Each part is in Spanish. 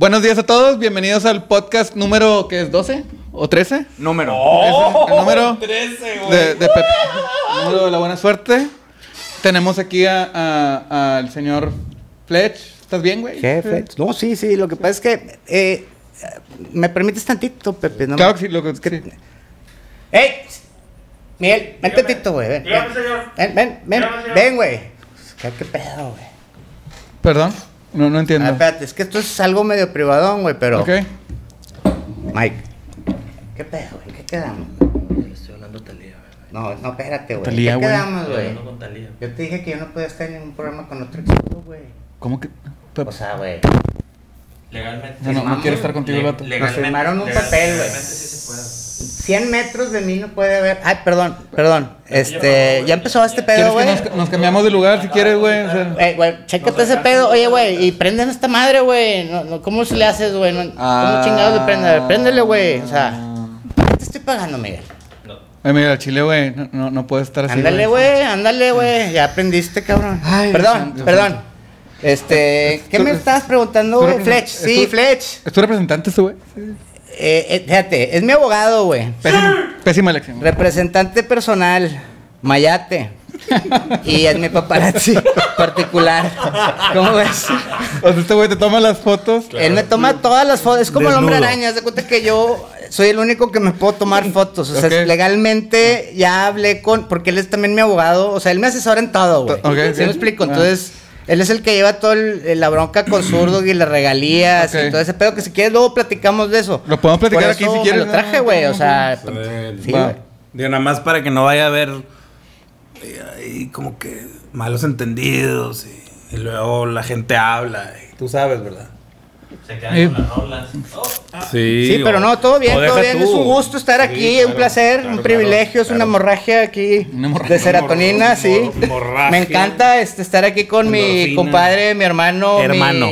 Buenos días a todos, bienvenidos al podcast número, ¿qué es? ¿12? ¿O 13? Número. Oh, el número 13, güey. De Pepe. Número de la buena suerte. Tenemos aquí al señor Fletch. ¿Estás bien, güey? ¿Qué, Fletch? No, sí. Lo que pasa es que... ¿me permites tantito, Pepe? No, claro que sí. Sí. ¡Ey! Miguel, ven tantito, güey. Ven, güey. ¿Qué pedo, güey? ¿Perdón? No entiendo. Ah, espérate, es que esto es algo medio privadón, güey, pero... Ok. Mike. ¿Qué pedo, güey? ¿Qué quedamos? Yo le estoy hablando a Talía, güey. No, espérate, güey. ¿Qué quedamos, güey? Yo te dije que yo no podía estar en ningún programa con otro chico, güey. ¿Cómo que...? O sea, güey... Legalmente... No quiero estar contigo, vato. Nos firmaron un papel, güey. 100 metros de mí no puede haber... Ay, perdón. Ya empezó este pedo, güey. Nos cambiamos de lugar si quieres, güey. Güey, chécate ese pedo. Oye, güey, y prenden esta madre, güey. ¿Cómo se le haces, güey? ¿Cómo chingados le prende? Préndele, güey. O sea, ¿por qué te estoy pagando, Miguel? Ay, mira, chile, güey, no puedo estar así. Ándale, güey. Ya aprendiste, cabrón. Perdón. ¿Qué me estabas preguntando, güey? Fletch. Sí, Fletch. ¿Es tu representante, güey? Fíjate, es mi abogado, güey. Pésima elección. Representante personal, Mayate. Y es mi paparazzi particular. ¿Cómo ves? O sea, este güey te toma las fotos. Claro. Él me toma todas las fotos. Es como el hombre araña. De cuenta que yo soy el único que me puedo tomar fotos. O sea, legalmente ya hablé con... Porque él es también mi abogado. O sea, él me asesora en todo, güey. Okay, ¿sí me explico? Entonces... Él es el que lleva toda la bronca con Zurdo y las regalías y todo ese pedo. Que si quieres, luego platicamos de eso. Lo podemos platicar aquí si quieres. Lo traje, güey. O sea, sí, güey. Digo, nada más para que no vaya a haber como que malos entendidos y luego la gente habla. Y tú sabes, ¿verdad? Se quedan con las rolas. Sí, pero no, todo bien. Es un gusto estar aquí, claro, un placer, claro, un privilegio, claro. Es una hemorragia aquí de serotonina, sí. Me encanta estar aquí con endorfina. Mi compadre, mi hermano. Hermano.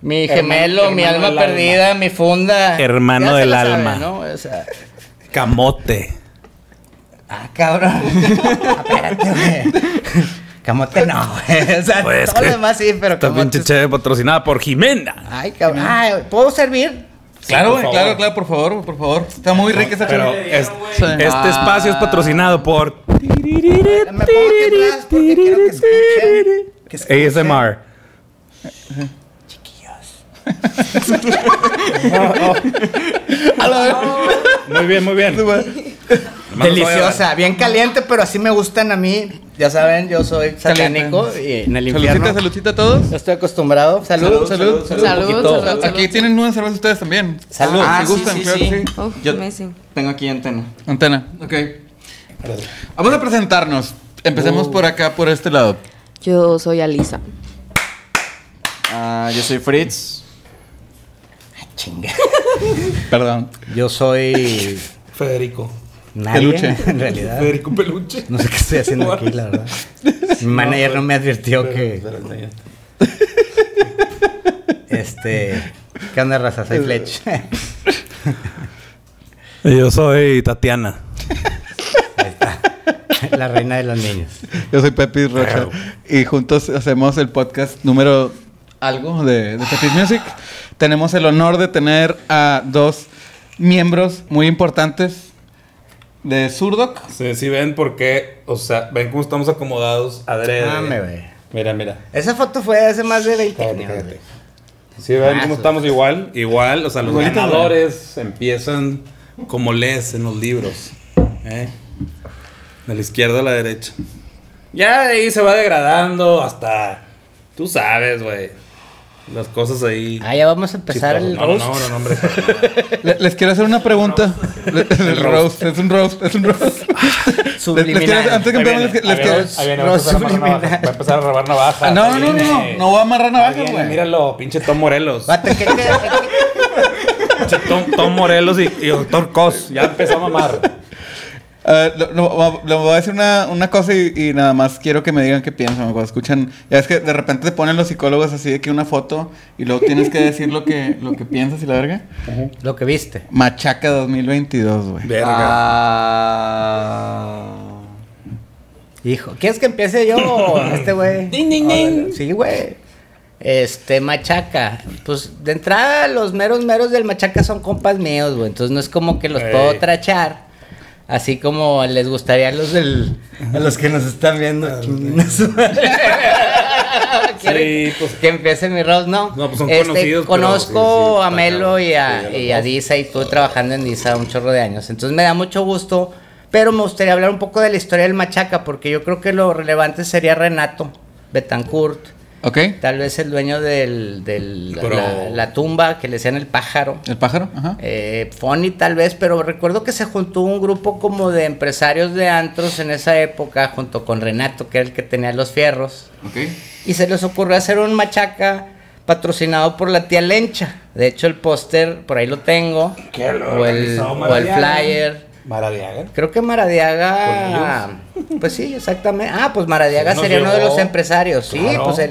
Mi gemelo, hermano, mi alma perdida, mi funda. Hermano del alma. Sabe, ¿no? O sea. Camote. Ah, cabrón. Espérate, güey. Camote no, güey. O sea, pues todo lo demás sí, pero está bien chévere, patrocinada por Jimena. Ay, cabrón. Ay, ¿puedo servir? Claro, güey, sí, claro, por favor. Está muy rica esa chela. Este espacio es patrocinado por... Me pongo atrás porque quiero que escuchen. ASMR. Chiquillos. Muy bien. Deliciosa, bien caliente, pero así me gustan a mí. Ya saben, yo soy satánico y en el infierno. Saludcita a todos. Yo estoy acostumbrado. Salud. Aquí tienen una cerveza ustedes también. Salud. Si gustan, sí. Yo tengo aquí antena. Ok. Vamos a presentarnos. Empecemos por acá, por este lado. Yo soy Alisa. Yo soy Fritz. Ay, chinga. Perdón. Yo soy... Federico. Nadie, Peluche. En realidad. Federico Peluche. No sé qué estoy haciendo aquí, la verdad. Mi manager no me advirtió ¿Qué onda, raza? Soy Fletch. Yo soy Tatiana. Ahí está. La reina de los niños. Yo soy Pepe Rocha. Y juntos hacemos el podcast número algo de Pepe Music. Tenemos el honor de tener a dos miembros muy importantes. ¿De Zurdoc? Sí, ven porque, o sea, ven cómo estamos acomodados adrede. Mira. Esa foto fue hace más de 20 años. Sí, ven cómo estamos igual, o sea, los ganadores empiezan como lees en los libros. De la izquierda a la derecha. Ya de ahí se va degradando hasta, tú sabes, güey. Las cosas ahí... Ah, ya vamos a empezar el roast. No, hombre. Les quiero hacer una pregunta. El roast. Es un roast. Subliminal. Antes que empecemos, va a empezar a robar navajas. Ah, no va a amarrar navajas, güey. Míralo, pinche Tom Morelos. Pinche Tom Morelos y Doctor Cos. Ya empezó a mamar. Le voy a decir una cosa y nada más quiero que me digan qué piensan cuando escuchan. Ya es que de repente te ponen los psicólogos así de que una foto y luego tienes que decir lo que piensas y la verga. Uh-huh. Lo que viste. Machaca 2022, güey. Verga. Hijo, ¿quieres que empiece yo? Este güey. Ding, ding, ding. Sí, güey. Machaca. Pues de entrada los meros del Machaca son compas míos, güey. Entonces no es como que los puedo trachar. Así como les gustaría a los del... A los que nos están viendo. Sí, pues, que empiece mi roast, ¿no? No, pues son conocidos. Conozco sí, a Melo y a Disa, y estuve trabajando en Disa un chorro de años. Entonces me da mucho gusto, pero me gustaría hablar un poco de la historia del Machaca, porque yo creo que lo relevante sería Renato Betancourt. Okay. Tal vez el dueño de la tumba, que le decían el pájaro. ¿El pájaro? Ajá. Funny tal vez, pero recuerdo que se juntó un grupo como de empresarios de antros en esa época, junto con Renato, que era el que tenía los fierros. Okay. Y se les ocurrió hacer un Machaca patrocinado por la tía Lencha. De hecho, el póster, por ahí lo tengo. ¿Qué lo organizó Maradiaga? O el flyer. ¿Maradiaga? Creo que Maradiaga... Pues sí, exactamente. Ah, pues Maradiaga sería uno de los empresarios. Sí, claro. Pues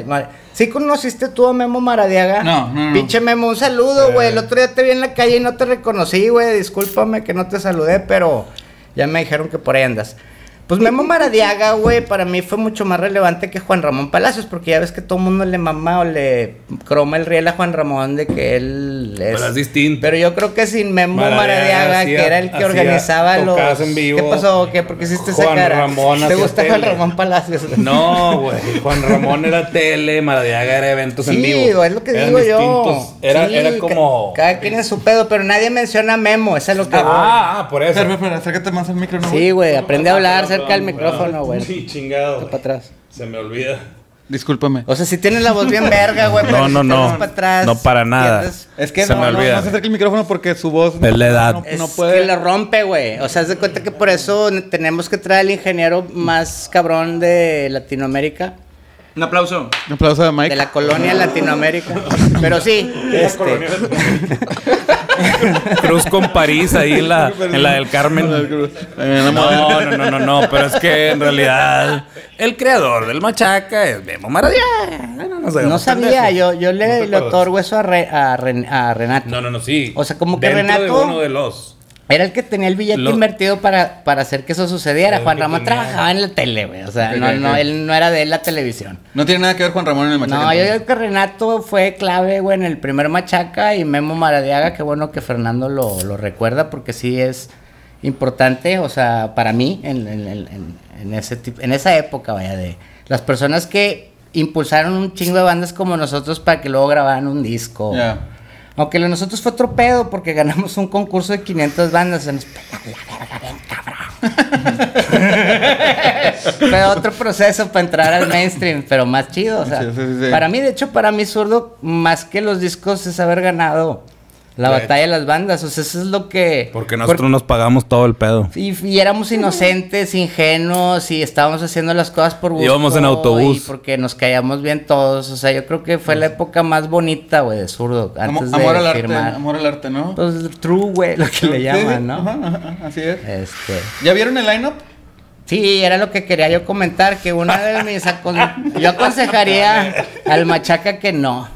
sí, ¿conociste tú a Memo Maradiaga? No. Pinche Memo, un saludo, güey. El otro día te vi en la calle y no te reconocí, güey. Discúlpame que no te saludé, pero ya me dijeron que por ahí andas. Pues Memo Maradiaga, güey, para mí fue mucho más relevante que Juan Ramón Palacios, porque ya ves que todo el mundo le mama o le croma el riel a Juan Ramón de que él es... Pero es distinto. Pero yo creo que sin Memo Maradiaga, que era el que organizaba los... En vivo. ¿Qué pasó? ¿Qué? ¿Por qué hiciste esa cara? ¿Te gusta Juan Ramón Palacios? No, güey. Juan Ramón era tele, Maradiaga era eventos en vivo. Sí, es lo que digo yo. Era como... Cada quien es su pedo, pero nadie menciona a Memo, eso es lo que... Ah, por eso. Pero acércate más al micro, ¿no? Sí, güey, aprende a hablar, cerca el micrófono, güey. Sí, chingado. Para atrás. Se me olvida. Discúlpame. O sea, si tienes la voz bien verga, güey. No. Para atrás, no, para nada. ¿Entiendes? Es que se me olvida. No se acerca el micrófono porque su voz... Es la edad. No puede. Es que la rompe, güey. O sea, haz de cuenta que por eso tenemos que traer al ingeniero más cabrón de Latinoamérica. Un aplauso. Un aplauso de Mike. De la colonia Latinoamérica. Pero sí. Colonia Cruz con París, ahí en la del Carmen. No, pero es que en realidad el creador del Machaca es Memo Maradiaga. No sabía, yo le otorgo eso a Renato. No, sí. O sea, como que Renato... Dentro de uno de los... Era el que tenía el billete invertido para hacer que eso sucediera. Juan Ramón trabajaba en la tele, güey. O sea, él no era de la televisión. No tiene nada que ver Juan Ramón en el Machaca. No, yo creo que Renato fue clave, güey, en el primer Machaca. Y Memo Maradiaga, qué bueno que Fernando lo recuerda, porque sí es importante, o sea, para mí, en esa época, vaya, de las personas que impulsaron un chingo de bandas como nosotros para que luego grabaran un disco. Yeah. Aunque lo de nosotros fue otro pedo, porque ganamos un concurso de 500 bandas. Se nos pegó la verga, cabrón. Fue otro proceso para entrar al mainstream, pero más chido. O sea, sí. Para mí, de hecho, para mí Zurdo, más que los discos, es haber ganado la batalla de las bandas. O sea, eso es lo que... Porque nosotros nos pagamos todo el pedo. Y éramos inocentes, ingenuos, y estábamos haciendo las cosas por gusto. Íbamos en autobús. Y porque nos caíamos bien todos. O sea, yo creo que fue la época más bonita, güey, de Zurdo. Antes amor de al firmar. Arte, amor al arte, ¿no? Pues true, güey, lo que le llaman, ¿no? Ajá, así es. ¿Ya vieron el line-up? Sí, era lo que quería yo comentar, que una de mis... Yo aconsejaría al Machaca que no.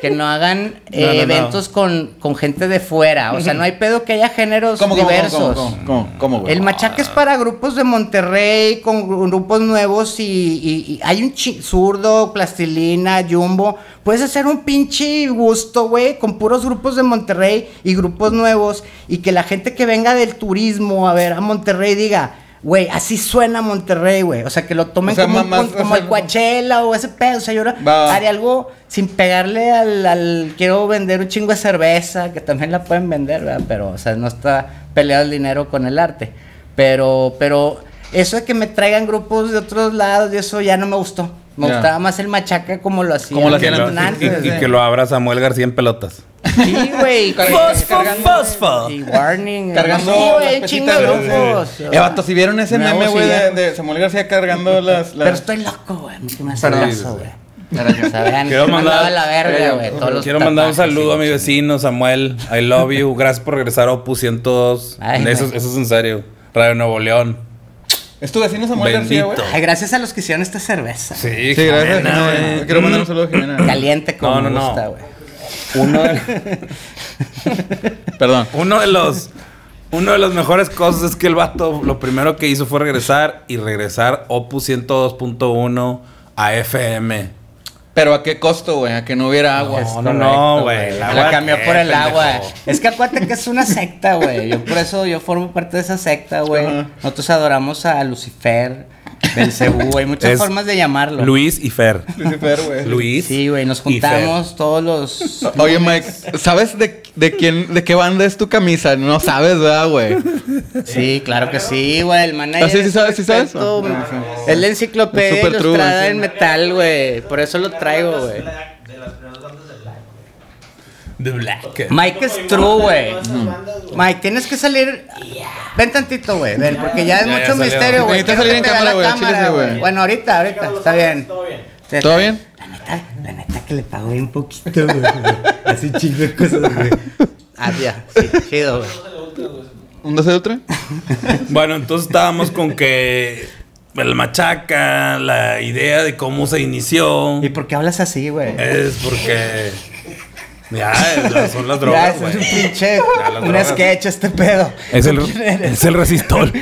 Que no hagan eventos con gente de fuera. O sea, no hay pedo que haya géneros diversos. ¿Cómo, el Machaca es para grupos de Monterrey, con grupos nuevos y hay un Zurdo, Plastilina, Jumbo. Puedes hacer un pinche gusto, güey, con puros grupos de Monterrey y grupos nuevos. Y que la gente que venga del turismo a ver a Monterrey diga... Güey, así suena Monterrey, güey. O sea, que lo tomen como el Coachella o ese pedo. O sea, yo haría algo sin pegarle al... Quiero vender un chingo de cerveza, que también la pueden vender, ¿verdad? Pero, o sea, no está peleado el dinero con el arte. Pero eso de que me traigan grupos de otros lados y eso ya no me gustó. Me gustaba más el Machaca como lo hacía. Como lo hacían antes. Y que lo abra Samuel García en pelotas. Sí, güey. Fosfo. Y Warning. Cargando. Sí, güey, chingo de grupos. Vato, si vieron ese meme, güey, de Samuel García cargando las... Pero estoy loco, güey. Me hace brazo, güey. Quiero mandar un saludo a mi vecino, Samuel. I love you. Gracias por regresar a Opus 102. Eso es en serio. Radio Nuevo León. ¿Es tu vecino Samuel García, güey? Ay, gracias a los que hicieron esta cerveza. Sí, gracias. Quiero mandar un saludo a Jimena. Caliente como me gusta, güey. Perdón. Uno de los mejores cosas es que el vato lo primero que hizo fue regresar Opus 102.1 a FM. ¿Pero a qué costo, güey? A que no hubiera agua. No, güey. La cambió por el agua. Es que acuérdate que es una secta, güey. Yo por eso, yo formo parte de esa secta, güey. Nosotros adoramos a Lucifer, Belcebú. Hay muchas formas de llamarlo. Luis y Fer. Luis y Fer, güey. Luis. Sí, güey. Nos juntamos todos los... Oye, Mike, ¿sabes de qué banda es tu camisa? No sabes, ¿verdad, güey? Sí, claro que sí, güey. El manager... ¿Sí sabes? ¿Sí sabes? Es la enciclopedia ilustrada en metal, güey. Por eso lo traigo, güey. De las primeras bandas de Black. De Black. Mike es true, güey. Mike, tienes que salir. Ven tantito, güey. Ven, porque ya es mucho misterio, güey. Necesitas salir en cámara, güey. Bueno, ahorita. Está bien. ¿Todo bien? La neta que le pago bien poquito, güey. Así chingo de cosas, güey. Ah, ya. Sí, chido, güey. ¿Un 12 de ultra? Bueno, entonces estábamos con que... el Machaca, la idea de cómo se inició. ¿Y por qué hablas así, güey? Es porque... ya, son las drogas, güey. Ya, es un pinche... un sketch este pedo. Es el resistol.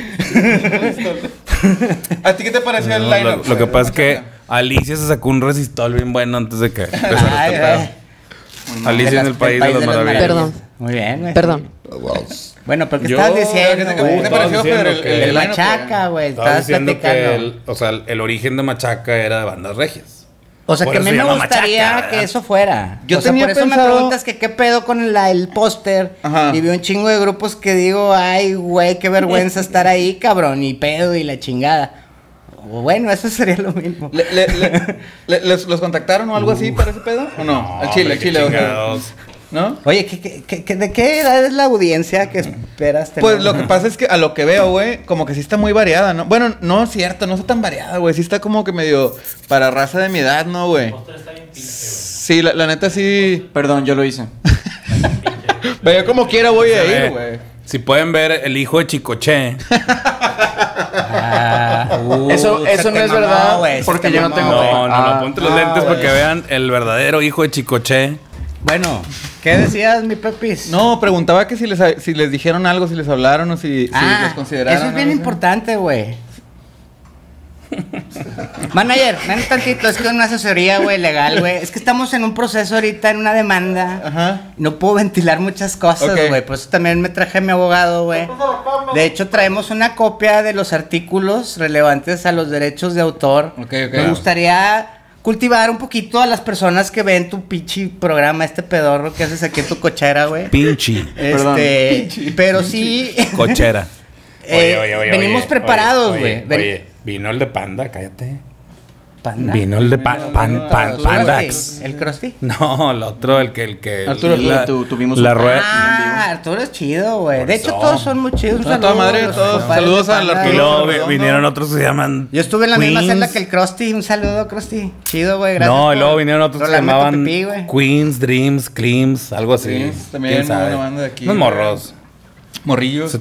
¿A ti qué te pareció el line-up? Lo que pasa es que Alicia se sacó un resistol bien bueno antes de que empezara este pedo. Alicia en el país de las maravillas. Perdón. Muy bien, güey. Perdón. Bueno, pero ¿qué estabas diciendo, güey? ¿Qué te pareció el Machaca, güey? Estabas platicando. O sea, el origen de Machaca era de bandas regias. O sea, que a mí me gustaría que eso fuera. Yo tenía pensado... Por eso me preguntas que qué pedo con el póster. Y vi un chingo de grupos que digo, ay, güey, qué vergüenza estar ahí, cabrón. Y pedo y la chingada. Bueno, eso sería lo mismo. ¿Los contactaron o algo así para ese pedo? ¿O no? Al Chile, al Chile. ¿No? Oye, ¿de qué edad es la audiencia que esperas tener? Pues lo que pasa es que a lo que veo, güey, como que sí está muy variada, ¿no? Bueno, no es cierto, no está tan variada, güey. Sí está como que medio para raza de mi edad, ¿no, güey? Sí, la neta sí... Perdón, yo lo hice. Vaya como quiera voy a ir, güey. Si pueden ver El hijo de Chicoche. Eso no es verdad, güey. Porque yo no tengo... No, ponte los lentes para que vean el verdadero hijo de Chicoche. Bueno, ¿qué decías, mi Pepis? No, preguntaba que si les dijeron algo, si les hablaron o si los consideraron. Eso es bien importante, güey. Manager, ven tantito, es que es una asesoría, güey, legal, güey. Es que estamos en un proceso ahorita, en una demanda. No puedo ventilar muchas cosas, güey. Okay. Por eso también me traje a mi abogado, güey. De hecho, traemos una copia de los artículos relevantes a los derechos de autor. Okay. Me gustaría... cultivar un poquito a las personas que ven tu pinche programa, este pedorro que haces aquí en tu cochera, güey. Perdón. Pero sí... cochera. Oye, venimos preparados, güey. Oye, vino el de Panda, cállate. ¿Panda? Vino el de Pandax. ¿El Krusty? No, el otro, el que... Arturo, tuvimos la rueda. Ah, Arturo es chido, güey. De hecho, todos son muy chidos. Saludos al Arturo. Vinieron otros que se llaman... Yo estuve en la misma celda que el Krusty. Un saludo, Krusty. Chido, güey, gracias. No, y luego vinieron otros que se llamaban... Queens, Dreams, Clims, algo así. También una banda de aquí. Unos morros. Morrillos.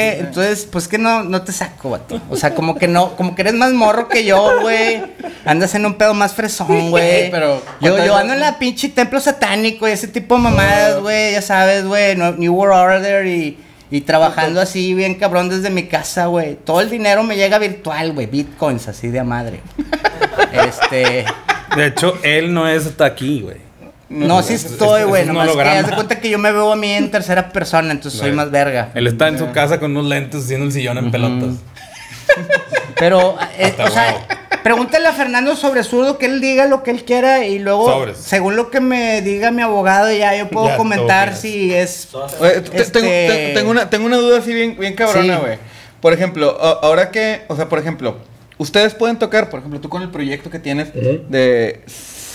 Entonces, pues que no te saco, vato. O sea, como que no, como que eres más morro que yo, güey. Andas en un pedo más fresón, güey. Pero yo ando en la pinche templo satánico y ese tipo de mamadas, güey. Ya sabes, güey, New World Order y trabajando así bien cabrón desde mi casa, güey. Todo el dinero me llega virtual, güey. Bitcoins, así de a madre. De hecho, él no es hasta aquí, güey. No, sí estoy, güey, nomás que haz de cuenta que yo me veo a mí en tercera persona, entonces soy más verga. Él está en su casa con unos lentes haciendo el sillón en pelotas. Pero, o sea, pregúntale a Fernando sobre zurdo, que él diga lo que él quiera y luego, según lo que me diga mi abogado, ya yo puedo comentar si es... Tengo una duda así bien cabrona, güey. Por ejemplo, ahora que, o sea, por ejemplo, ustedes pueden tocar, por ejemplo, tú con el proyecto que tienes de...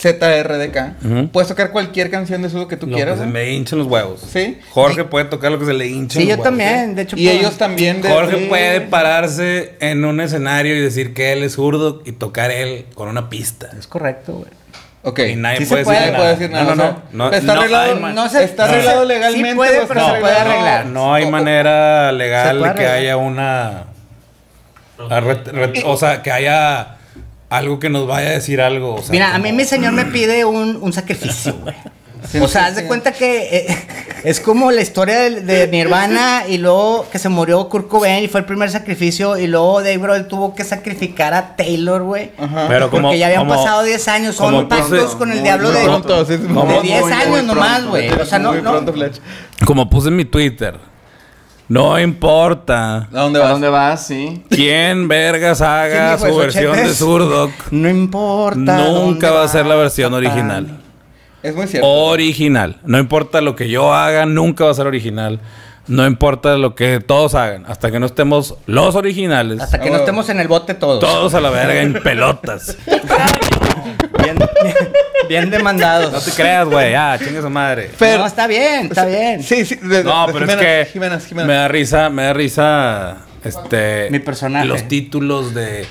ZRDK. Puedes tocar cualquier canción de eso que tú quieras. Se me hinchan los huevos. ¿Sí? Jorge puede tocar lo que se le hincha. Sí, yo también. De hecho, y ellos también. Jorge puede pararse en un escenario y decir que él es zurdo y tocar él con una pista. Es correcto, güey. Ok. Y nadie puede decir nada. No. Está arreglado legalmente. Sí puede, pero se puede arreglar. No hay manera legal de que haya una... O sea, que haya... algo que nos vaya a decir algo. O sea, mira, a mí mi señor me pide un sacrificio, güey. O sea, haz de cuenta que Es como la historia de Nirvana y luego que se murió Kurt Cobain y fue el primer sacrificio y luego Dave Grohl tuvo que sacrificar a Taylor, güey. Pero como, porque ya habían pasado 10 años, son pactos con el diablo de 10 años nomás, güey. O sea, no. Como puse en mi Twitter, no importa ¿A dónde vas? Sí. ¿Quién vergas haga su versión de Zurdok? No importa. Nunca va a ser la versión original. Es muy cierto. Original. No importa lo que yo haga, nunca va a ser original. No importa lo que todos hagan. Hasta que no estemos los originales. Hasta que no estemos en el bote todos. Todos a la verga en pelotas. Bien demandados. No te creas, güey. Ah, chingue su madre. Pero, no, está bien, está bien. Sí. No, pero Jimena, es que Jimena. Me da risa. Mi personaje. Los títulos de...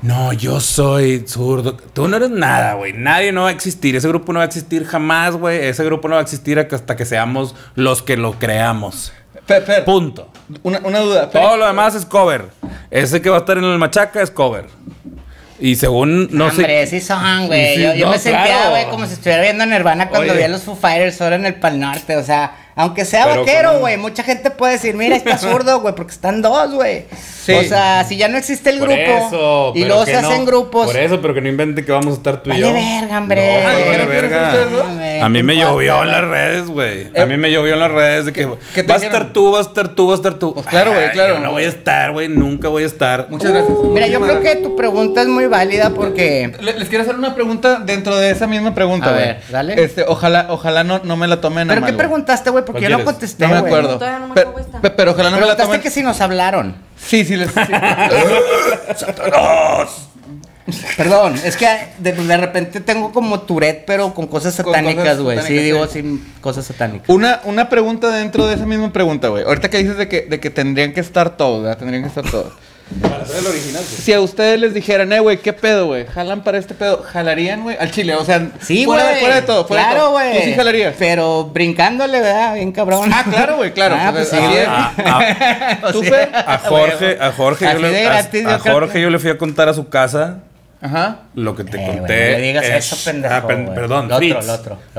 No, yo soy zurdo. Tú no eres nada, güey. Nadie no va a existir. Ese grupo no va a existir jamás, güey. Ese grupo no va a existir hasta que seamos los que lo creamos. Fer. Punto. Una duda. Fer. Todo lo demás es cover. Ese que va a estar en el Machaca es cover. Y según... sí son, güey. Yo me sentía, güey, como si estuviera viendo a Nirvana cuando vi a los Foo Fighters ahora en el Pal Norte. O sea... Aunque sea vaquero, güey, mucha gente puede decir, mira, está zurdo, güey, porque están dos, güey. Sí. O sea, si ya no existe el grupo y luego se hacen grupos. Por eso, pero que no invente que vamos a estar tú y yo. Vale verga, hombre. No, verga. A mí me llovió en las redes, güey. A mí me llovió en las redes de que vas a estar tú, vas a estar tú, vas a estar tú. Pues claro, güey, claro. No voy a estar, güey, nunca voy a estar. Muchas gracias. Mira, yo creo que tu pregunta es muy válida porque... Les quiero hacer una pregunta dentro de esa misma pregunta, güey. A ver, dale. Ojalá no me la tomen a mal. ¿Pero qué preguntaste, güey? Porque yo no contesté, güey. No me acuerdo. Todavía no me acuerdo. Pero ojalá no me la tomen. Que si nos hablaron. Sí, les... ¡Satanás! Perdón, es que de repente tengo como Tourette, pero con cosas satánicas, güey. Sí, digo, sin cosas satánicas. Una pregunta dentro de esa misma pregunta, güey. Ahorita que dices de que tendrían que estar todos, ¿verdad? Tendrían que estar todos. Para ser el original, güey. Si a ustedes les dijeran, güey, ¿qué pedo, güey? ¿Jalan para este pedo? ¿Jalarían, güey? Al chile, o sea, sí, fuera de todo. Claro, güey. Tú sí jalarías. Pero brincándole, ¿verdad? Bien cabrón. Ah, claro, güey, claro. Ah, pues sí. ¿Tú, Fer? A Jorge yo le fui a contar a su casa. Ajá. Lo que te conté. No digas eso, pendejo. Perdón,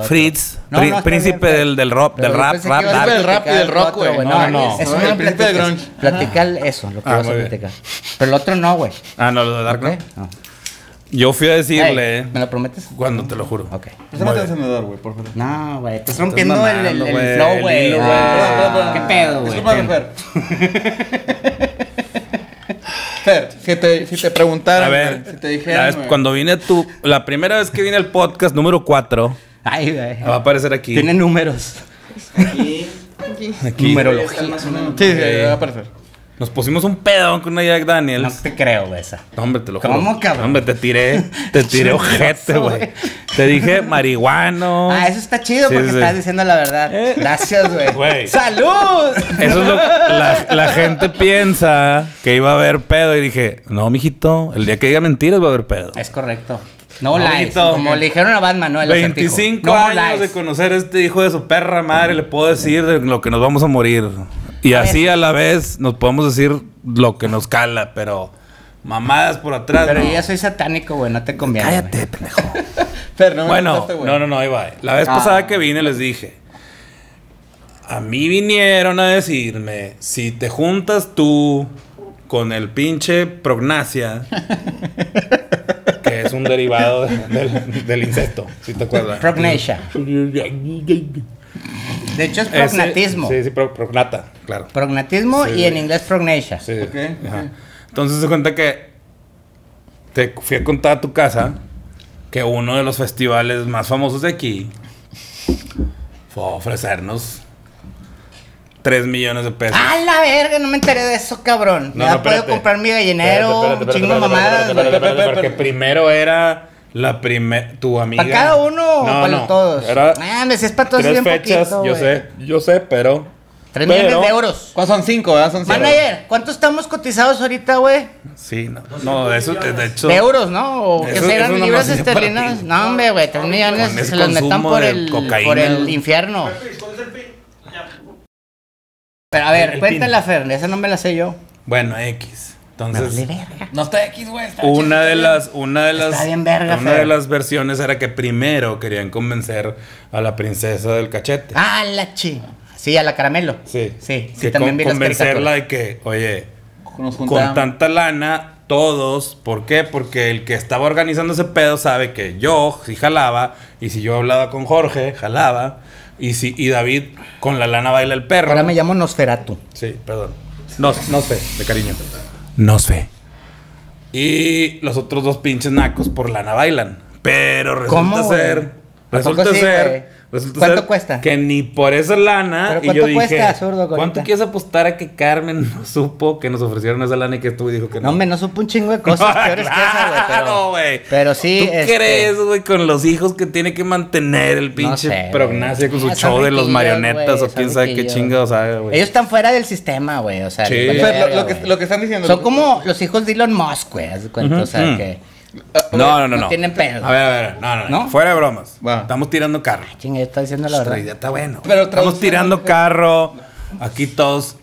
Fritz. Príncipe del rap. Del rap y del rock, güey. No. Es el príncipe del grunge. Platica eso, lo que vas a platicar. Pero el otro no, güey. Ah, no, lo de Dark Knight. Yo fui a decirle. ¿Me lo prometes? Cuando te lo juro. Ok. Pásame el encendedor, güey, por favor. No, güey. Estás rompiendo el flow, güey. Qué pedo, güey. Fer, si te preguntaran, a ver, si te dijeran... Cuando vine tú, la primera vez que vine al podcast número 4, va a aparecer aquí. Tiene números. Aquí. Numerología. Sí, va a aparecer. Nos pusimos un pedón con una Jack Daniels. No te creo, esa. No, hombre, te lo juro. ¿Cómo, cabrón? Hombre, te tiré ojete, güey. Te dije marihuano. Ah, eso está chido porque estás diciendo la verdad. Gracias, güey. ¡Salud! Eso es lo que la gente piensa que iba a haber pedo. Y dije, no, mijito, el día que diga mentiras va a haber pedo. Es correcto. No lies, como le dijeron a Batman, ¿no? 25 años de conocer a este hijo de su perra madre. Le puedo decir de lo que nos vamos a morir. Y así a la vez nos podemos decir lo que nos cala, pero mamadas por atrás. Pero yo ya soy satánico, güey, no te conviene. Cállate, pendejo. Pero no bueno, no, ahí va. La vez pasada que vine les dije, a mí vinieron a decirme, si te juntas tú con el pinche prognasia, que es un derivado del insecto, si te acuerdas. Prognasia. De hecho es prognatismo. Sí, prognata, claro. Prognatismo, sí, y en inglés prognasia. Sí, okay. Ajá. Entonces se cuenta que te fui a contar a tu casa que uno de los festivales más famosos de aquí fue a ofrecernos 3 millones de pesos. ¡Ah, la verga! No me enteré de eso, cabrón. No, puedo comprar mi gallinero, un chingo mamadas. Porque primero era... tu amiga. ¿Para cada uno o para todos? Es para todos bien fechas, poquito, yo sé, pero... 3 millones de euros. ¿Cuántos son? 5, ¿verdad? Son 5. Manager, ¿cuánto estamos cotizados ahorita, güey? Sí, no, de eso, de hecho... De euros, ¿no? O que serán libras esterlinas. No, hombre, güey, 3 millones se los metan por el infierno. Pero a ver, cuéntala, Fer, esa no me la sé yo. Bueno, X. Entonces, no está X, güey. Una de las versiones era que primero querían convencer a la princesa del cachete. Ah, la chingada. Sí, a la Caramelo. Sí, sí, sí, también vi las caricaturas. Convencerla de que, oye, con tanta lana, todos, ¿por qué? Porque el que estaba organizando ese pedo sabe que yo sí jalaba, y si yo hablaba con Jorge, jalaba, y David con la lana baila el perro. Ahora me llamo Nosferatu. Sí, perdón. No sé, de cariño. No sé. Y los otros dos pinches nacos por lana bailan. Pero resulta ser, ¿cuánto cuesta? Que ni por esa lana. ¿Pero y yo dije, absurdo, ¿cuánto quieres apostar a que Carmen no supo que nos ofrecieron esa lana y que tú dijo que no? No, me no supo un chingo de cosas peores que esa, güey. Claro, güey. Pero sí. ¿Tú crees, güey, con los hijos que tiene que mantener el pinche prognasia con su show de los marionetas o quién sabe qué chingados sabe, güey? Ellos están fuera del sistema, güey. O sea, lo que están diciendo. Son como los hijos de Elon Musk, güey. O sea, que. No tienen pedo. A ver, no. Fuera de bromas. Bueno. Estamos tirando carro. Ay, chingue, está diciendo la verdad. Está bueno. Pero estamos tirando carro. Aquí todos.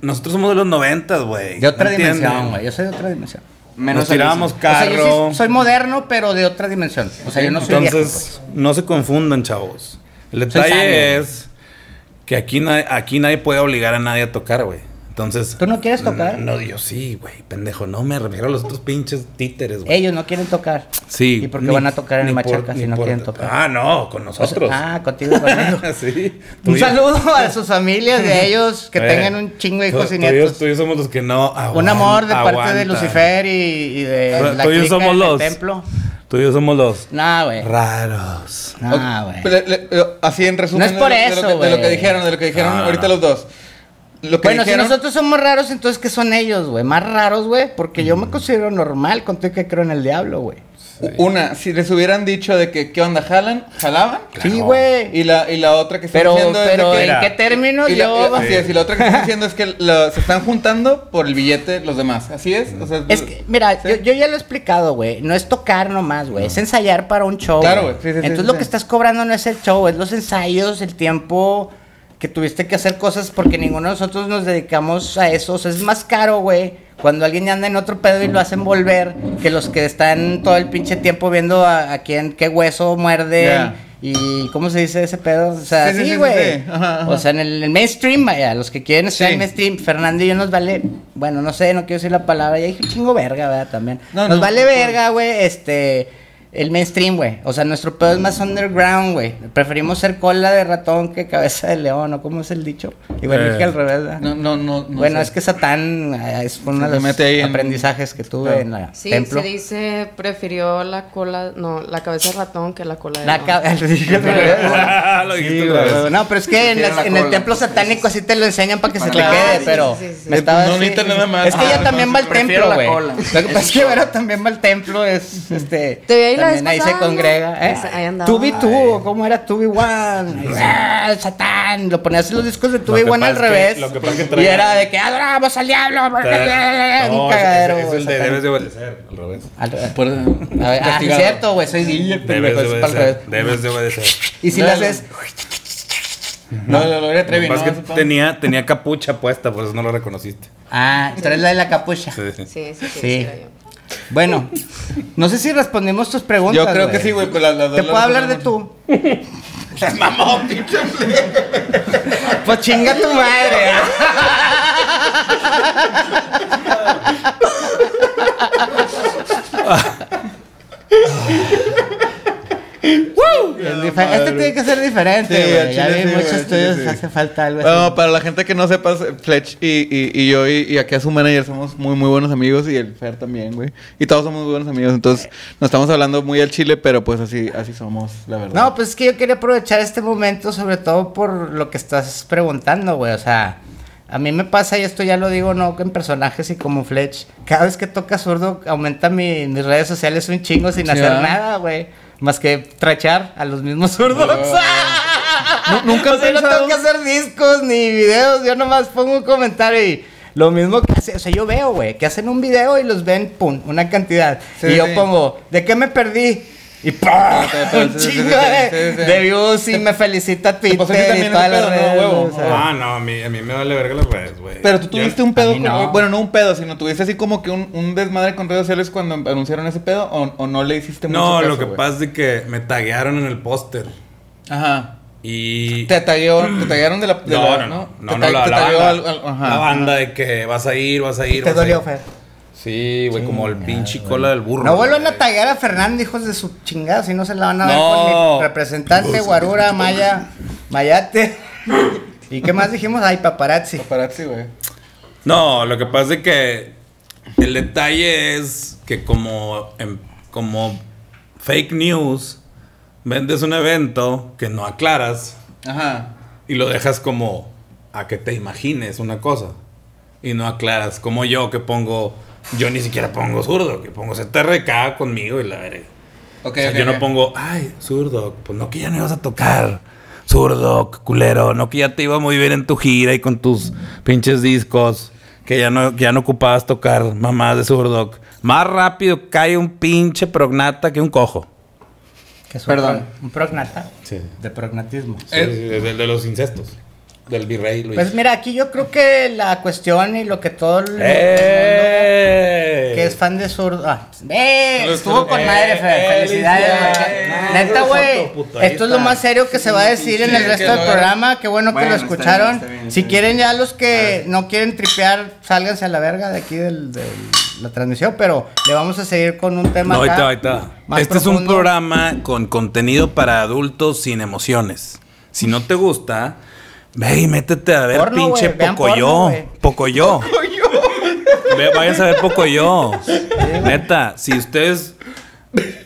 Nosotros somos de los 90, güey. De otra dimensión, güey. Yo soy de otra dimensión. Menos. Nos tirábamos carro. O sea, yo sí soy moderno, pero de otra dimensión. O sea, yo no soy. Entonces, viejo, pues, no se confundan, chavos. El detalle es que aquí nadie puede obligar a nadie a tocar, güey. Entonces, ¿tú no quieres tocar? No, yo sí, güey, pendejo. No, me refiero a los otros pinches títeres, güey. Ellos no quieren tocar. Sí. ¿Y por qué van a tocar en el Machaca si no quieren tocar? Ah, no, con nosotros. Ah, contigo, conmigo. Sí. Un saludo a sus familias de ellos, que tengan un chingo de hijos y nietos. Tú y yo somos los que no aguantan. Un amor de parte de Lucifer y de la clica del templo. Tú y yo somos los raros. Nah, güey. Así en resumen. No es por eso, güey. De lo que dijeron ahorita los dos. Bueno, dijeron, si nosotros somos raros, entonces ¿qué son ellos, güey? Más raros, güey, porque yo me considero normal con todo que creo en el diablo, güey. Sí. Una, si les hubieran dicho de que ¿qué onda? ¿Jalaban? Claro. Sí, güey. Y la otra que están diciendo es que, ¿en qué términos? Así es, y la otra que están diciendo es que se están juntando por el billete los demás. Así es. O sea, es que, mira, ¿sí? yo ya lo he explicado, güey. No es tocar nomás, güey. No. Es ensayar para un show. Claro, güey. Sí, sí, entonces sí, lo que estás cobrando no es el show, es los ensayos, el tiempo que tuviste que hacer cosas porque ninguno de nosotros nos dedicamos a eso. O sea, es más caro, güey, cuando alguien anda en otro pedo y lo hacen volver, que los que están todo el pinche tiempo viendo a quién, qué hueso muerden. Yeah. Y ¿cómo se dice ese pedo? O sea, sí, güey. Sí. O sea, en el mainstream, vaya, los que quieren estar en mainstream, Fernando y yo nos vale, bueno, no sé, no quiero decir la palabra, ya dije chingo verga, ¿verdad? También. Nos vale verga, güey, el mainstream, güey. O sea, nuestro pedo es más underground, güey. Preferimos ser cola de ratón que cabeza de león, ¿o cómo es el dicho? Y bueno, dije al revés, ¿verdad? No bueno, sé. Es que Satán es uno de los aprendizajes que tuve en la templo. Sí, se dice, prefirió la cola, no, la cabeza de ratón que la cola de león. No, pero es que en el templo satánico así te lo enseñan para que se te quede, pero me estaba así. Es que ella también va al templo, güey. Es que ahora también va al templo, es también ahí se congrega, ¿eh? Ahí Tubi Two, ¿cómo era? Tubi One. Ah, Satán. Lo ponías en los discos de Tubi One al revés. Y era de que adoramos al diablo. No, es el de debes de obedecer. Al revés. Ah, es cierto, güey. Soy niño. Debes de obedecer. Y si lo haces. No, era Trevi. Lo que pasa es que tenía capucha puesta, por eso no lo reconociste. Ah, tú eres la de la capucha. Sí. Bueno, no sé si respondimos tus preguntas. Yo creo que sí, güey. ¿Te puedo hablar de tú? ¡Las mamón, pinche! Pues chinga tu madre. Este tiene que ser diferente. Sí, ya vi muchos estudios, hace falta algo así. No, para la gente que no sepa, Fletch y yo y acá su manager somos muy, muy buenos amigos. Y el Fer también, güey. Y todos somos muy buenos amigos. Entonces, nos estamos hablando muy al chile, pero pues así somos, la verdad. No, pues es que yo quería aprovechar este momento, sobre todo por lo que estás preguntando, güey. O sea, a mí me pasa, y esto ya lo digo, no en personajes y como Fletch, cada vez que toca zurdo aumenta mis redes sociales un chingo sin hacer nada, güey. Más que trachar a los mismos zurdos. ¡Ah! Nunca no tengo que hacer discos ni videos. Yo nomás pongo un comentario y lo mismo que hace. O sea, yo veo, güey, que hacen un video y los ven, pum, una cantidad. Sí, y yo pongo, ¿de qué me perdí? Y ¡pah! Chinga de views y me felicita Twitter y todas las redes. Ah, no, a mí me vale verga las redes, güey. Pero tú tuviste un pedo, bueno, no un pedo, sino tuviste así como que un desmadre con redes sociales cuando anunciaron ese pedo, o no le hiciste mucho caso. No, lo que pasa es que me taguearon en el póster. Ajá. Y te taguearon de la... No, la banda de que vas a ir. Te dolió, Fer. Sí, güey, como el pinche cola del burro. No vuelvan a taguear a Fernández, hijos de su chingada, si no se la van a dar con mi representante, Guarura, Maya, Mayate. ¿Y qué más dijimos? Ay, paparazzi. Paparazzi, güey. No, lo que pasa es que el detalle es que como fake news, vendes un evento que no aclaras. Ajá. Y lo dejas como a que te imagines una cosa. Y no aclaras, como yo que pongo... Yo ni siquiera pongo zurdo, que pongo CTRK conmigo y la veré. Okay, o sea, okay, yo no pongo, ay, zurdo, pues no que ya no ibas a tocar. Zurdo, culero, no que ya te iba muy bien en tu gira y con tus pinches discos. Que ya no ocupabas tocar mamás de zurdo. Más rápido cae un pinche prognata que un cojo. ¿Qué es? Perdón, ¿un prognata? Sí. De prognatismo. Sí, de los incestos. Del virrey Luis. Pues mira, aquí yo creo que la cuestión y lo que todo el mundo que es fan de zurdo. Ah, estuvo con madre, felicidades. Neta, güey. Esto es lo más serio que se va a decir en el resto del programa. Qué bueno que lo escucharon. Está bien, si quieren, ya los que no quieren tripear, sálganse a la verga de aquí de la transmisión. Pero le vamos a seguir con un tema. No, ahí está. Este profundo. Es un programa con contenido para adultos sin emociones. Si no te gusta, ve y métete a ver porno, pinche Pocoyo. Váyanse a ver Pocoyo. Neta, si ustedes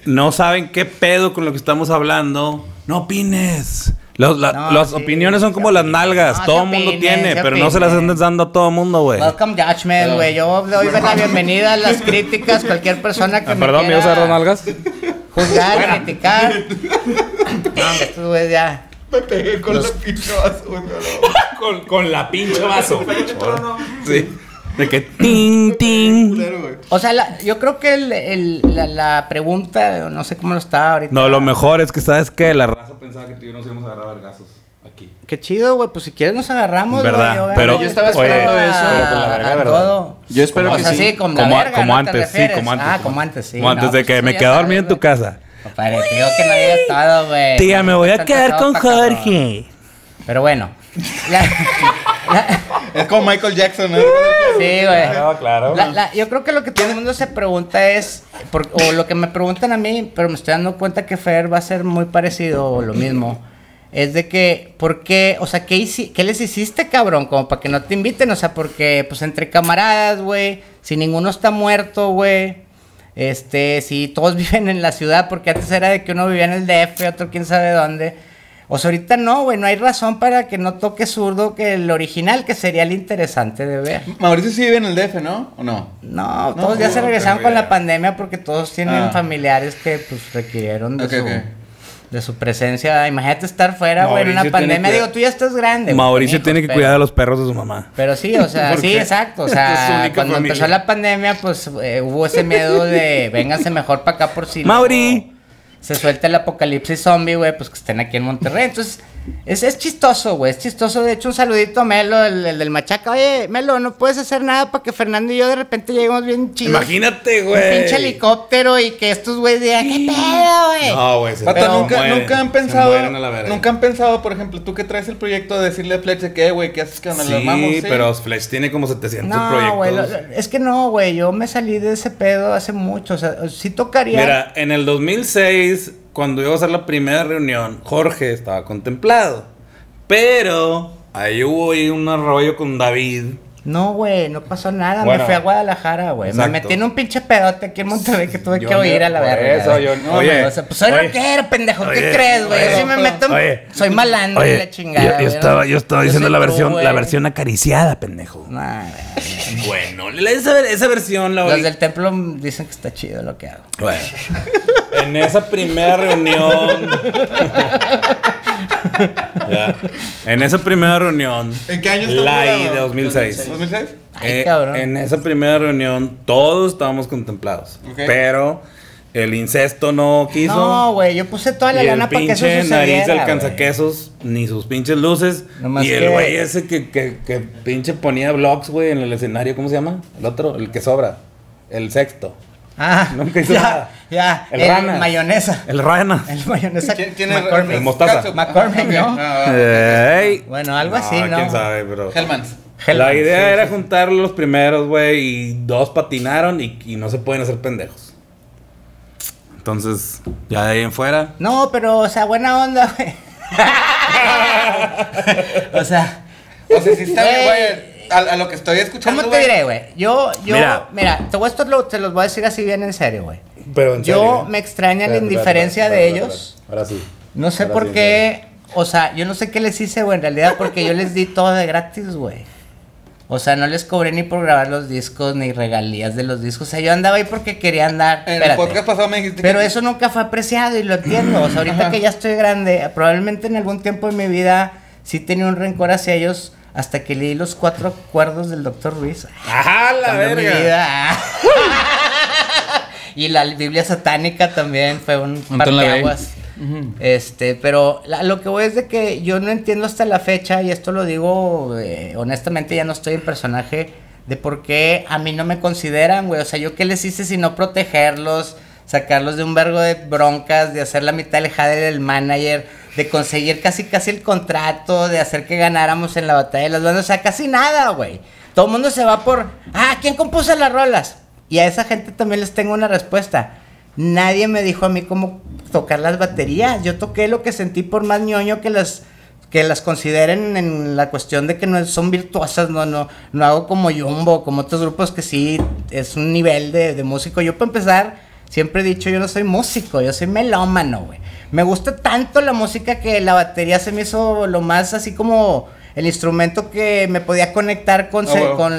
no saben qué pedo con lo que estamos hablando, no opines. Las opiniones son como las nalgas. Todo el mundo tiene, pero no se las andes dando a todo el mundo, güey. Welcome judgment, güey. Yo le doy la bienvenida a las críticas. Cualquier persona que me quiera... ¿me ibas a dar las nalgas? Juzgar, criticar. Esto, güey, ya... Me pegué con la pinche vaso, güey. Con la pinche vaso. Sí. De que ting, ting. O sea, yo creo que la pregunta, no sé cómo lo está ahorita. No, lo mejor es que, ¿sabes qué? La raza pensaba que tú y yo nos íbamos a agarrar a vergazos aquí. Qué chido, güey. Pues si quieres nos agarramos, güey. ¿Verdad? Pero yo estaba esperando eso. Yo espero que sí. Como antes, sí. Ah, como antes, sí. Como antes de que me quedé dormido en tu casa. Pareció que no había estado, güey. Tía, me voy a quedar con Jorge. Pero bueno. Es como Michael Jackson, ¿no? Sí, güey. Claro. Yo creo que lo que todo el mundo se pregunta es, o lo que me preguntan a mí, pero me estoy dando cuenta que Fer va a ser muy parecido o lo mismo. Es de que, ¿por qué? O sea, ¿qué les hiciste, cabrón? Como para que no te inviten, o sea, porque, pues, entre camaradas, güey, si ninguno está muerto, güey. Si todos viven en la ciudad, porque antes era de que uno vivía en el DF, otro quién sabe dónde. O sea, ahorita no, güey, no hay razón para que no toque zurdo que el original, que sería el interesante de ver. Mauricio sí vive en el DF, ¿no? ¿O no? No, todos ya se regresaron con la pandemia porque todos tienen familiares que, pues, requirieron de su presencia. Imagínate estar fuera, güey, en una pandemia. Digo, tú ya estás grande. Mauricio tiene que cuidar a los perros de su mamá. Pero sí, o sea, sí, exacto. O sea, cuando empezó la pandemia, pues hubo ese miedo de vénganse mejor para acá por si Mauri se suelta el apocalipsis zombie, güey, pues que estén aquí en Monterrey. Entonces, es chistoso, güey, es chistoso. De hecho, un saludito a Melo, el del Machaca. Oye, Melo, no puedes hacer nada para que Fernando y yo de repente lleguemos bien chidos. Imagínate, güey. Un pinche helicóptero y que estos güeyes digan, ¿qué pedo, güey? No, güey. Pero nunca han pensado, por ejemplo, tú que traes el proyecto de decirle a Fletch que, güey, ¿qué haces que nos lo amamos? Sí, pero Fletch tiene como 700 proyectos. Wey, es que no, güey, yo me salí de ese pedo hace mucho. O sea, sí tocaría. Mira, en el 2006. Cuando iba a hacer la primera reunión, Jorge estaba contemplado, pero ahí hubo un arroyo con David. No, güey, no pasó nada. Bueno, me fui a Guadalajara, güey. Me metí en un pinche pedote aquí en Monterrey que tuve que oír a la verga. Eso, yo no. Oye, o sea, pues soy rockero, pendejo. ¿Qué crees, güey? Yo sí me meto. Soy malandro y la chingada. Yo estaba diciendo la versión acariciada, pendejo. Nah, bueno, esa versión la oí. Los del templo dicen que está chido lo que hago. Bueno, en esa primera reunión. Ya. En esa primera reunión. ¿En qué año? La I de 2006. ¿2006? Ay, cabrón. En esa primera reunión todos estábamos contemplados. Okay. Pero el incesto no quiso. No, güey, yo puse toda la lana para que eso sucediera. Y el pinche nariz alcanzaquesos, ni sus pinches luces. Nomás y el güey ese que pinche ponía blogs, güey, en el escenario, ¿cómo se llama? El otro, el que sobra, el sexto. Ah, nunca hizo nada. Ya, el Rana. Mayonesa. El Rana. El Mayonesa. ¿Quién es? El Mostaza. McCormick, ¿no? Bueno, algo así, ¿no? Quién sabe, pero... Hellmans. La idea era juntar los primeros, güey, y dos patinaron y no se pueden hacer pendejos. Entonces, ya de ahí en fuera. No, pero, o sea, buena onda, güey. O sea, si está bien, güey. A lo que estoy escuchando. ¿Cómo te diré, güey? Mira, te los voy a decir así bien en serio, güey. Pero en serio. Yo me extraña la indiferencia de ellos. Ahora sí. No sé por qué. O sea, yo no sé qué les hice, güey, en realidad, porque yo les di todo de gratis, güey. O sea, no les cobré ni por grabar los discos, ni regalías de los discos. O sea, yo andaba ahí porque quería andar. En el podcast pasado me dijiste. Pero eso nunca fue apreciado y lo entiendo. O sea, ahorita que ya estoy grande, probablemente en algún tiempo de mi vida sí tenía un rencor hacia ellos. Hasta que leí los 4 acuerdos del Dr. Ruiz. ¡Ajá, la verga! Y la Biblia satánica también fue un parteaguas. Pero lo que voy es de que yo no entiendo hasta la fecha, y esto lo digo honestamente, ya no estoy en personaje, de por qué a mí no me consideran, güey. O sea, yo qué les hice sino protegerlos, sacarlos de un vergo de broncas, de hacer la mitad del jade del manager, de conseguir casi el contrato, de hacer que ganáramos en la batalla de las bandas. O sea, casi nada, güey. Todo el mundo se va por, ¿quién compuso las rolas? Y a esa gente también les tengo una respuesta. Nadie me dijo a mí cómo tocar las baterías. Yo toqué lo que sentí, por más ñoño que las consideren en la cuestión de que no son virtuosas. No hago como Jumbo, como otros grupos que sí es un nivel de músico. Yo, para empezar, siempre he dicho, yo no soy músico, yo soy melómano, güey. Me gusta tanto la música que la batería se me hizo lo más así como el instrumento que me podía conectar con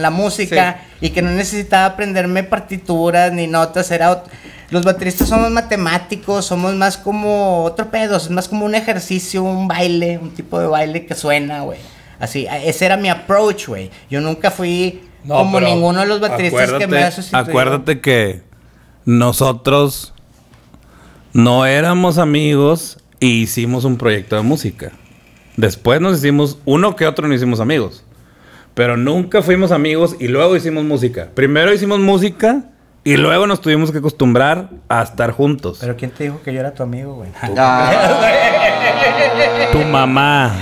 la música, sí. Y que no necesitaba aprenderme partituras ni notas. Los bateristas somos matemáticos, somos más como otro pedo, es más como un ejercicio, un baile, un tipo de baile que suena, güey. Así, ese era mi approach, güey. Yo nunca fui como ninguno de los bateristas que me ha sustituido. Acuérdate que nosotros no éramos amigos e hicimos un proyecto de música. Después nos hicimos, uno que otro nos hicimos amigos. Pero nunca fuimos amigos y luego hicimos música. Primero hicimos música... Y luego nos tuvimos que acostumbrar a estar juntos. ¿Pero quién te dijo que yo era tu amigo, güey? Tu mamá.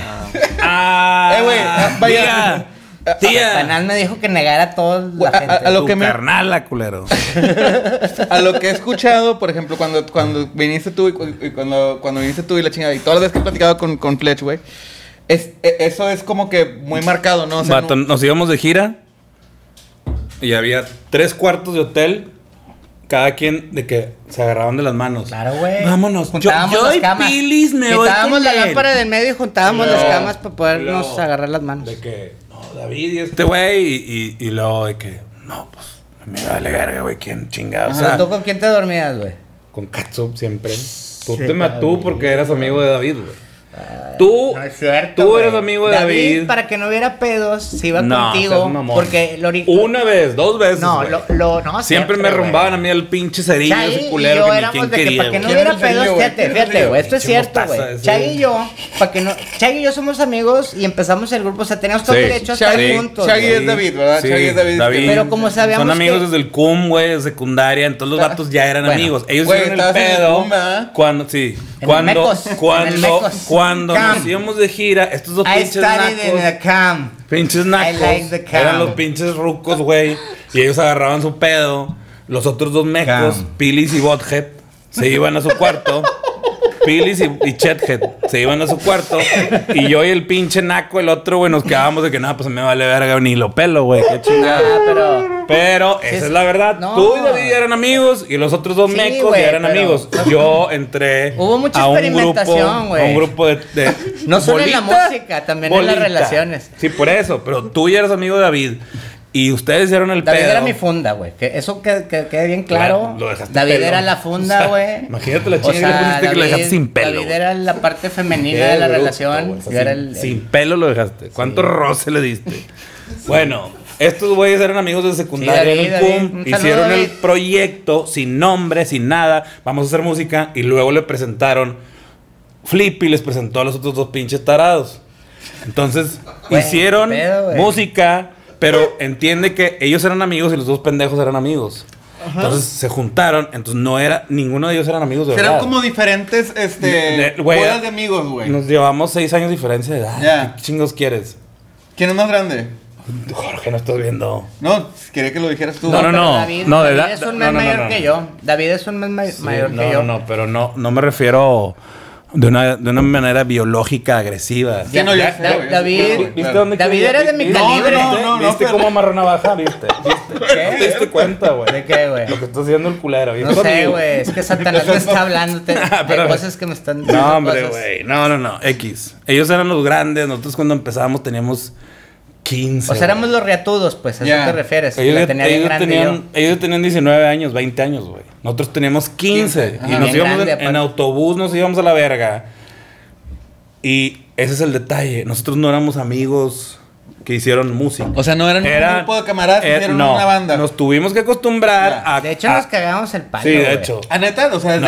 Güey, vaya. Tía. Canal me dijo que negara a toda la gente. Carnala, culero. A lo que he escuchado, por ejemplo, cuando viniste tú y cuando viniste tú y la chingada, y todas las veces que he platicado con Fletch, güey, eso es como que muy marcado, ¿no? O sea, nos íbamos de gira y había 3 cuartos de hotel. Cada quien de que se agarraban de las manos. Claro, güey. Vámonos. Yo y Pilis me voy. Quitábamos la lámpara del medio y juntábamos las camas para podernos agarrar las manos. De que, no, David y este güey. Y luego de que, no, pues, me vale verga, güey. ¿Quién chingado? ¿Tú con quién te dormías, güey? Con Katsup siempre. Tú te mató porque eras amigo de David, güey. Tú eres amigo de David. Para que no hubiera pedos, se iba contigo. Porque una vez, 2 veces. Siempre me rumbaban a mí el pinche cerillo ese culero. Para que no hubiera pedos, fíjate, güey. Esto es cierto, güey. Chagui y yo somos amigos y empezamos el grupo. O sea, teníamos todo el derecho a estar juntos. Chagui es David, ¿verdad? Chagui es David. Pero como sabíamos. Son amigos desde el CUM, güey, de secundaria. Entonces los gatos ya eran amigos. Ellos hicieron el pedo. Cuando nos íbamos de gira, estos dos pinches nacos, eran los pinches rucos, güey, y ellos agarraban su pedo. Los otros 2 mecos, Pilis y Bothead, se iban a su cuarto. Pilis y Chethead se iban a su cuarto. Y yo y el pinche naco, el otro, güey, nos quedábamos de que nada, pues me vale verga, ni lo pelo, güey. Qué chingada. Pero esa es la verdad. No. Tú y David eran amigos y los otros 2 mecos wey, eran amigos. Yo entré hubo mucha experimentación, güey. Un grupo de no solo en la música, también en las relaciones. Sí, por eso. Pero tú ya eres amigo de David. Y ustedes hicieron el David pedo. Era mi funda, güey. Eso quede bien claro. David pelo. Era la funda, güey. O sea, imagínate la chica que lo dejaste sin pelo. David era la parte femenina de la relación. Yo era sin pelo lo dejaste. ¿Cuánto roce le diste? Bueno, Estos güeyes eran amigos de secundaria. Sí, David. Hicieron el proyecto sin nombre, sin nada. Vamos a hacer música. Y luego le presentaron Flippy, les presentó a los otros dos pinches tarados. Entonces, wey, hicieron música, pero entiende que ellos eran amigos y los dos pendejos eran amigos. Ajá. Entonces se juntaron, entonces no era, ninguno de ellos eran amigos de verdad. Eran como diferentes, bodas de amigos, güey. Nos llevamos 6 años de diferencia de edad. Yeah. ¿Qué chingos quieres? ¿Quién es más grande? Jorge, no estás viendo. No, quería que lo dijeras tú. No, no, no. David, no, David es un mes mayor que yo. David es un mes mayor que yo. No, no, pero no me refiero de una manera biológica agresiva. Ya, no, David, David era de mi calibre. No, ¿viste cómo amarró navaja? ¿Viste? ¿Qué? ¿No te diste cuenta, güey? ¿De qué, güey? Lo que está haciendo el culero. No sé, güey. Es que Satanás me está hablando de cosas que me están diciendo. No, hombre, güey. No. X. Ellos eran los grandes. Nosotros cuando empezábamos teníamos 15. O sea, éramos los riatudos, pues. ¿A eso te refieres? Ellos tenían 19 años, 20 años, güey. Nosotros teníamos 15. Ajá, y nos íbamos en autobús, nos íbamos a la verga. Y ese es el detalle. Nosotros no éramos amigos que hicieron música. O sea, no eran un grupo de camaradas que hicieron una banda. Nos tuvimos que acostumbrar a... De hecho, nos cagamos el palo. Sí, de hecho. ¿A neta? O sea,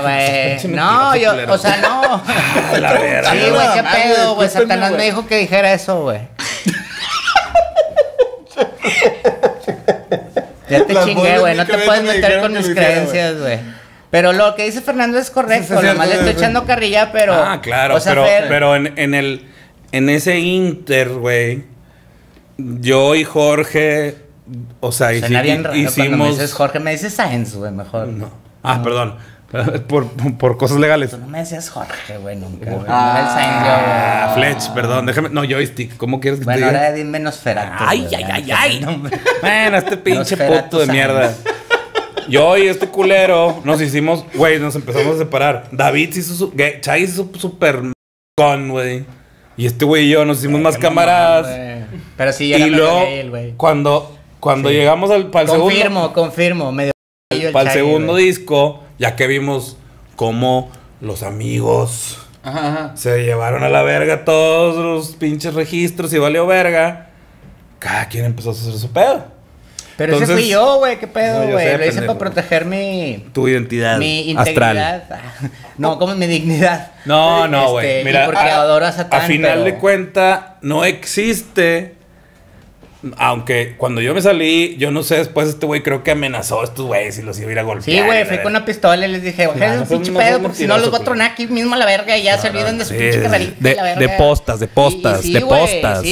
güey. No, yo... O sea, no. La verdad. Sí, güey, qué pedo, güey. Satanás me dijo que dijera eso, güey. Ya te chingué, güey. No te puedes meter con mis creencias, güey. Pero lo que dice Fernando es correcto. Nomás le estoy echando carrilla, pero... Ah, claro. Pero en ese inter, güey, yo y Jorge, o sea, hicimos... Cuando me dices Jorge, me dices Sáenz, güey, mejor. No. Ah, no. Perdón. Por cosas legales. Tú no me decías Jorge, güey, nunca. Güey. Ah, no, el Fletch, perdón. Déjame. No, joystick. ¿Cómo quieres que te diga? Ahora dime Nosferatu. Ay, güey, ay. No, bueno, este pinche puto de mierda. Yo y este culero nos hicimos, güey, nos empezamos a separar. David se hizo Chay hizo super con, güey. Y este güey y yo nos hicimos más camaradas. Man, pero sí, ya y luego, él, cuando sí llegamos para el segundo... Confirmo. Medio para el segundo disco, ya que vimos cómo los amigos se llevaron a la verga todos los pinches registros y valió verga. Cada quien empezó a hacer su pedo. Pero entonces, ese fui yo, güey, qué pedo, güey. No, lo hice para proteger mi... Tu identidad. Mi integridad. Astral. No, como mi dignidad. No, güey. Mira, porque adoro a Satán, a final de cuenta, no existe. Aunque cuando yo me salí, yo no sé, después este güey creo que amenazó a estos güeyes y los iba a ir a golpear. Sí, güey, fui con una pistola y les dije, güey, es un pinche pedo, porque si no los voy a tronar aquí mismo a la verga y ya se olvidan de su pinche carrerita. De postas. Sí,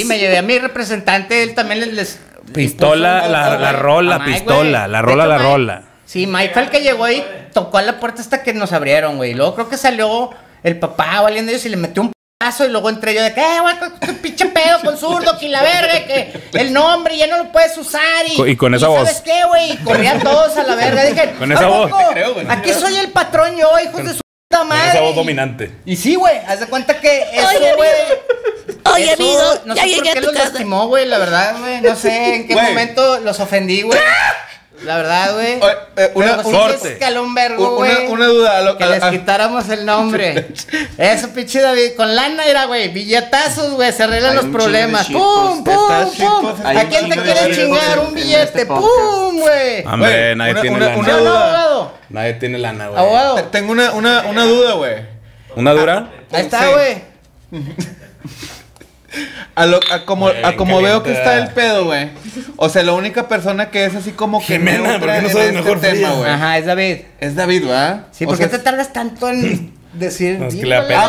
me llevé a mi representante, él también les... Pistola, la rola. Sí, Michael que llegó ahí, tocó a la puerta hasta que nos abrieron, güey. Luego creo que salió el papá valiendo ellos y le metió un paso y luego entré yo de que, güey, qué pinche pedo con zurdo, que la verga, que el nombre ya no lo puedes usar. Y con esa voz. ¿Sabes qué, güey? Corrían todos a la verga. Dije, con esa voz. Aquí soy el patrón yo, hijos de su puta madre. Con esa voz dominante. Y sí, güey, haz de cuenta que eso, güey... Oye, eso, amigo, no sé por qué los lastimó, güey, la verdad, güey. No sé en qué momento los ofendí, güey. La verdad, güey. Una duda. Que les quitáramos el nombre. Eso, pinche David. Con lana era, güey. Billetazos, güey. Se arreglan los problemas. ¡Pum, pum! ¿A quién te quieren chingar un billete? ¡Pum, güey! Hombre, nadie tiene lana. Nadie tiene lana, güey. Abogado. Tengo una duda, güey. ¿Una dura? Ahí está, güey. Como veo que está el pedo, güey. O sea, la única persona que es así como que Jimena, ¿por qué no sabes mejor tema, güey? Ajá, es David. Es David, ¿verdad? Sí, ¿por qué te tardas tanto en decir? No, es que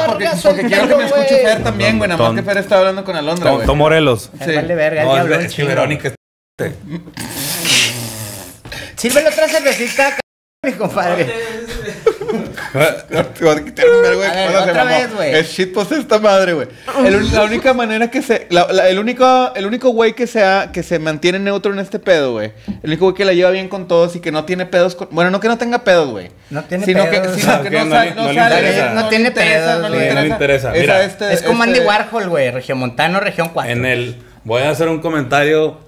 porque quiero que me escuche Fer también, güey. Nada más que Fer está hablando con Alondra, güey. Tom Morelos. Sí. Vale, verga, no, es que Verónica. Sírvele otra cervecita, mi compadre. Es shitpost esta madre, güey. La única manera que se... El único güey que se mantiene neutro en este pedo, güey. El único güey que la lleva bien con todos y que no tiene pedos con... Bueno, no que no tenga pedos, güey. No tiene pedos. Sino que no sale. No tiene pedos, güey. No le interesa. Mira, es como Andy Warhol, güey. Regiomontano, región 4. Voy a hacer un comentario...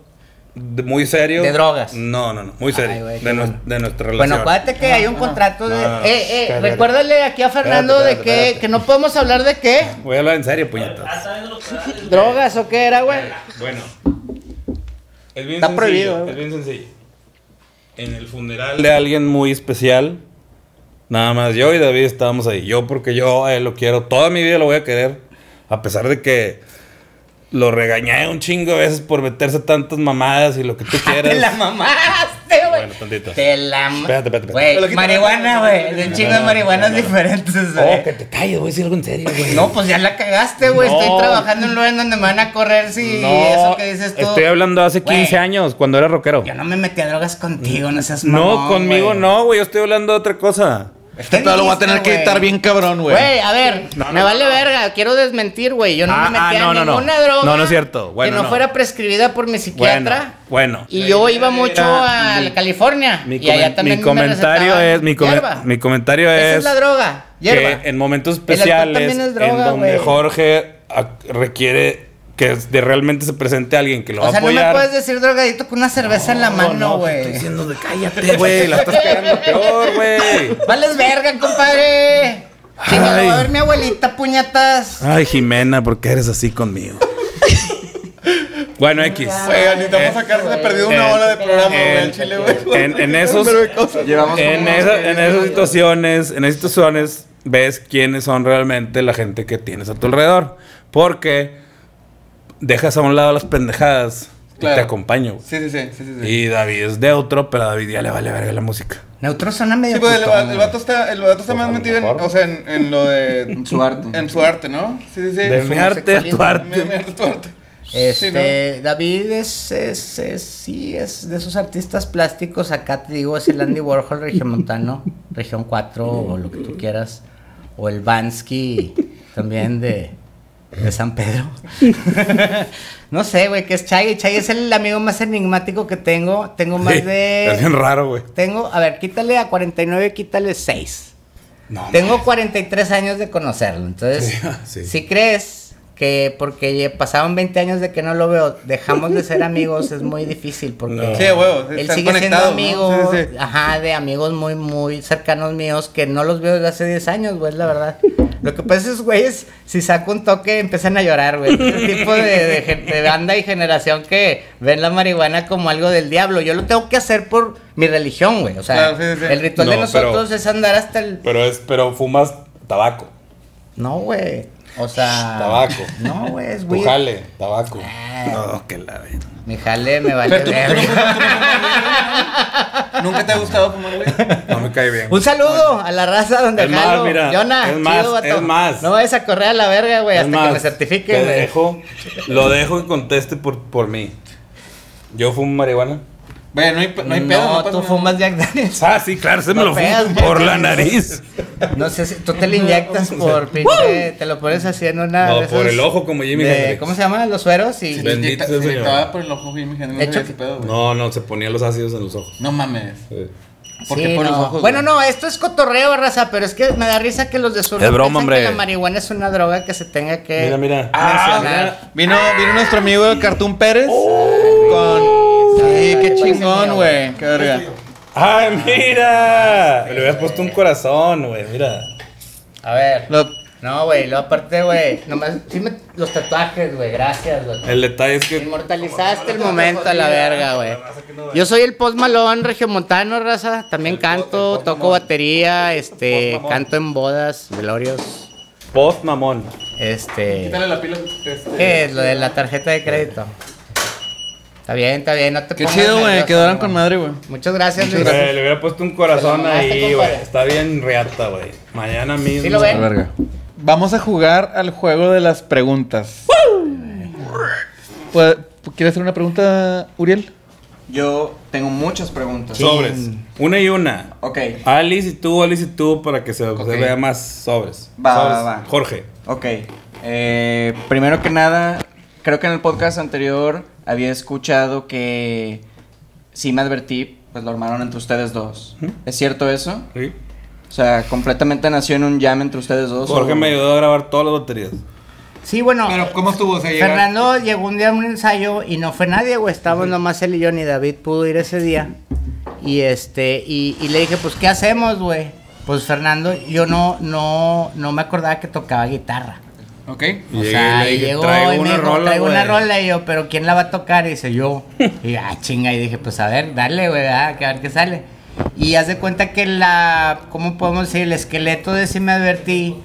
muy serio. ¿De drogas? No, muy serio. Ay, güey, de nuestra relación. Bueno, acuérdate que hay un contrato de... recuérdale aquí a Fernando de que no podemos hablar de qué. Voy a hablar en serio, puñetas. ¿Drogas o qué era, güey? Bueno. Es bien sencillo, prohibido. Es bien sencillo. En el funeral de alguien muy especial, nada más yo y David estábamos ahí. Yo porque yo lo quiero, toda mi vida lo voy a querer. A pesar de que lo regañé un chingo de veces por meterse tantas mamadas y lo que tú quieras. ¡Te la mamaste, güey! Bueno, tantito. ¡Te la mamaste! Espérate. Marihuana, güey. De un chingo de marihuanas diferentes, güey. Oh, que te calles, voy a decir algo en serio, güey. No, pues ya la cagaste, güey. No. Estoy trabajando en un lugar en donde me van a correr si eso que dices tú. Estoy hablando hace 15 años, cuando era rockero. Yo no me metí a drogas contigo, no seas mamón. No, conmigo no, güey. Yo estoy hablando de otra cosa. Esto todo lo voy a tener que editar bien cabrón, güey. Güey, a ver, me vale verga. Quiero desmentir, güey. Yo no me metí a ninguna droga. No, no es cierto. Bueno, que no fuera prescribida por mi psiquiatra. Bueno. Y yo iba mucho a California. Y allá también me recetaban. Mi comentario es... Esa es la droga, hierba. Que en momentos especiales, en donde Jorge requiere... que realmente se presente alguien que lo va a apoyar. O sea, no me puedes decir drogadito con una cerveza en la mano, güey. No, estoy diciendo de cállate, güey. La estás pegando peor, güey. ¡Vales verga, compadre! Si me lo va a ver mi abuelita, puñetas. Ay, Jimena, ¿por qué eres así conmigo? Bueno, X. Oigan, necesitamos sacarse de perdido una hora de programa, güey, al chile, güey. En esas situaciones, ves quiénes son realmente la gente que tienes a tu alrededor. Porque... dejas a un lado las pendejadas y te acompaño. Sí. Y David es neutro, pero a David ya le vale verga la música. Neutro suena medio putón. Sí, pues el vato está más metido en lo de... su arte. En su arte, ¿no? Sí. De mi arte a tu arte. David es de esos artistas plásticos. Acá te digo, es el Andy Warhol regiomontano. Región 4 o lo que tú quieras. O el Bansky también de San Pedro. No sé, güey, que es Chay. Chay es el amigo más enigmático que tengo. Tengo más de... Es bien raro, güey. Tengo, a ver, quítale a 49, quítale 6. No, tengo 43 años de conocerlo. Entonces, si crees que porque pasaron 20 años de que no lo veo, dejamos de ser amigos, es muy difícil porque él sigue siendo amigo, ¿no? Ajá, de amigos muy, muy cercanos míos que no los veo desde hace 10 años, güey, la verdad. Lo que pasa es, güey, si saco un toque empiezan a llorar, güey. Ese tipo de gente, banda y generación que ven la marihuana como algo del diablo. Yo lo tengo que hacer por mi religión, güey. O sea, el ritual de nosotros es andar hasta el... Pero fumas tabaco. No, güey. O sea... Tabaco. No, güey, es güey. Tu jale, tabaco. No, que la verdad. Mi jale me vale verga. ¿Nunca te ha gustado fumar, güey? No me cae bien. Un saludo a la raza donde jalo. Jonah, es más. No vayas a correr a la verga, güey, hasta que me certifiquen. Lo dejo y conteste por mí. ¿Yo fumo marihuana? Güey, no hay pedo. No, tú fumas Jack Daniels. Ah, sí, claro, se me lo fumo por la nariz. No sé si tú te lo inyectas por pinche, te lo pones así en una... No, por el ojo como Jimi Hendrix. ¿Cómo se llaman? Los sueros y... Se inyectaba por el ojo Jimi Hendrix. No, se ponía los ácidos en los ojos. No mames. Porque sí, por los ojos. Bueno, no, esto es cotorreo, raza, pero es que me da risa que los de sur piensan que la marihuana es una droga que se tenga que mencionar. Vino nuestro amigo Cartoon Pérez con... Sí, qué chingón, güey. Qué verga. ¡Ay, mira! Le hubieras puesto un corazón, güey, mira. A ver. No, güey, lo aparte, güey. Nomás, dime los tatuajes, güey. Gracias, güey. El detalle es que... Inmortalizaste el momento a la verga, güey. Yo soy el Post Malone regiomontano, raza. También canto, toco batería, canto en bodas, velorios. Post Mamón. Quítale la pila. ¿Qué es lo de la tarjeta de crédito? Está bien, no te pongas. Qué chido, güey, quedaron con madre, güey. Muchas gracias, Luis. Le hubiera puesto un corazón ahí, güey. Está bien reata, güey. Mañana mismo. Sí lo ven. Vamos a jugar al juego de las preguntas. ¿Quieres hacer una pregunta, Uriel? Yo tengo muchas preguntas. Sobres, una y una. Ok. Alice y tú, para que se vea más sobres. Va. Jorge. Ok. Primero que nada, creo que en el podcast anterior... había escuchado que si me advertí, pues lo armaron entre ustedes dos. ¿Es cierto eso? Sí. O sea, completamente nació en un jam entre ustedes dos. Jorge me ayudó a grabar todas las baterías. Sí, bueno. Pero ¿cómo estuvo? Fernando llegó un día a un ensayo y no fue nadie, güey. Estábamos nomás él y yo, ni David pudo ir ese día. Y le dije, pues, ¿qué hacemos, güey? Pues Fernando, yo no me acordaba que tocaba guitarra. Ok. Y o sea, y llegó y me dijo, traigo una rola, y yo, pero ¿quién la va a tocar? Y dice, yo. Y chinga, y dije, pues a ver, dale, güey, que a ver qué sale. Y haz de cuenta que la, ¿cómo podemos decir? El esqueleto de Si Me Advertí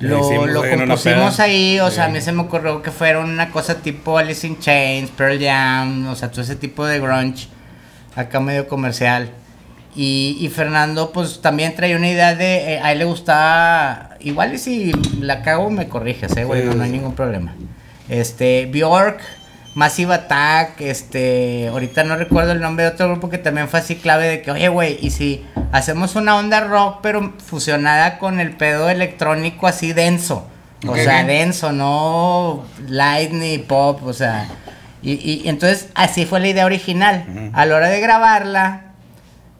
lo compusimos ahí, o sea, a mí se me ocurrió que fuera una cosa tipo Alice in Chains, Pearl Jam, o sea, todo ese tipo de grunge, acá medio comercial. Y Fernando pues también traía una idea de, a él le gustaba, igual y si la cago me corriges, güey, sí, no, no hay ningún problema. Bjork, Massive Attack, ahorita no recuerdo el nombre de otro grupo que también fue así clave de que, oye, güey, y si hacemos una onda rock pero fusionada con el pedo electrónico así denso, okay, o sea, denso, no light ni pop, o sea, y entonces así fue la idea original. A la hora de grabarla,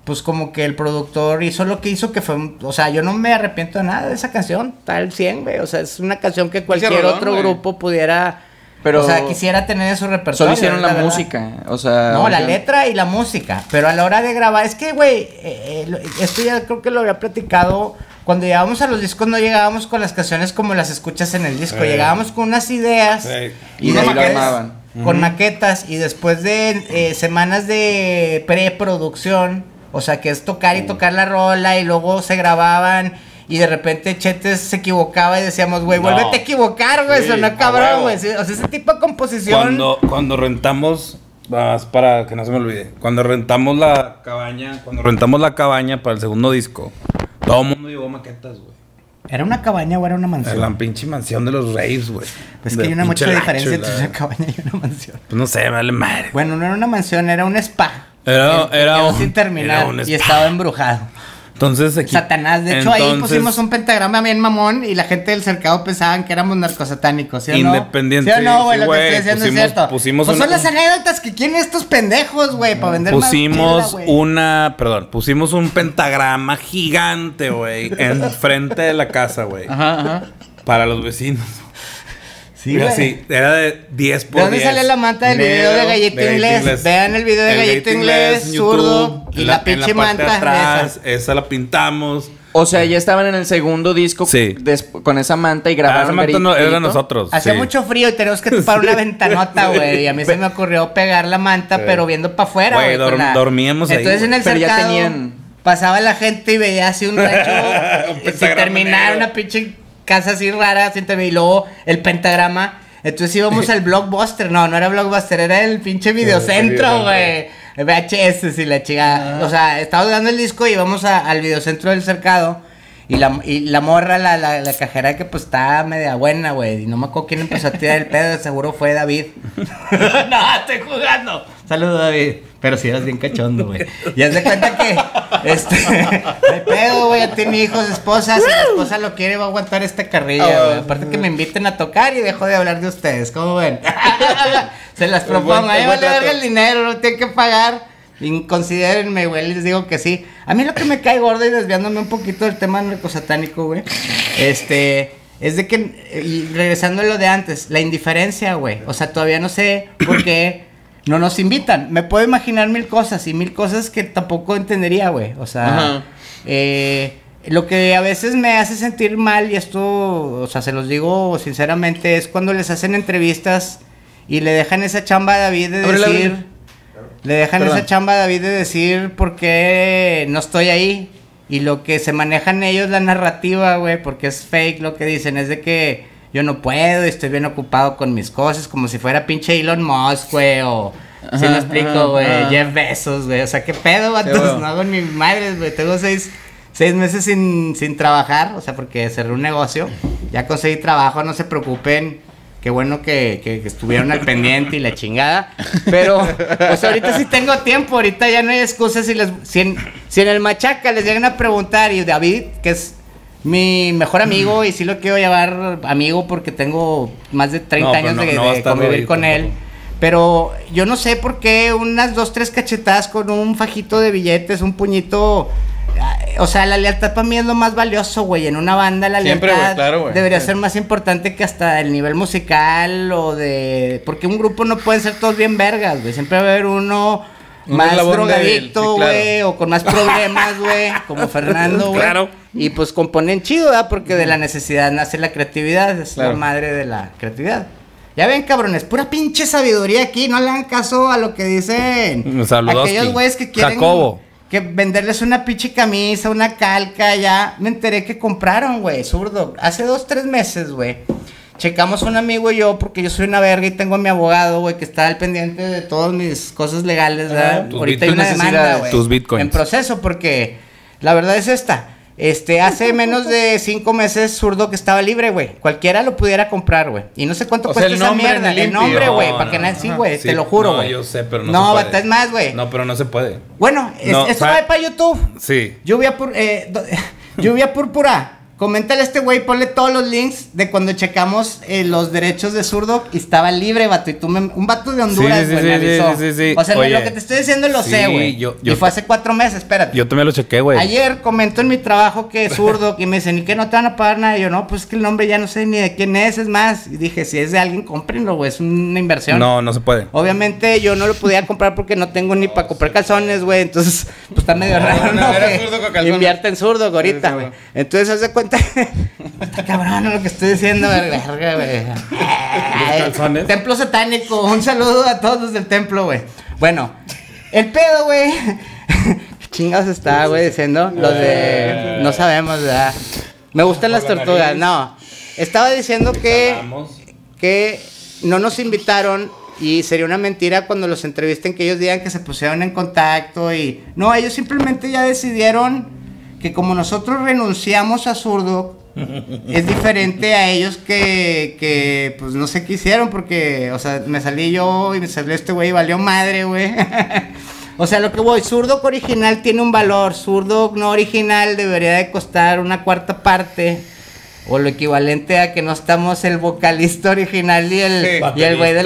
pues como que el productor hizo lo que hizo, que fue, o sea, yo no me arrepiento de nada de esa canción, tal 100, güey, o sea, es una canción que cualquier otro grupo pudiera, pero, o sea, quisiera tener en su repertorio. Solo hicieron la música, o sea. No, la letra y la música, pero a la hora de grabar, es que, güey, esto ya creo que lo había platicado, cuando llegábamos a los discos no llegábamos con las canciones como las escuchas en el disco, llegábamos con unas ideas y de ahí lo armaban, con maquetas, y después de semanas de preproducción, o sea, que es tocar y tocar la rola, y luego se grababan, y de repente Chetes se equivocaba y decíamos, güey, vuélvete a equivocar, güey, sonó cabrón, güey. O sea, ese tipo de composición. Cuando rentamos, para que no se me olvide, cuando rentamos la cabaña para el segundo disco, todo el mundo llevó maquetas, güey. ¿Era una cabaña o era una mansión? Era la pinche mansión de los Reyes, güey. Pues es que hay una mucha diferencia entre una cabaña y una mansión. Pues no sé, vale madre. Bueno, no era una mansión, era un spa. Era un spa. Y estaba embrujado. Entonces aquí, Satanás, de hecho ahí pusimos un pentagrama bien mamón y la gente del cercado pensaban que éramos narcosatánicos, ¿sí o no? Independiente. ¿Sí o no, güey? Lo que estoy diciendo es cierto. Pues son las anécdotas que tienen estos pendejos, güey, para vender más. Pusimos un pentagrama gigante, güey, enfrente de la casa, güey. Ajá. Para los vecinos. Sí, era de 10 por 10. ¿Dónde sale la manta del video de Gallito Inglés? Vean el video de Gallito Inglés, zurdo, y la pinche manta atrás, esa la pintamos. O sea, ya estaban en el segundo disco con esa manta y grabaron. Esa manta no era de nosotros. Hacía mucho frío y tenemos que tapar una ventanota, güey. Y a mí se me ocurrió pegar la manta, pero viendo para afuera, güey. Dormíamos ahí. Entonces en el cercado pasaba la gente y veía así un rancho sin terminar, una pinche casa así rara, y luego el pentagrama. Entonces íbamos al Blockbuster. No era Blockbuster, era el pinche videocentro, güey. VHS y la chica. O sea, estábamos dando el disco y íbamos al videocentro del cercado. Y la morra, la cajera, que pues está media buena, güey. Y no me acuerdo quién empezó a tirar el pedo, seguro fue David. No, estoy jugando. Saludos, David. Pero si eras bien cachondo, güey. Y haz de cuenta que me pedo, güey, tiene hijos, esposas. Si la esposa lo quiere, va a aguantar esta carrilla, güey. Aparte que me inviten a tocar y dejo de hablar de ustedes. ¿Cómo ven? Se las propongo. Ahí vale verga el dinero, no tiene que pagar. Considérenme, güey, les digo que sí. A mí lo que me cae gordo, y desviándome un poquito del tema narcosatánico, güey, es de que, y regresando a lo de antes, la indiferencia, güey. O sea, todavía no sé por qué no nos invitan. Me puedo imaginar mil cosas, y mil cosas que tampoco entendería, güey. O sea, lo que a veces me hace sentir mal, y esto, o sea, se los digo sinceramente, es cuando les hacen entrevistas y le dejan esa chamba a David de decir... Le dejan esa chamba a David de decir por qué no estoy ahí. Y lo que se manejan ellos, la narrativa, güey, porque es fake lo que dicen, es de que yo no puedo, estoy bien ocupado con mis cosas, como si fuera pinche Elon Musk, güey, o... ¿Sí me explico, güey? Jeff Bezos, güey, o sea, qué pedo, vatos, no hago ni madres, güey, tengo seis meses sin trabajar, o sea, porque cerré un negocio, ya conseguí trabajo, no se preocupen. Qué bueno que estuvieron al pendiente y la chingada. Pero, pues ahorita sí tengo tiempo. Ahorita ya no hay excusas. Si en el Machaca les llegan a preguntar, y David, que es mi mejor amigo, y sí lo quiero llevar amigo porque tengo más de 30 años de convivir con él. Pero yo no sé por qué unas 2, 3 cachetadas con un fajito de billetes, un puñito... O sea, la lealtad para mí es lo más valioso, güey. En una banda la lealtad debería ser más importante que hasta el nivel musical o de... Porque un grupo no pueden ser todos bien vergas, güey. Siempre va a haber uno más drogadicto, güey, o con más problemas, güey, como Fernando, güey. Claro. Y pues componen chido, ¿verdad? Porque de la necesidad nace la creatividad, es claro, la madre de la creatividad. Ya ven, cabrones, pura pinche sabiduría aquí, no le hagan caso a lo que dicen aquellos güeyes que quieren Jacobo, que venderles una pinche camisa, una calca, ya me enteré que compraron, güey, zurdo. Hace 2, 3 meses, güey, checamos un amigo y yo, porque yo soy una verga y tengo a mi abogado, güey, que está al pendiente de todas mis cosas legales, ¿verdad? Ahorita hay una demanda, güey, tus bitcoins en proceso, porque la verdad es esta. Hace menos de 5 meses, zurdo, que estaba libre, güey. Cualquiera lo pudiera comprar, güey. Y no sé cuánto cuesta esa mierda. El nombre, güey, para que nadie, sí, güey, te lo juro, güey. No, yo sé, pero no se puede. No, batás más, güey. No, pero no se puede. Bueno, esto va para YouTube. Sí. Lluvia Púrpura. Coméntale a este güey, ponle todos los links de cuando checamos los derechos de zurdo y estaba libre, vato. Y tú un vato de Honduras, güey, me avisó. Sí. O sea, oye, lo que te estoy diciendo lo sé, güey. Y fue hace 4 meses, espérate. Yo también lo chequé, güey. Ayer comentó en mi trabajo que es zurdo y me dicen, ¿y qué? ¿No te van a pagar nada? Y yo, no, pues es que el nombre ya no sé ni de quién es más. Y dije, si es de alguien, cómprenlo, güey, es una inversión. No, no se puede. Obviamente yo no lo podía comprar porque no tengo ni para comprar calzones, güey. Entonces, pues está medio raro, ¿no? Invierte en zurdo ahorita, güey. Entonces, hace cuenta. Está cabrón lo que estoy diciendo, verga, güey. Templo satánico. Un saludo a todos los del templo, güey. Bueno, el pedo, güey. ¿Qué chingados está, güey, diciendo? Los de... No sabemos, ¿verdad? Me gustan las tortugas. No. Estaba diciendo que no nos invitaron y sería una mentira cuando los entrevisten que ellos digan que se pusieron en contacto y... No, ellos simplemente ya decidieron... que como nosotros renunciamos a zurdo, es diferente a ellos que pues no sé qué hicieron, porque, o sea, me salí yo y me salió este güey y valió madre, güey. O sea, lo que voy, zurdo original tiene un valor, zurdo no original debería de costar una cuarta parte, o lo equivalente a que no estamos el vocalista original y el güey de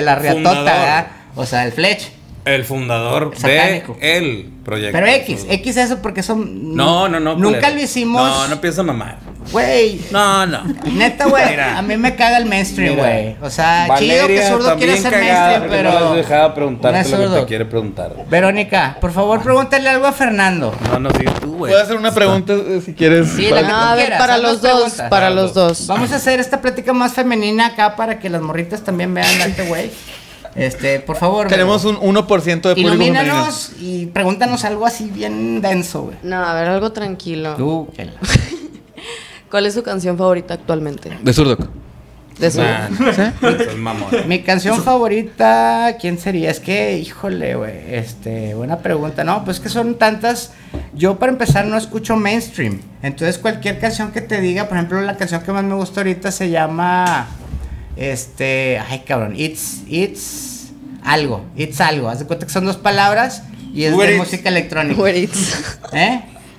la riatota, ¿verdad? O sea, el Fletch. El fundador satánico de el proyecto. Pero X eso porque son... No. Nunca culero lo hicimos. No pienso mamar. Güey. No. Neta, güey. A mí me caga el mainstream, güey. O sea, Valeria, chido que zurdo quiere ser mainstream, pero... No has dejado preguntarte lo que te quiere preguntar. Verónica, por favor, pregúntale algo a Fernando. No, sigue tú, güey. Puedo hacer una pregunta si quieres. Sí, la que tú quieras. Para los dos, para los dos. Vamos a hacer esta plática más femenina acá para que las morritas también vean a este güey. Por favor. Tenemos un 1% de ilumínanos y pregúntanos algo así bien denso, güey. No, a ver, algo tranquilo. Tú, ¿cuál es su canción favorita actualmente? De zurdo. De zurdo. Mi canción favorita, ¿quién sería? Es que, híjole, güey, buena pregunta. No, pues que son tantas. Yo, para empezar, no escucho mainstream. Entonces, cualquier canción que te diga, por ejemplo, la canción que más me gusta ahorita se llama... ay, cabrón, it's algo, haz de cuenta que son 2 palabras y es de música electrónica.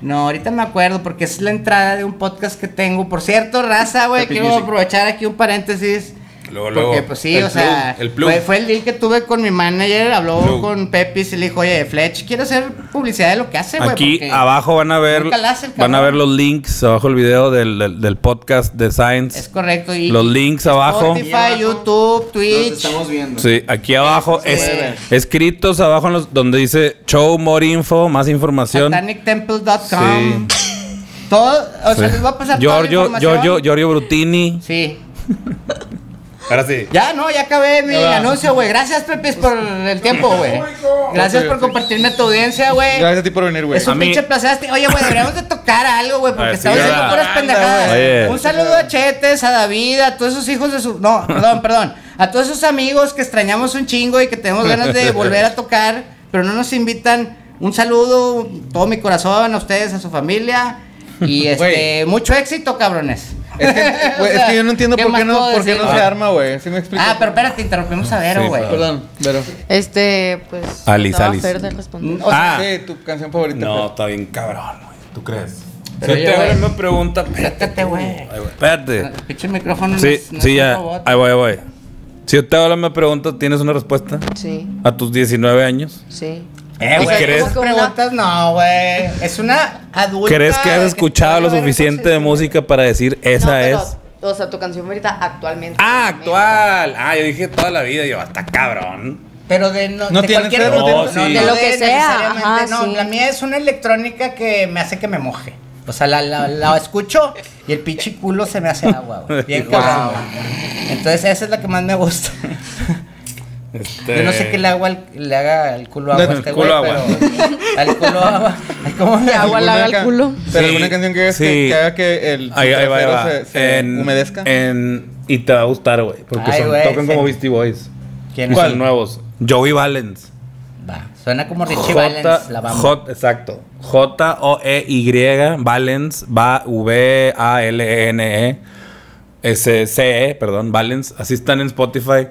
No, ahorita me acuerdo porque es la entrada de un podcast que tengo, por cierto, raza, güey, quiero aprovechar aquí un paréntesis. Luego, porque pues sí, o sea, fue el deal que tuve con mi manager, habló con Pepis y le dijo, oye, Fletch, quiero hacer publicidad de lo que hace, güey. Aquí abajo van a ver los links, abajo el video del podcast de Science. Es correcto. Y los links abajo. Spotify, YouTube, Twitch. Los estamos viendo. Sí, aquí abajo, escritos abajo en donde dice show, more info, más información. SatanicTemple.com. Sí. Todo, o sea, les va a pasar Giorgio Brutini. Sí. Ahora sí. Ya acabé mi anuncio, güey. Gracias, Pepis, por el tiempo, güey. Gracias por compartirme tu audiencia, güey. Gracias a ti por venir, güey. Es un pinche placer. Oye, güey, deberíamos de tocar algo, güey, porque estamos haciendo puras pendejadas. Un saludo a Chetes, a David, a todos esos hijos de su... No, perdón. A todos esos amigos que extrañamos un chingo y que tenemos ganas de volver a tocar, pero no nos invitan. Un saludo, todo mi corazón, a ustedes, a su familia. Y mucho éxito, cabrones. Es que yo no entiendo por qué no se arma, güey. ¿Sí me explico? Ah, pero espérate, interrumpimos a Vero, güey. Perdón, Vero. Pues Alice. Tu canción favorita. No, está bien cabrón, güey. ¿Tú crees? Pero si te abren una pregunta, espérate, güey. Espérate. Pinche el micrófono. Sí, ya. Ahí voy. Si yo te hago una pregunta, ¿tienes una respuesta? Sí. ¿A tus 19 años? Sí. Güey, ¿crees? Preguntas, no, güey. Es una adulta. ¿Crees que has escuchado lo suficiente de música para decir esa es? O sea, tu canción favorita actualmente. Ah, actual. Ah, yo dije toda la vida. Yo, hasta cabrón. Pero de cualquier, de lo que sea. Ajá, no, sí. La mía es una electrónica que me hace que me moje. O sea, la escucho y el pinche culo se me hace agua, güey. Bien cabrón. Entonces, esa es la que más me gusta. Yo no sé qué le haga el culo agua a este güey, pero... al culo agua. ¿Cómo le agua le haga el culo? ¿Pero alguna canción que haga que el trasero se humedezca? Y te va a gustar, güey. Porque tocan como Beastie Boys. ¿Quiénes son nuevos? Joey Valens. Va, suena como Richie Valens, la banda. Exacto. J-O-E-Y Valens, va V-A-L-N-E S-C-E, perdón, Valens. Así están en Spotify.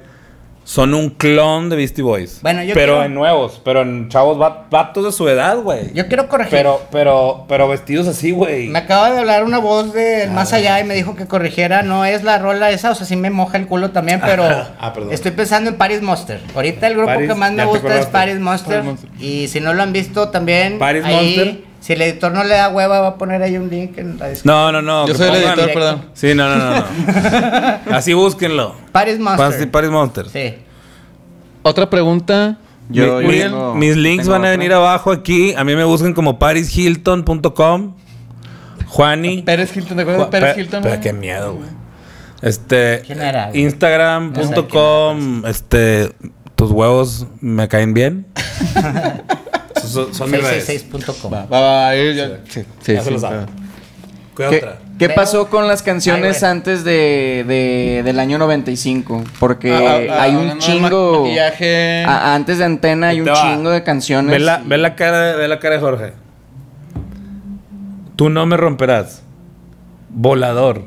Son un clon de Beastie Boys. Bueno, yo quiero... en nuevos, pero en chavos vatos de su edad, güey. Yo quiero corregir. Pero vestidos así, güey. Me acaba de hablar una voz de más allá y me dijo que corrigiera. No es la rola esa, o sea, sí me moja el culo también, pero perdón. Estoy pensando en Paris Monster. Ahorita el grupo que más me gusta es Paris Monster. Y si no lo han visto también, Paris Monster. Si el editor no le da hueva, va a poner ahí un link en la descripción. No. Yo soy el editor, perdón. Sí, no. Así búsquenlo. Paris Monster. Paris Monster. Sí. Otra pregunta. Mis links van a venir abajo aquí. A mí me buscan como ParisHilton.com. Juani. Pérez Hilton, ¿te acuerdas de Pérez Hilton? Pero qué miedo, güey. ¿Quién era? Instagram.com. Tus huevos me caen bien. Son 666.com. ¿Qué pasó con las canciones antes del año 95? Porque hay un chingo. Antes de Antena hay un chingo de canciones. Ve la cara de Jorge. Tú no me romperás. Volador.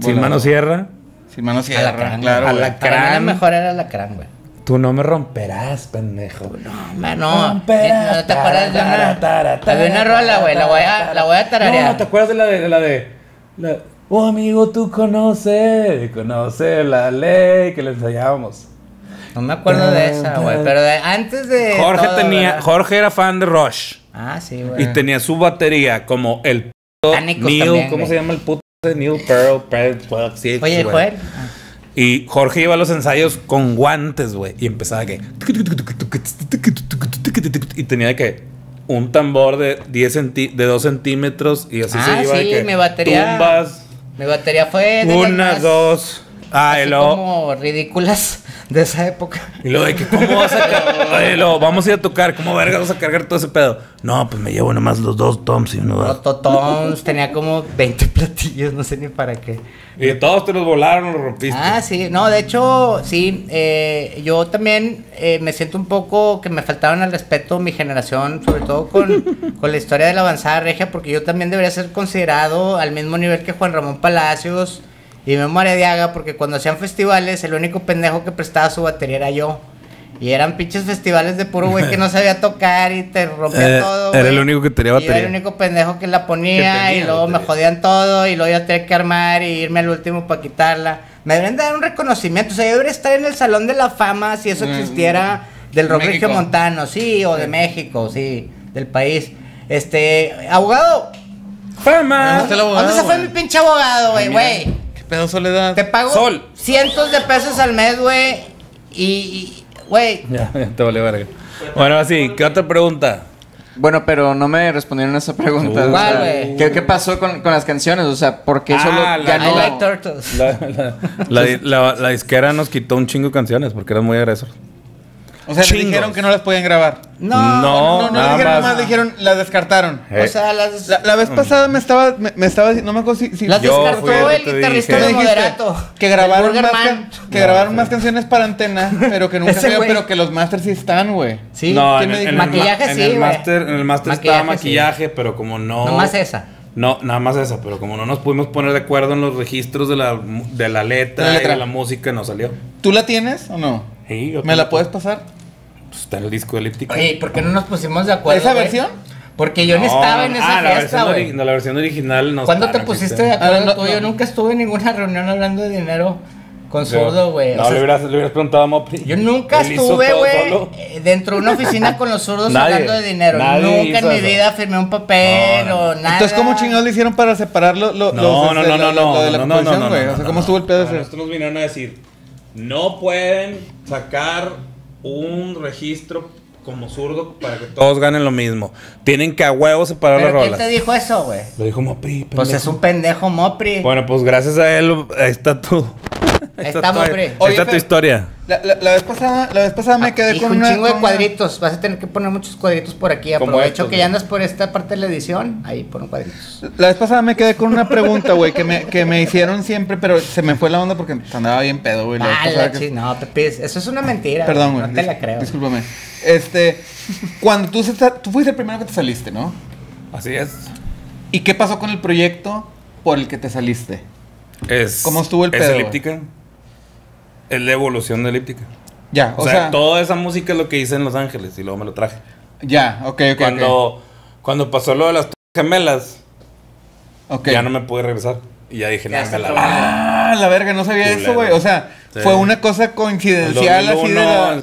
Sin mano cierra. Claro. Alacrán. Mejor era Alacrán, güey. Tú no me romperás, pendejo. No. ¿No te acuerdas de una rola, güey? La voy a tararear. No, ¿te acuerdas de la de oh, amigo, tú conoces la ley que le ensayábamos? No me acuerdo de esa, güey. Pero antes de Jorge todo, Jorge era fan de Rush. Ah, sí, güey. Y tenía su batería como el puto Neil. ¿Cómo se llama el puto de Neil Pearl? Oye, Joel. Y Jorge iba a los ensayos con guantes, güey. Y empezaba que... Y tenía que... un tambor de 2 centímetros. Y así se iba que... mi batería... tumbas. Mi batería fue... como ridículas de esa época. Y lo de que... ¿cómo vas a cargar? Vamos a ir a tocar. ¿Cómo verga vas a cargar todo ese pedo? No, pues me llevo nomás los 2 toms y uno... toms. Tenía como 20 platillos. No sé ni para qué. Y todos te los volaron, los rompiste. Ah, sí. No, de hecho, sí. Yo también me siento un poco que me faltaron al respeto mi generación, sobre todo con la historia de la avanzada regia, porque yo también debería ser considerado al mismo nivel que Juan Ramón Palacios y Memo Aradiaga, porque cuando hacían festivales, el único pendejo que prestaba su batería era yo. Y eran pinches festivales de puro güey que no sabía tocar y te rompía todo, güey. Era el único que tenía batería. Yo era el único pendejo que la ponía y luego me jodían todo y luego yo tenía que armar y irme al último para quitarla. Me deberían dar un reconocimiento. O sea, yo debería estar en el Salón de la Fama si eso existiera, del rock regiomontano, sí, o de México, sí, del país. Abogado. Fama. ¿Dónde se fue mi pinche abogado, güey? ¿Qué pedo, Soledad? Te pago cientos de pesos al mes, güey. Y... güey. Ya te vale verga. Bueno, así, ¿qué otra pregunta? Bueno, pero no me respondieron a esa pregunta. Igual, güey. ¿Qué pasó con las canciones? O sea, ¿por qué solo ganó? La disquera nos quitó un chingo de canciones porque eran muy agresores. O sea, les dijeron que no las podían grabar. No, nada más dijeron, las descartaron. O sea, la vez pasada me estaba diciendo, no me acuerdo si las descartó el guitarrista de Moderato. Que grabaron más canciones para Antena, pero que nunca salió, pero que los masters sí están, güey. Sí, no, maquillaje sí, güey. En el master estaba maquillaje, pero como no. Nomás esa. No, nada más esa, pero como no nos pudimos poner de acuerdo en los registros de la letra y de la música, no salió. ¿Tú la tienes o no? Sí, ¿me la puedes pasar? Pues está en el disco elíptico. Oye, ¿por qué no nos pusimos de acuerdo? ¿Esa versión? Porque yo no estaba en esa fiesta, güey. No, la versión original no. ¿Cuándo te pusiste de acuerdo tú? Yo nunca estuve en ninguna reunión hablando de dinero con Zurdo, güey. No, o sea, le hubieras preguntado a Mopri. Yo nunca estuve, güey, dentro de una oficina con los zurdos hablando de dinero. Nunca en mi vida firmé un papel o nada. Entonces, ¿cómo chingados le hicieron para separarlo? No, de la composición, güey. O sea, ¿cómo estuvo el pedo ese? Esto nos vinieron a decir... no pueden sacar un registro como zurdo para que todos ganen lo mismo. Tienen que a huevo separar las rolas. ¿Quién te dijo eso, güey? Lo dijo Mopri, pendejo. Pues es un pendejo Mopri. Bueno, pues gracias a él, ahí está todo. Está Mopri. Ahí está tu historia. La vez pasada me quedé con un chingo de cuadritos. Vas a tener que poner muchos cuadritos por aquí. Aprovecho que ya andas por esta parte de la edición. Ahí ponen cuadritos. La vez pasada me quedé con una pregunta, güey, que me hicieron siempre, pero se me fue la onda porque andaba bien pedo, güey. No, te pides. Eso es una mentira. Perdón, güey. No te la creo. Discúlpame. Cuando tú fuiste el primero que te saliste, ¿no? Así es. ¿Y qué pasó con el proyecto por el que te saliste? ¿Cómo estuvo el pedo? Es Elíptica. Es la evolución de Elíptica. Ya, o sea, toda esa música es lo que hice en Los Ángeles y luego me lo traje. Ya, ok. Cuando pasó lo de las gemelas, ya no me pude regresar. Y ya dije, nada, la verga, no sabía eso, güey. O sea, fue una cosa coincidencial así de la...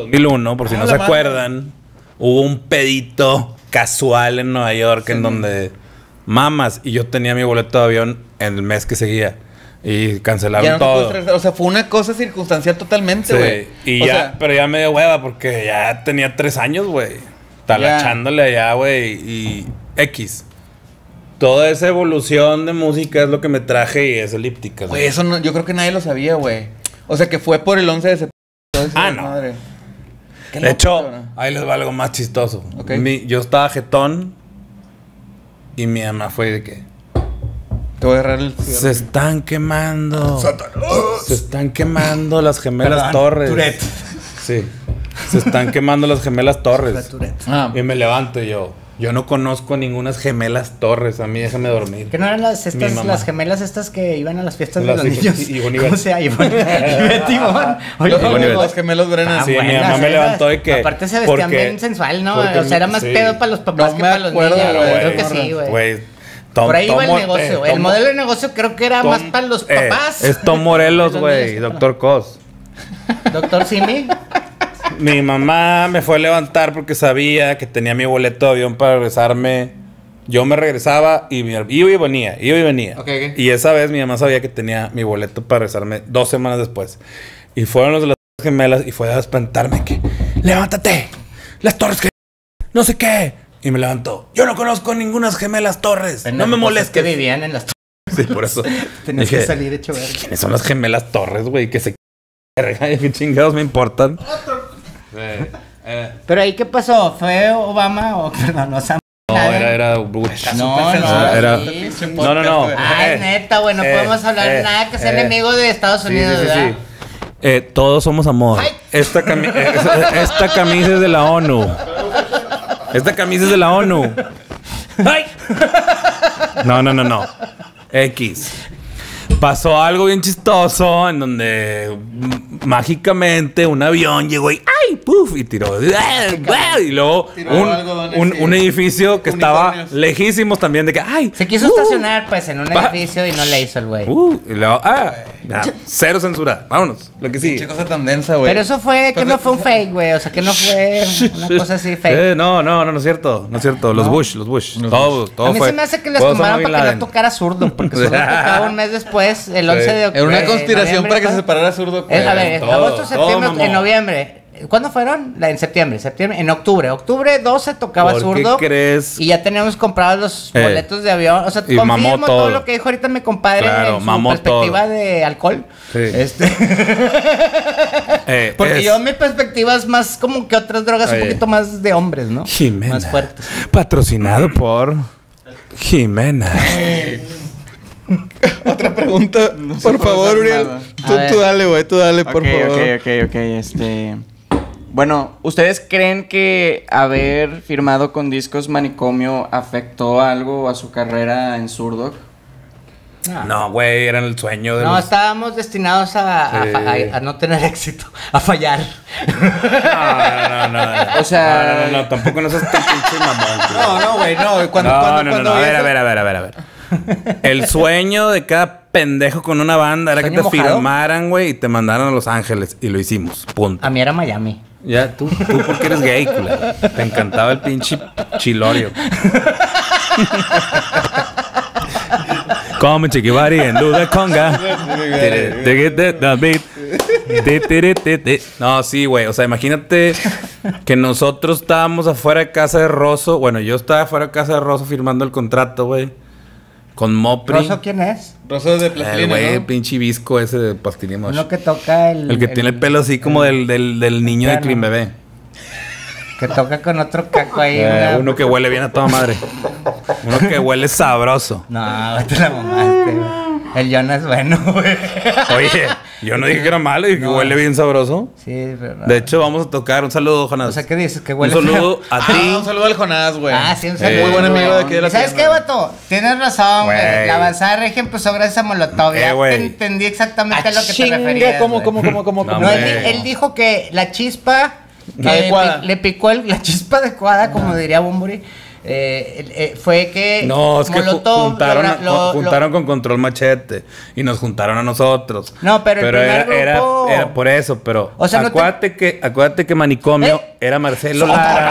2001, por si no se acuerdan, hubo un pedito casual en Nueva York, sí, en donde mamas, y yo tenía mi boleto de avión en el mes que seguía y cancelaron todo. O sea, fue una cosa circunstancial totalmente, güey. Sí, y ya, pero ya me dio hueva porque ya tenía 3 años, güey, talachándole allá, güey, y X. Toda esa evolución de música es lo que me traje y es Elíptica. Güey, eso no, yo creo que nadie lo sabía, güey. O sea, que fue por el 11 de septiembre. Ah, no. Madre. De hecho, ahí les va algo más chistoso. Okay. Yo estaba jetón y mi mamá fue de que... Te voy a agarrar el cigarro. Se están quemando. ¡Satanás! Se están quemando las gemelas Torres. Tourette. Sí. Se están quemando las gemelas Torres. Y me levanto y yo... Yo no conozco a ninguna gemelas Torres. A mí déjame dormir. ¿Que no eran las gemelas estas que iban a las fiestas de los niños? ¿Cómo sea? Ivonne y Ivonne. Oye, los gemelos Brennan. Sí, mi mamá me levantó y que... Aparte se vestían bien sensual, ¿no? O sea, era más pedo para los papás que para los niños. Creo que sí, güey. Por ahí iba el negocio, güey. El modelo de negocio creo que era más para los papás. Es Tom Morelos, güey. Doctor Cos. Doctor Simi. Mi mamá me fue a levantar porque sabía que tenía mi boleto de avión para regresarme. Yo me regresaba y iba y venía. Okay. Y esa vez mi mamá sabía que tenía mi boleto para regresarme 2 semanas después. Y fueron los de las gemelas y fue a espantarme que... ¡Levántate! ¡Las Torres gemelas! ¡No sé qué! Y me levantó. Yo no conozco ninguna gemelas Torres. No me molestes. Que vivían en las Torres. Sí, por eso. Tenías que salir hecho verga. ¿Quiénes son las gemelas Torres, güey? Que se... ¿Qué chingados me importan? Pero ahí, ¿qué pasó? ¿Fue Obama o perdón, o sea, no, era Bush? No. Ay, neta, bueno, podemos hablar nada que sea enemigo de Estados Unidos, ¿verdad? Sí. Todos somos amor. Esta camisa es de la ONU. Esta camisa es de la ONU. ¡Ay! No. X. Pasó algo bien chistoso en donde mágicamente un avión llegó y ¡ay! ¡Puf! Y tiró. Y luego un edificio que estaba lejísimos también de que ¡ay! Se quiso estacionar pues en un edificio y no le hizo el güey. Y luego cero censura. Vámonos. Lo que sí. Qué cosa tan densa, güey. Pero eso fue que no fue un fake, güey. O sea, que no fue una cosa así fake. No es cierto. No es cierto. Los Bush. Todo. A mí se me hace que les tomaron para que no tocara zurdo. Porque solo tocaba un mes después. El 11 de octubre. Era una conspiración para que se separara zurdo. A ver, agosto, septiembre, en noviembre. ¿Cuándo fueron? En septiembre. En octubre. Octubre 12 tocaba zurdo. ¿Qué crees? Y ya teníamos comprados los boletos de avión. O sea, confirmo todo lo que dijo ahorita mi compadre en su perspectiva de alcohol. Sí. Porque yo mi perspectiva es más como que otras drogas un poquito más de hombres, ¿no? Jimena. Más fuertes. Patrocinado por Jimena. Otra pregunta, no por favor, Uriel. Tú dale, güey, por favor. Ok. Bueno, ¿ustedes creen que haber firmado con Discos Manicomio afectó algo a su carrera en Zurdok? No, güey, era el sueño de... estábamos destinados a no tener éxito, a fallar. No. O sea... No, tampoco nos estás pinche mamón. No, güey. A ver. El sueño de cada pendejo con una banda era que te firmaran, güey, y te mandaran a Los Ángeles. Y lo hicimos, punto. A mí era Miami. Ya, tú porque eres gay, culero. Te encantaba el pinche chilorio. Come chiquibari en duda conga. No, sí, güey. O sea, imagínate que nosotros estábamos afuera de casa de Rosso. Bueno, yo estaba afuera de casa de Rosso firmando el contrato, güey. Con Mopri. ¿Rosso quién es? Rosso es de Plastilina, güey, ¿no? Pinche visco ese de Plastilina. Lo que toca el... El que tiene el pelo así como del niño de Clean Bebé. Que toca con otro caco ahí. Uno que huele bien a toda madre. Uno que huele sabroso. No, te la mamaste, güey. El John es bueno, güey. Oye, yo no dije que era malo, dije que huele bien sabroso. Sí, pero no. De hecho, vamos a tocar. Un saludo, Jonás. O sea, ¿qué dices? Que huele. Un saludo a ti. Un saludo al Jonás, güey. Ah, sí, un saludo. Muy buen amigo de aquí de la tienda. ¿Sabes qué, vato? Tienes razón, güey. La avanzada regia empezó gracias a Molotov. Ya te entendí exactamente a lo que te referías. ¿Cómo? No, él dijo que la chispa adecuada. Le picó la chispa adecuada, como diría Bumburi. Fue que no, es Molotov que juntaron con Control Machete y nos juntaron a nosotros. No, pero el primer grupo... era por eso, pero o sea, acuérdate que Manicomio era Marcelo Lara.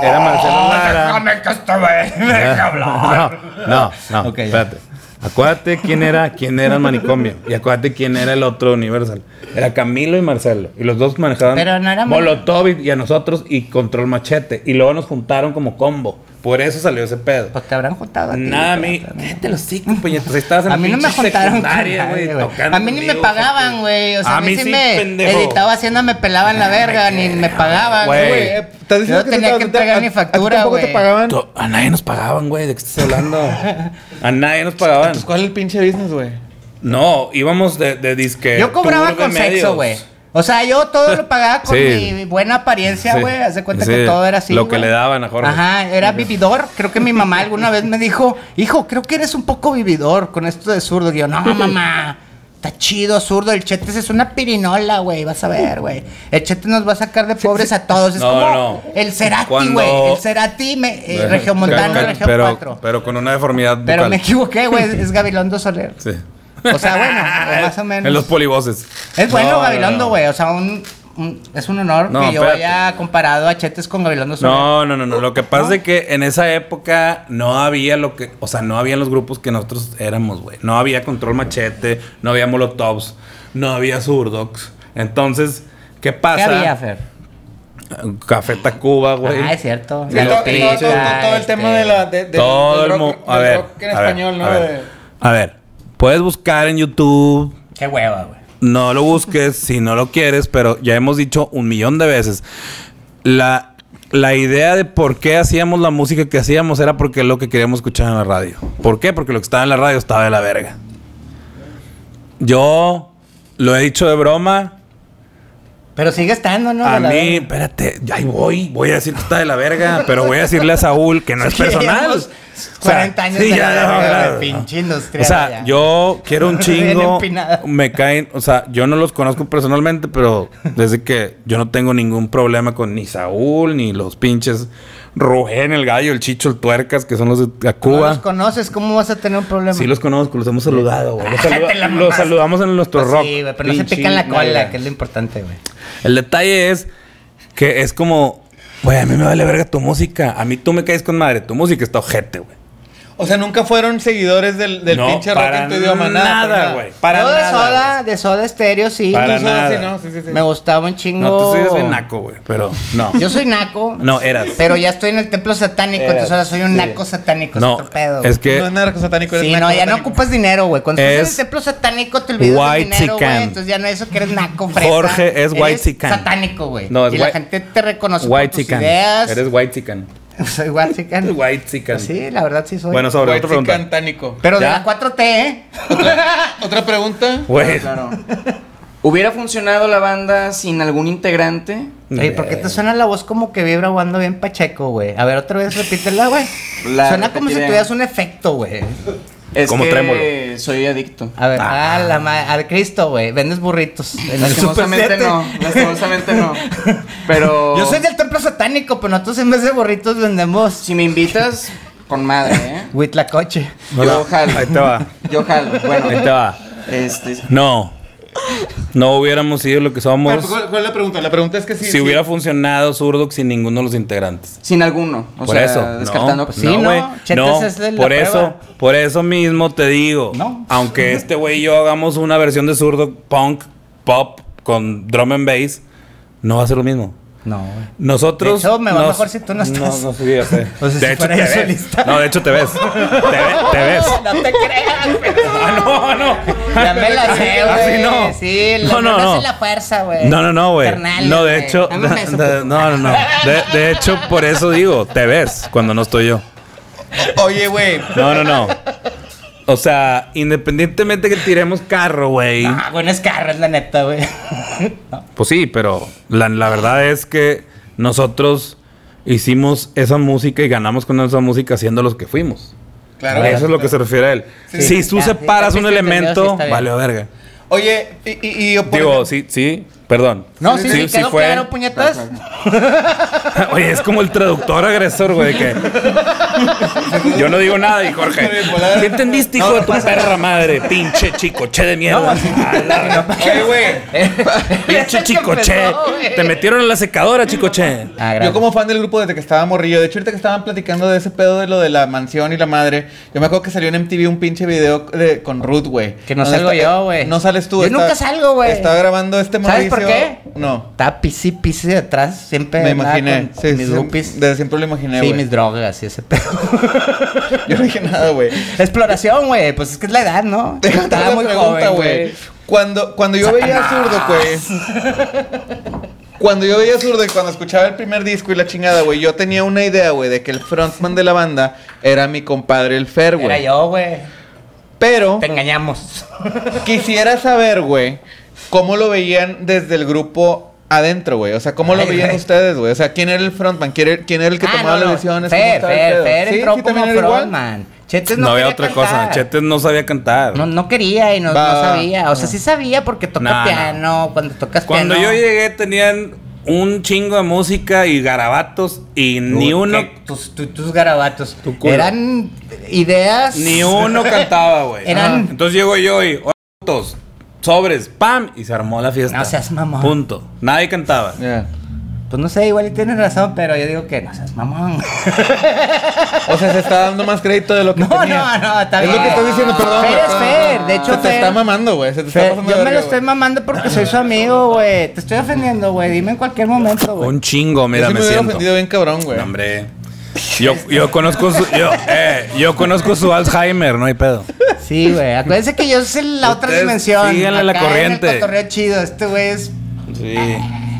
Era Marcelo Lara. Déjame que deja hablar. No, okay, espérate. Acuérdate quién era el Manicomio. Y acuérdate quién era el otro Universal. Era Camilo y Marcelo. Y los dos manejaban no Molotov y a nosotros y Control Machete. Y luego nos juntaron como combo. Por eso salió ese pedo. Pues te habrán juntado a ti. Nada, a mí. Cállate los hocicos, puñetos. Ahí estabas en la pinche secundaria, güey. A mí ni me pagaban, güey. O sea, a mí sí me editaba haciendo, me pelaban la verga, ni me pagaban, güey. Yo tenía que entregar mi factura, güey. ¿A ti tampoco te pagaban? A nadie nos pagaban, güey. ¿De qué estás hablando? A nadie nos pagaban. Pues, ¿cuál es el pinche business, güey? No, íbamos de disque. Yo cobraba con sexo, güey. O sea, yo todo lo pagaba con mi buena apariencia, güey. Haz de cuenta que todo era así, lo que le daban a Jorge. Ajá, era vividor. Creo que mi mamá alguna vez me dijo, hijo, creo que eres un poco vividor con esto de zurdo. Y yo, no, mamá, está chido, zurdo. El Chetes es una pirinola, güey. Vas a ver, güey. El Chetes nos va a sacar de pobres a todos. Es como el Cerati, güey. El Cerati, regiomontano, región 4. Pero con una deformidad bucal. Pero me equivoqué, güey. Es Gabilondo Soler. Sí. O sea, bueno, más o menos. En los polivoces. Es bueno, Gabilondo, güey. O sea, es un honor que yo haya comparado a Chetes con Gabilondo Soler. No. Lo que pasa es que en esa época no había lo que... O sea, no había los grupos que nosotros éramos, güey. No había Control Machete, no había Molotovs, no había Zurdox. Entonces, ¿qué pasa? ¿Qué había, Fer? Café Tacuba, güey. Ah, es cierto. Sí, todo el tema de la... Todo el rock en español, ¿no? A ver... Puedes buscar en YouTube. Qué hueva, güey. No lo busques si no lo quieres, pero ya hemos dicho 1,000,000 de veces. La idea de por qué hacíamos la música que hacíamos era porque es lo que queríamos escuchar en la radio. ¿Por qué? Porque lo que estaba en la radio estaba de la verga. Yo lo he dicho de broma. Pero sigue estando, ¿no? A mí, espérate, ahí voy a decir que está de la verga, pero voy a decirle a Saúl que no es personal. 40 años de la pinche industria. O sea, yo quiero un chingo, me caen, o sea, yo no los conozco personalmente, pero desde que yo no tengo ningún problema con ni Saúl, ni los pinches Rubén, el Gallo, el Chicho, el Tuercas, que son los de Cuba. No los conoces, ¿cómo vas a tener un problema? Sí los conozco, los hemos saludado, güey. Los saludamos en nuestro rock. Sí, güey, pero no se pican la cola, que es lo importante, güey. El detalle es que es como, güey, a mí me vale verga tu música. A mí tú me caes con madre. Tu música está ojete, güey. O sea, nunca fueron seguidores del pinche rock en tu idioma. Nada, güey. Para nada. Yo de Soda Estéreo, sí. Para nada. Me gustaba un chingo. No, tú eres de naco, güey. Pero no. Yo soy naco. No, eras. Pero ya estoy en el templo satánico. Entonces ahora soy un naco satánico. No, es que... No es narco satánico. Sí, no, ya no ocupas dinero, güey. Cuando estás en el templo satánico te olvidas del dinero, güey. Entonces ya no es eso que eres naco, fresa. Jorge es white chican. Satánico, güey. Y la gente te reconoce por tus ideas. Eres white chican. Soy white chican. White chican. Sí, la verdad sí soy. Bueno, sobre white otra pregunta. Tánico. Pero ¿ya? De la 4T, ¿eh? ¿Otra pregunta? Bueno. Claro. ¿Hubiera funcionado la banda sin algún integrante? Oye, ¿por qué te suena la voz como que vibra o ando bien pacheco, güey? A ver, otra vez repítela, güey. Suena como si tuvieras un efecto, güey. Es como que trémolo. Soy adicto. A ver, la madre, al Cristo, güey. Vendes burritos. Lastimosamente no. Pero... Yo soy del templo satánico, pero nosotros en vez de burritos vendemos. Si me invitas, con madre, ¿eh? Huitlacoche. Yo jalo. Ahí te va. Yo jalo. Bueno. Ahí te va. No hubiéramos sido lo que somos. ¿Cuál es la pregunta? La pregunta es que si hubiera funcionado Zurdox sin ninguno de los integrantes. Sin alguno. O por sea, eso. Descartando. Por eso mismo te digo. No. Aunque este güey y yo hagamos una versión de Zurdox punk, pop, con drum and bass, no va a ser lo mismo. No, güey. Nosotros... De hecho, me va mejor si tú no estás. No, no, sí, yo sé. O sea, de hecho, te ves. Lista. No, de hecho, te ves. Te ves. No te creas, pero... Ah, no, no. Ya me la sé, güey. Así no. Sí, no, no, no. La fuerza, güey. No, no, no, güey. No, de hecho... No, no, no. De hecho, por eso digo, te ves cuando no estoy yo. Oye, güey. No, no, no. O sea, independientemente que tiremos carro, güey. Ah, bueno, es carro, es la neta, güey. No. Pues sí, pero la verdad es que nosotros hicimos esa música y ganamos con esa música siendo los que fuimos. Claro. Eso es lo que se refiere a él. Sí, si tú separas un elemento, vale a verga. Oye, y yo... Digo, sí, sí, perdón. No, sí, sí, sí, quedó claro, puñetas. Oye, es como el traductor agresor, güey, que... Yo no digo nada, y Jorge... ¿Qué entendiste, hijo de tu perra madre? Pinche chicoche de mierda. Oye, güey. Pinche chicoche. Te metieron en la secadora, chicoche. Yo como fan del grupo desde que estaba morrillo. De hecho, ahorita que estaban platicando de ese pedo de lo de la mansión y la madre, yo me acuerdo que salió en MTV un pinche video con Ruth, güey. Que no salgo yo, güey. No sales tú. Yo nunca salgo, güey. Estaba grabando este Mauricio. ¿Sabes por qué? No. Estaba pisi, pisi de atrás. Siempre me imaginé. Sí, mis groupies. Desde siempre lo imaginé, güey. Sí, mis drogas y ese pedo. Yo no dije nada, güey. Exploración, güey. Pues es que es la edad, ¿no? Yo estaba muy joven, güey. Cuando yo veía a Zurdo, güey. Cuando yo veía a Zurdo y cuando escuchaba el primer disco y la chingada, güey, yo tenía una idea, güey, de que el frontman de la banda era mi compadre el Fer, güey. Era yo, güey. Pero... Te engañamos. Quisiera saber, güey, cómo lo veían desde el grupo... Adentro, güey. O sea, ¿cómo lo veían ustedes, güey? O sea, ¿quién era el frontman? ¿Quién era el que tomaba las decisiones? Fer entró como frontman. Chetes no había otra cosa. Chetes no sabía cantar. No quería y no sabía. O sea, sí sabía porque toca piano. Cuando tocas piano. Cuando yo llegué tenían un chingo de música y garabatos y ni uno... Tus garabatos. Eran ideas... Ni uno cantaba, güey. Entonces llego yo y... Sobres, ¡pam! Y se armó la fiesta. No seas mamón. Punto. Nadie cantaba. Yeah. Pues no sé, igual tienes razón, pero yo digo que no seas mamón. O sea, se está dando más crédito de lo que tenía. No, está bien. Es lo que estás diciendo, perdón. Fer es Fer. De hecho, Fer, te está mamando, güey. Yo me lo estoy mamando porque soy su amigo, güey. Te estoy ofendiendo, güey. Dime en cualquier momento, güey. Un chingo, mira, me siento. Yo me hubiera ofendido bien cabrón, güey. No, hombre. Yo conozco su Alzheimer, no hay pedo. Sí, güey. Acuérdense que yo soy la otra dimensión. Síganle la corriente. El cotorreo chido. Este güey es... Sí.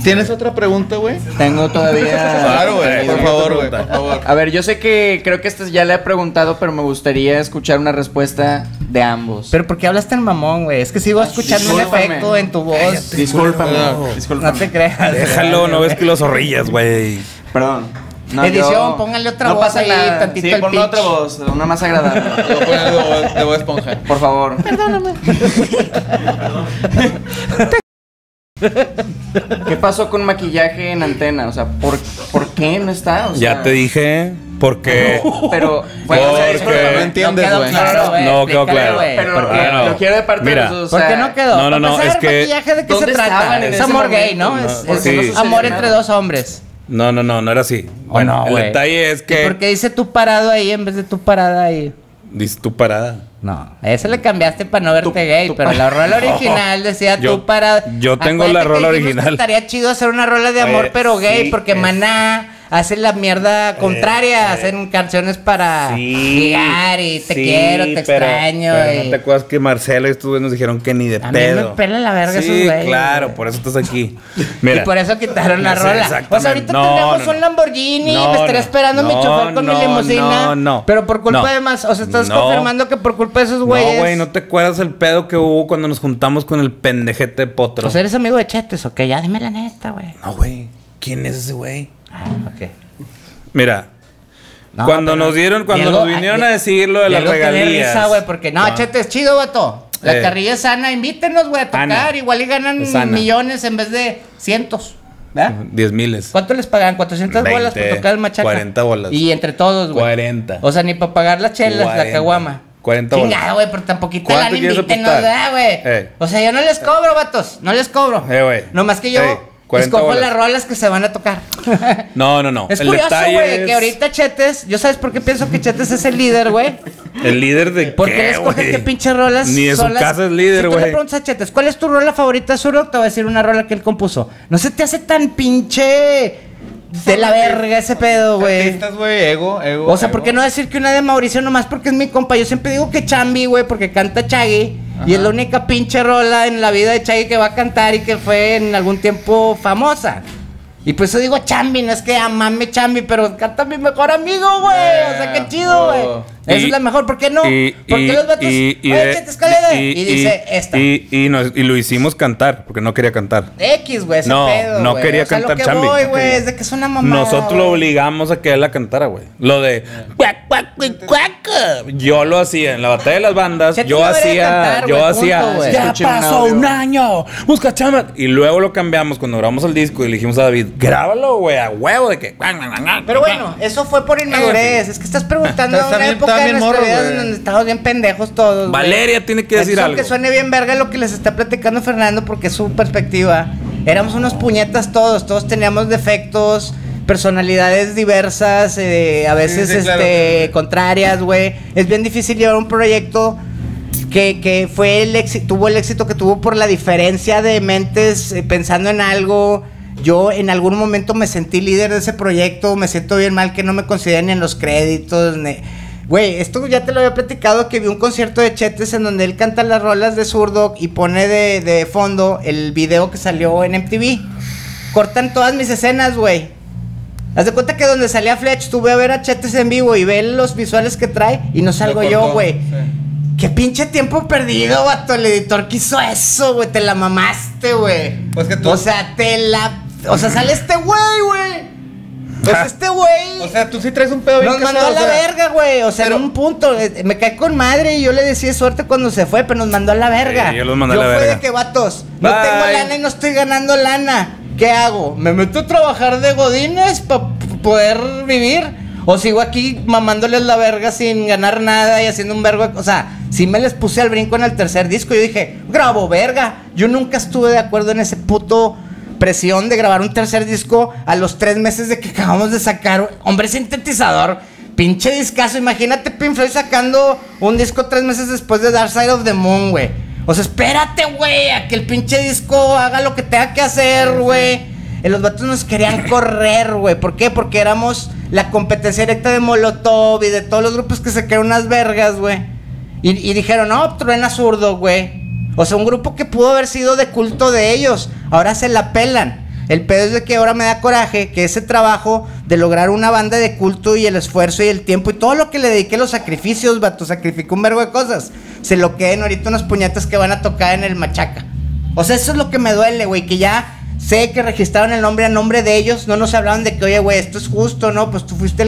¿Tienes otra pregunta, güey? Tengo todavía... Claro, güey. Por favor, güey. Por favor. A ver, yo sé que... Creo que esta ya le he preguntado, pero me gustaría escuchar una respuesta de ambos. ¿Pero por qué hablas tan mamón, güey? Es que sigo escuchando un efecto en tu voz. Discúlpame. No te creas. Déjalo, no ves que los zorrillas, güey. Perdón. No, edición, pónganle otra voz. No pasa nada. Tantito sí, ponle otra voz, una más agradable. Yo voy a poner de voz esponja. Por favor. Perdóname. ¿Qué pasó con maquillaje en Antena? O sea, ¿por qué no está? O sea, ya te dije. Porque... No, pero... Bueno, porque... No entiendes, güey. No quedó claro. Pero lo quiero de parte de los dos. ¿Por qué no quedó? No, es que... ¿Maquillaje de qué se trata? Es amor gay, ¿no? Es amor entre dos hombres. No era así. Bueno, no, el detalle es que... ¿Por qué dice tu parado ahí en vez de tu parada ahí? Dice tu parada. No, a ese le cambiaste para no verte gay, pero la rola original decía tu parada. Yo tengo la rola original. Estaría chido hacer una rola de amor pero gay, porque Maná hace la mierda contraria, hacen canciones para ligar y te quiero, te extraño. Pero no te acuerdas que Marcelo y estos güeyes nos dijeron que ni de pedo. A mí me pela la verga esos güeyes. Sí, claro, por eso estás aquí. Mira, y por eso quitaron la rola. Pues ahorita tenemos un Lamborghini, me estaré esperando mi chofer con mi limusina. No. Pero por culpa de más, o sea, estás confirmando que por culpa de esos güeyes. No, güey, no te acuerdas el pedo que hubo cuando nos juntamos con el pendejete de Potro. O sea, eres amigo de Chetes, ok, ya dime la neta, güey. No, güey, ¿quién es ese güey? Okay. Mira, no, cuando nos dieron, cuando nos vinieron a decir lo de las regalías, risa, wey, porque no, Chete es chido, vato. La carrilla es sana, invítenos, güey, a tocar. Igual y ganan millones en vez de cientos, ¿verdad? 10,000. ¿Cuánto les pagan? 400 bolas por tocar el machaca. 40 bolas. Y entre todos, güey. 40. O sea, ni para pagar las chelas, la caguama. 40 bolas. Chingada, güey, pero tampoco invítenos, güey. O sea, yo no les cobro, vatos. No les cobro. Nomás que yo Escojo las rolas que se van a tocar. No, no, no. Es el curioso, güey, es... que ahorita Chetes... ¿Yo sabes por qué pienso que Chetes es el líder, güey? ¿El líder de ¿Por qué, escoges qué pinche rolas? Ni de su casa es líder, güey. Si tú le preguntas a Chetes, ¿cuál es tu rola favorita, Zurok? Te voy a decir una rola que él compuso. No se te hace tan pinche... de la verga ese pedo, güey. Ego. O sea, ¿por qué no decir que una de Mauricio nomás porque es mi compa? Yo siempre digo que Chambi, güey, porque canta Chaggy. Ajá. Y es la única pinche rola en la vida de Chaggy que va a cantar y que fue en algún tiempo famosa. Y pues yo digo Chambi, no es que amame Chambi, pero canta mi mejor amigo, güey. O sea, qué chido, güey. Esa es la mejor, ¿por qué no? Porque los vatos... Y dice esta. Y lo hicimos cantar, porque no quería cantar. X, güey, ese pedo, no quería cantar Chambi. No, güey, es de que es una mamada. Nosotros lo obligamos a que él la cantara, güey. Lo de... cuac, cuac, cuac. Yo lo hacía, en la batalla de las bandas, yo hacía... Ya pasó un año, busca Chamba. Y luego lo cambiamos cuando grabamos el disco y le dijimos a David... Grábalo, güey, a huevo de que... Pero bueno, eso fue por inmadurez. Es que estás preguntando a una época de nuestra vida donde estamos bien pendejos todos. Valeria tiene que decir algo. Que suene bien verga lo que les está platicando Fernando, porque es su perspectiva. Éramos unos puñetas todos. Todos teníamos defectos, personalidades diversas, a veces contrarias, güey. Es bien difícil llevar un proyecto que fue el éxito, tuvo el éxito que tuvo por la diferencia de mentes pensando en algo. Yo en algún momento me sentí líder de ese proyecto. Me siento bien mal que no me consideren en los créditos. Güey, esto ya te lo había platicado, que vi un concierto de Chetes en donde él canta las rolas de Zurdo y pone de fondo el video que salió en MTV. Cortan todas mis escenas, güey. Haz de cuenta que donde salía Fletch, tú ve a ver a Chetes en vivo y ve los visuales que trae y no salgo yo, güey. ¡Qué pinche tiempo perdido, vato! El editor que hizo eso, güey. Te la mamaste, güey. Pues que tú... O sea, sale este güey. Pues este güey... O sea, tú sí traes un pedo bien casado. Nos mandó a la verga, güey. O sea, en un punto... Me caí con madre y yo le decía suerte cuando se fue, pero nos mandó a la verga. Yo los mandé a la verga. Yo fue de que, vatos, no tengo lana y no estoy ganando lana. ¿Qué hago? ¿Me meto a trabajar de godines para poder vivir? ¿O sigo aquí mamándoles la verga sin ganar nada y haciendo un vergo? O sea, sí me les puse al brinco en el tercer disco. Yo dije, grabo verga. Yo nunca estuve de acuerdo en ese puto... presión de grabar un tercer disco a los 3 meses de que acabamos de sacar Hombre Sintetizador, pinche discazo. Imagínate Pink Floyd sacando un disco 3 meses después de Dark Side of the Moon, güey. O sea, espérate, güey, a que el pinche disco haga lo que tenga que hacer, güey. Los vatos nos querían correr, güey. ¿Por qué? Porque éramos la competencia directa de Molotov y de todos los grupos que se crearon unas vergas, güey. Y dijeron, no, truena Zurdo, güey. O sea, un grupo que pudo haber sido de culto de ellos, ahora se la pelan. El pedo es de que ahora me da coraje que ese trabajo de lograr una banda de culto y el esfuerzo y el tiempo y todo lo que le dediqué, los sacrificios, vato, sacrificó un vergo de cosas, se lo queden ahorita unas puñetas que van a tocar en el Machaca. O sea, eso es lo que me duele, güey, que ya sé que registraron el nombre a nombre de ellos, no nos hablaron de que, oye, güey, esto es justo, ¿no? Pues tú fuiste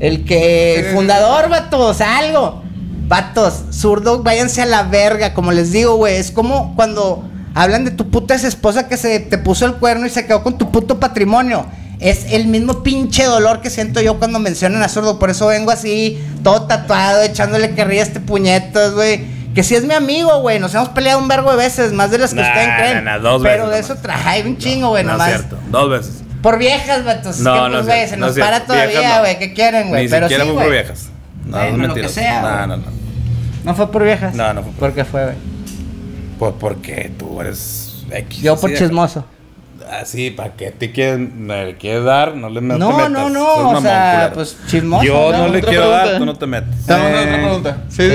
el fundador, vato, o sea, algo. Vatos, Zurdo, váyanse a la verga. Como les digo, güey, es como cuando hablan de tu puta esposa que se te puso el cuerno y se quedó con tu puto patrimonio. Es el mismo pinche dolor que siento yo cuando mencionan a Zurdo. Por eso vengo así, todo tatuado, echándole que ríe a este puñetas, güey. Que sí es mi amigo, güey. Nos hemos peleado un vergo de veces, más de las que ustedes creen. Pero de eso trae un chingo, güey, nomás. No es cierto, 2 veces. Por viejas, vatos. No, no, güey, se nos para todavía, güey. ¿Qué quieren, güey? Pero sí, güey. Por viejas. No, es mentira. No. ¿No fue por viejas? No, no fue por viejas. ¿Por qué fue? Porque tú eres X. Yo por chismoso. Así, ¿para qué te quieres dar? No le metas. No. O sea, pues chismoso. Yo no le quiero dar, tú no te metes. Otra pregunta. Sí.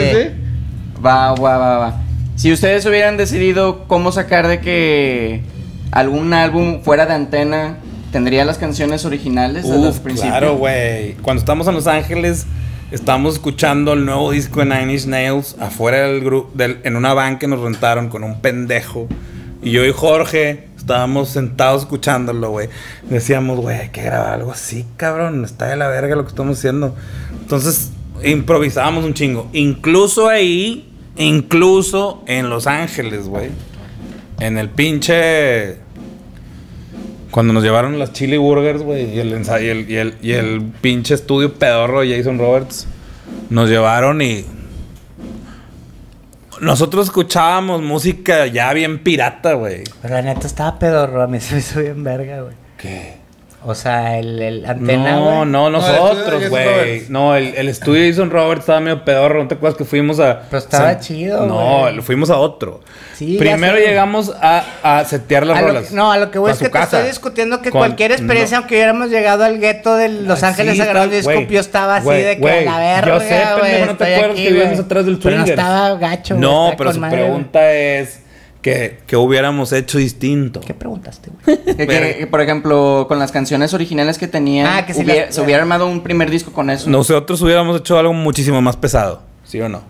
Va. Si ustedes hubieran decidido cómo sacar de que algún álbum fuera de Antena, ¿tendría las canciones originales desde los principios? Claro, güey. Cuando estamos en Los Ángeles... Estamos escuchando el nuevo disco de Nine Inch Nails afuera del grupo, en una van que nos rentaron con un pendejo. Y yo y Jorge estábamos sentados escuchándolo, güey. Decíamos, güey, hay que grabar algo así, cabrón. Está de la verga lo que estamos haciendo. Entonces improvisábamos un chingo. Incluso ahí, incluso en Los Ángeles, güey. En el pinche... Cuando nos llevaron las Chili Burgers, güey, y el pinche estudio pedorro de Jason Roberts, nos llevaron y... Nosotros escuchábamos música ya bien pirata, güey. Pero la neta estaba pedorro. A mí se me hizo bien verga, güey. ¿Qué? O sea, el antena, güey. No, nosotros, güey. No, el estudio de Jason Roberts estaba medio pedorro. ¿No te acuerdas que fuimos a...? Pero estaba chido, güey. No, fuimos a otro. Sí, primero llegamos a setear las rolas. No, a lo que voy es que te estoy discutiendo que cualquier experiencia, aunque hubiéramos llegado al gueto de Los Ángeles Sagrados de Disco, yo estaba así de que a la verga, güey. Yo sé, pero no te acuerdas que vivíamos atrás del Twitter. Pero estaba gacho, güey. No, pero su pregunta es... Que hubiéramos hecho distinto. ¿Qué preguntaste, güey? que, por ejemplo, con las canciones originales que tenían, que se hubiera armado un primer disco con eso. Nosotros hubiéramos hecho algo muchísimo más pesado, ¿sí o no?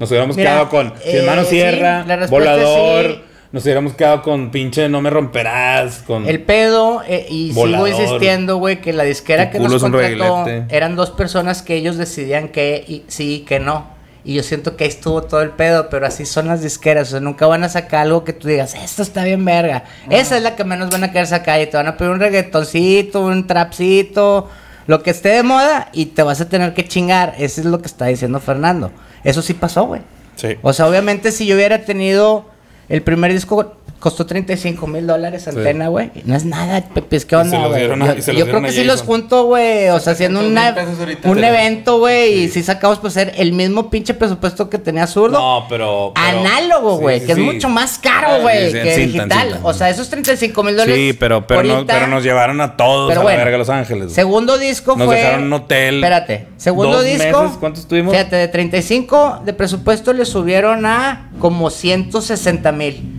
Nos hubiéramos quedado con Mi Hermano Sierra, sí, Volador, sí. Nos hubiéramos quedado con pinche No Me Romperás, con El Pedo, y Volador. Sigo insistiendo, güey, que la disquera que nos contrató eran dos personas que ellos decidían que sí y que no. Y yo siento que ahí estuvo todo el pedo, pero así son las disqueras. O sea, nunca van a sacar algo que tú digas, esto está bien verga. No. Esa es la que menos van a querer sacar. Y te van a pedir un reggaetoncito, un trapcito, lo que esté de moda, y te vas a tener que chingar. Eso es lo que está diciendo Fernando. Eso sí pasó, güey. Sí. O sea, obviamente si yo hubiera tenido el primer disco... Costó $35,000 antena, güey. Sí. No es nada, Pepe, es que onda, güey. Yo creo que sí los junto, güey. O sea, haciendo un evento, güey. Sí. Y sí sacamos, pues, el mismo pinche presupuesto que tenía Zurdo. No, pero análogo, güey. Sí, que sí, es mucho más caro, güey, que digital. Cinta. O sea, esos $35,000. Sí, pero, ahorita, no, pero nos llevaron a todos a la verga a Los Ángeles. Wey. Segundo disco nos dejaron un hotel. Espérate. Segundo disco. Meses, ¿cuántos tuvimos? Fíjate, de 35 de presupuesto le subieron a como $160,000.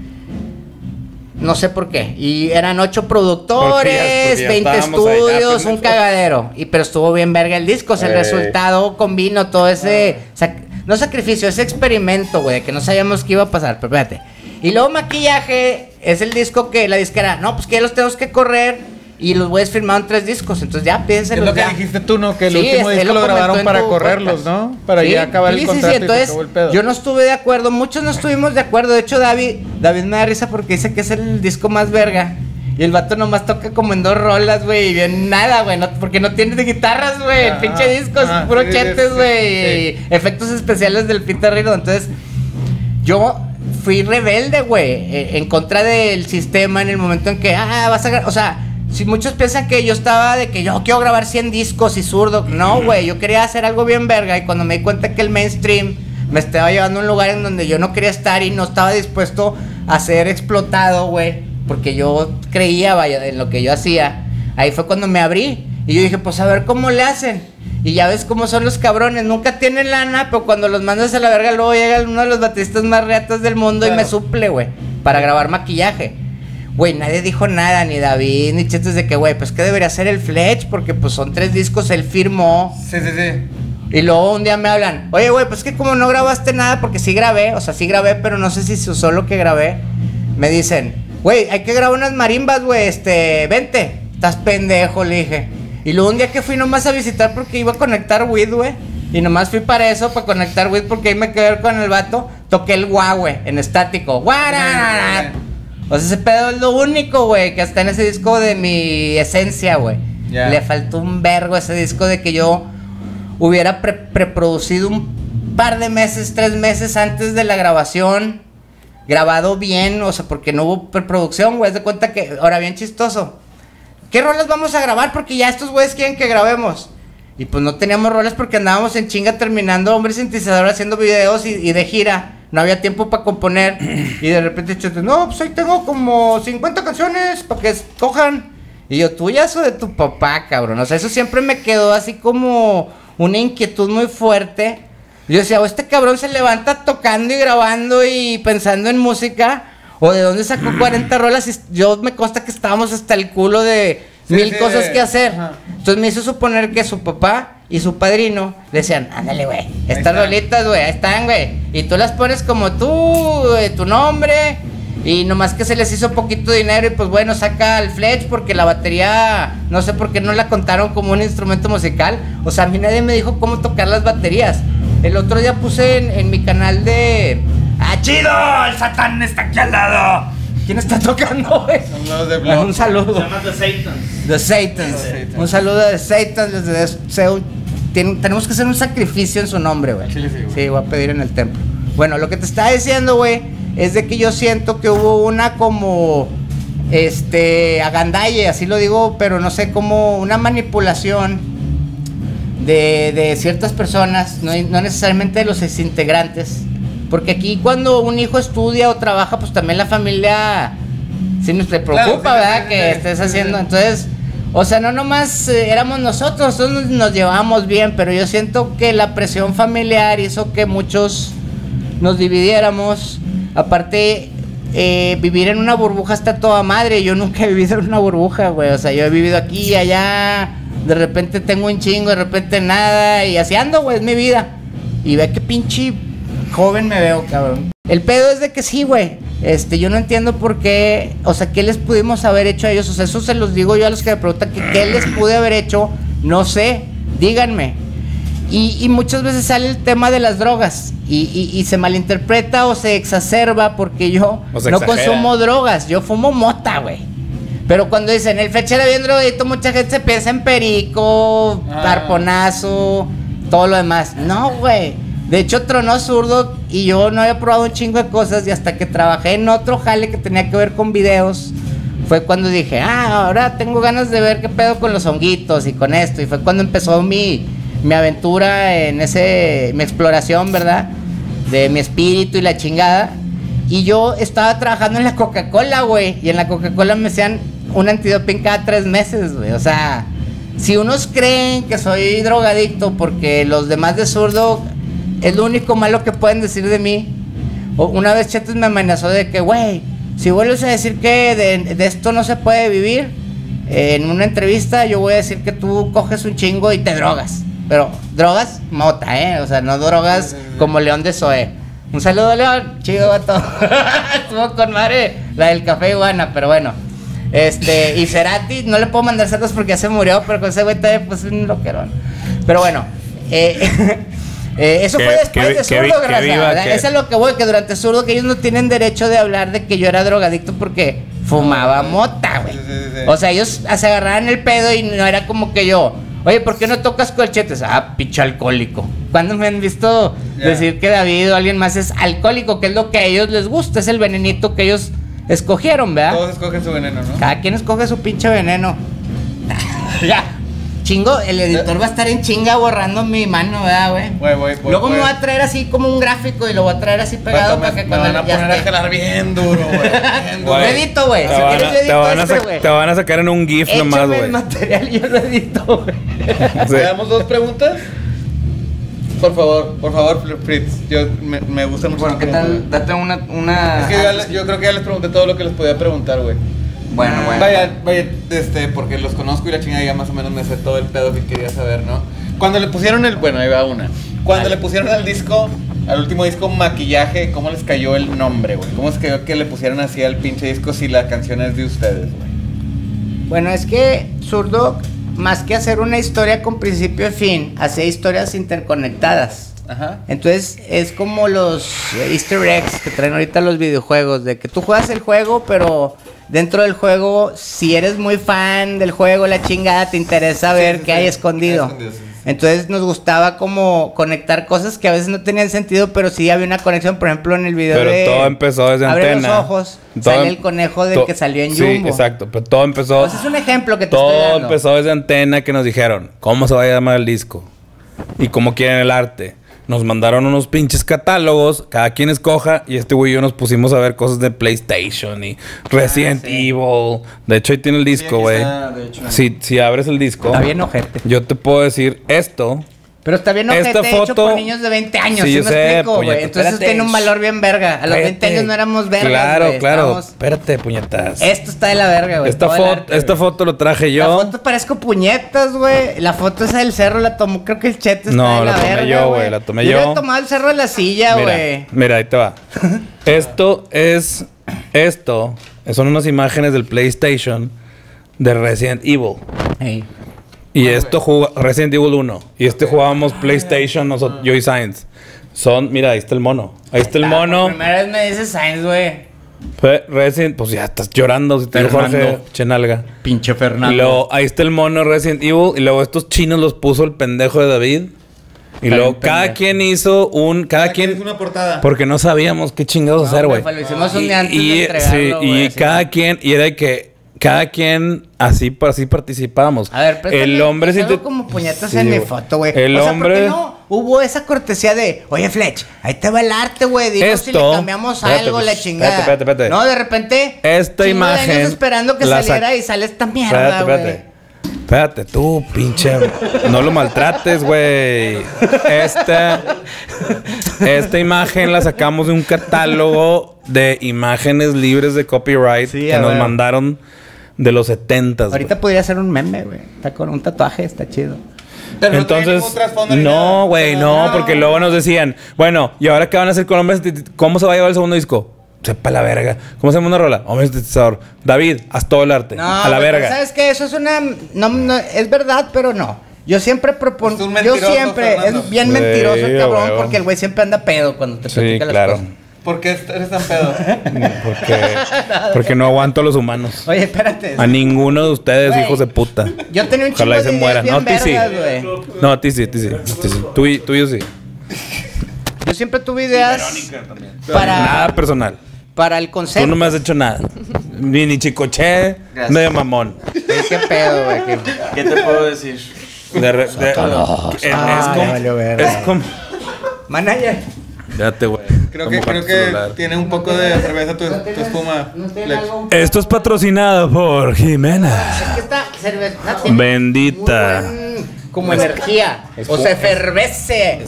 No sé por qué. Y eran 8 productores, 20 estudios, un cagadero. Pero estuvo bien verga el disco. O sea, el resultado combinó todo ese... No sacrificio, ese experimento, güey. Que no sabíamos qué iba a pasar. Pero espérate. Y luego Maquillaje es el disco que la disquera... No, pues que ya los tenemos que correr... Y los güeyes firmaron 3 discos, entonces ya piénsenlo. Es lo que dijiste tú, ¿no? Que el último disco lo grabaron para correrlos, ¿no? Para ya acabar el contrato. Sí, entonces yo no estuve de acuerdo, muchos no estuvimos de acuerdo. De hecho, David me da risa porque dice que es el disco más verga. Y el vato nomás toca como en 2 rolas, güey, y bien nada, güey, porque no tiene guitarras, güey. El pinche disco es puro chetes, güey, y efectos especiales del Peter Rino. Entonces, yo... fui rebelde, güey, en contra del sistema en el momento en que, vas a... O sea, si muchos piensan que yo estaba de que yo quiero grabar 100 discos y Zurdo, no, güey, yo quería hacer algo bien verga, y cuando me di cuenta que el mainstream me estaba llevando a un lugar en donde yo no quería estar y no estaba dispuesto a ser explotado, güey, porque yo creía, vaya, en lo que yo hacía, ahí fue cuando me abrí, y yo dije, pues a ver cómo le hacen. Y ya ves cómo son los cabrones, nunca tienen lana, pero cuando los mandas a la verga luego llega uno de los bateristas más reatas del mundo, claro, y me suple, güey, para grabar Maquillaje. Güey, nadie dijo nada, ni David, ni Chetes, de que, güey, pues que debería ser el Fletch, porque pues son 3 discos, él firmó. Sí. Y luego un día me hablan, oye, güey, pues que como no grabaste nada, porque sí grabé, pero no sé si se usó lo que grabé. Me dicen, güey, hay que grabar unas marimbas, güey, vente, estás pendejo, le dije. Y luego un día que fui nomás a visitar porque iba a conectar weed, güey. Y nomás fui para eso, para conectar weed, porque ahí me quedé con el vato. Toqué el güey, en estático. ¡Guararara! O sea, ese pedo es lo único, güey, que está en ese disco de mi esencia, güey. Yeah. Le faltó un vergo ese disco de que yo hubiera preproducido un par de meses, 3 meses antes de la grabación. Grabado bien, o sea, porque no hubo preproducción, güey. Haz de cuenta que, ahora bien chistoso. ¿Qué rolas vamos a grabar? Porque ya estos güeyes quieren que grabemos. Y pues no teníamos rolas porque andábamos en chinga terminando Hombre Sintetizador, haciendo videos y de gira. No había tiempo para componer. Y de repente, no, pues ahí tengo como 50 canciones para que escojan. Y yo, ¿tuyas o de tu papá, cabrón? O sea, eso siempre me quedó así como una inquietud muy fuerte. Yo decía, o este cabrón se levanta tocando y grabando y pensando en música... ¿O de dónde sacó 40 rolas? Y yo me consta que estábamos hasta el culo de mil cosas que hacer. Ajá. Entonces me hizo suponer que su papá y su padrino le decían, ándale, güey, estas rolitas, güey, ahí están, güey. Y tú las pones como tú, de tu nombre. Y nomás que se les hizo poquito dinero y pues bueno, saca al Fletch porque la batería, no sé por qué no la contaron como un instrumento musical. O sea, a mí nadie me dijo cómo tocar las baterías. El otro día puse en mi canal de... ¡Ah, chido! ¡El Satán está aquí al lado! ¿Quién está tocando, güey? Son los de Black. Un saludo. Se llaman The Satans. The Satans. Un saludo de Satans. Tenemos que hacer un sacrificio en su nombre, güey. Sí, voy a pedir en el templo. Bueno, lo que te estaba diciendo, güey, es de que yo siento que hubo una como... agandalle, así lo digo, pero no sé, como una manipulación de ciertas personas, no necesariamente de los exintegrantes, porque aquí cuando un hijo estudia o trabaja, pues también la familia sí nos preocupa, claro, ¿verdad? Sí, que estés haciendo, entonces, o sea, no nomás éramos nosotros nos llevábamos bien, pero yo siento que la presión familiar hizo que muchos nos dividiéramos, aparte... vivir en una burbuja está toda madre. Yo nunca he vivido en una burbuja, güey. O sea, yo he vivido aquí y allá. De repente tengo un chingo, de repente nada. Y así ando, güey, es mi vida. Y ve qué pinche joven me veo, cabrón. El pedo es de que sí, güey. Yo no entiendo por qué. O sea, ¿qué les pudimos haber hecho a ellos? O sea, eso se los digo yo a los que me preguntan que qué les pude haber hecho. No sé, díganme. Y muchas veces sale el tema de las drogas y se malinterpreta o se exacerba porque yo no consumo drogas, yo fumo mota, güey. Pero cuando dicen el fechera bien drogadito, mucha gente se piensa en perico, carponazo, todo lo demás. No, güey. De hecho, tronó zurdo y yo no había probado un chingo de cosas y hasta que trabajé en otro jale que tenía que ver con videos. Fue cuando dije, ahora tengo ganas de ver qué pedo con los honguitos y con esto. Y fue cuando empezó mi aventura en mi exploración, ¿verdad? De mi espíritu y la chingada. Y yo estaba trabajando en la Coca-Cola, güey. Y en la Coca-Cola me hacían un antidoping cada 3 meses, güey. O sea, si unos creen que soy drogadicto porque los demás de zurdo es lo único malo que pueden decir de mí. Una vez Chetes me amenazó de que, güey, si vuelves a decir que de esto no se puede vivir, en una entrevista yo voy a decir que tú coges un chingo y te drogas. Pero drogas, mota, o sea, no drogas como León de Zoé. Un saludo, León, chido vato. Estuvo con madre, la del Café Iguana, pero bueno. Y Cerati, no le puedo mandar saludos porque ya se murió, pero con ese güey te pues un loquerón. Pero bueno, eso fue después de zurdo, gracias. Eso es lo que voy, que durante zurdo que ellos no tienen derecho de hablar de que yo era drogadicto porque fumaba mota, güey. O sea, ellos se agarraban el pedo y no era como que yo... Oye, ¿por qué no tocas colchetes? Ah, pinche alcohólico. ¿Cuándo me han visto decir que David o alguien más es alcohólico? Que es lo que a ellos les gusta, es el venenito que ellos escogieron, ¿verdad? Todos escogen su veneno, ¿no? Cada quien escoge su pinche veneno. Ya, chingo, el editor va a estar en chinga borrando mi mano, ¿verdad, güey? Luego me va a traer así como un gráfico y lo va a traer así pegado para que cuando me van a poner a jalar bien duro, güey. Lo edito, güey. Si quieres, yo edito este, güey. Te van a sacar en un GIF nomás, güey. El material yo lo edito, güey. ¿Le damos 2 preguntas? Por favor, Fritz. Yo me gusta mucho. Bueno, ¿qué tal? Date una. Es que yo creo que ya les pregunté todo lo que les podía preguntar, güey. Bueno. Vaya, porque los conozco y la chingada ya más o menos me sé todo el pedo que quería saber, ¿no? Cuando le pusieron bueno, ahí va una. Cuando le pusieron al último disco, Maquillaje, ¿cómo les cayó el nombre, güey? ¿Cómo les cayó que le pusieran así al pinche disco si la canción es de ustedes, güey? Bueno, es que Zurdo, más que hacer una historia con principio y fin, hacía historias interconectadas. Ajá. Entonces es como los Easter eggs que traen ahorita los videojuegos, de que tú juegas el juego, pero... Dentro del juego, si eres muy fan del juego, la chingada, te interesa ver qué hay escondido. Entonces nos gustaba como conectar cosas que a veces no tenían sentido, pero sí había una conexión, por ejemplo, en el video de... Pero todo empezó desde Abre Antena. Abre los ojos, sale el conejo del que salió en Jumbo. Sí, exacto, pero todo empezó... Pues es un ejemplo que te estoy dando. Todo empezó desde Antena, que nos dijeron, ¿cómo se va a llamar el disco? ¿Y cómo quieren el arte? Nos mandaron unos pinches catálogos, cada quien escoja, y este güey y yo nos pusimos a ver cosas de PlayStation y Resident Evil. De hecho, ahí tiene el disco, güey. Si abres el disco... Está bien ojete. Yo te puedo decir esto... Pero está bien ojete hecho por niños de 20 años, sí, yo me explico, güey. Entonces tiene un valor bien verga. A los 20 años no éramos vergas, Claro. Espérate, puñetas. Esto está de la verga, güey. Esta foto lo traje yo. La foto parezco puñetas, güey. La foto esa del cerro la tomó, creo que el Chete está de la verga, güey. La tomé yo, güey. Yo había tomado el cerro de la silla, güey. Mira, ahí te va. Esto son unas imágenes del PlayStation de Resident Evil. Hey. Y esto jugó Resident Evil 1. Y jugábamos PlayStation, nosotros, yo y Sainz. Mira, ahí está el mono. Ahí está el mono. La primera vez me dice Sainz, güey. Resident, pues ya estás llorando. Si te digo Jorge Chenalga. Pinche Fernando. Y luego, ahí está el mono Resident Evil. Y luego estos chinos los puso el pendejo de David. Y luego cada quien hizo un... Cada quien hizo una portada. Porque no sabíamos qué chingados hacer, güey. Lo hicimos un día antes de entregarlo, güey. Y cada quien... Y era de que... Cada quien así participábamos. A ver, préstame, el hombre si te... como puñetas sí, en mi foto, güey. El hombre... ¿por qué no hubo esa cortesía de, oye, Fletch, ahí te va el arte, güey? Digo, esto... si le cambiamos algo, la chingada. Espérate. No, de repente... Esta imagen... Años esperando que saliera y sale esta mierda, güey. Espérate, tú, pinche... No lo maltrates, güey. Esta imagen la sacamos de un catálogo de imágenes libres de copyright sí, que nos mandaron... De los 70s. Ahorita wey. Podría ser un meme, güey. Está con un tatuaje, está chido. Pero entonces, no, güey, no, porque luego nos decían, bueno, ¿y ahora qué van a hacer con Hombres? ¿Cómo se va a llevar el segundo disco? Sepa la verga. ¿Cómo se llama una rola? Hombre Sintetizador. David, haz todo el arte. No, a la verga. ¿Sabes qué? Eso es una... No, es verdad, pero no. Yo siempre propongo... Yo siempre... Fernando. Es bien mentiroso el cabrón, wey. Porque el güey siempre anda pedo cuando te platica las cosas. ¿Por qué eres tan pedo? Porque no aguanto a los humanos. Oye, espérate. A ninguno de ustedes, wey, hijos de puta. Yo tenía un chico de se muera. No, ti sí. No, a ti sí, Tú y yo sí. Yo siempre tuve ideas para... Nada personal. Para el concepto. Tú no me has hecho nada. Ni chicoché, medio mamón. ¿Qué pedo, güey? ¿Qué te puedo decir? Es como... Manager. Espérate, güey. Creo que tiene un poco de cerveza tu espuma. Esto es patrocinado por Jimena. Es que esta cerveza tiene bendita. Como energía. O sea, efervesce.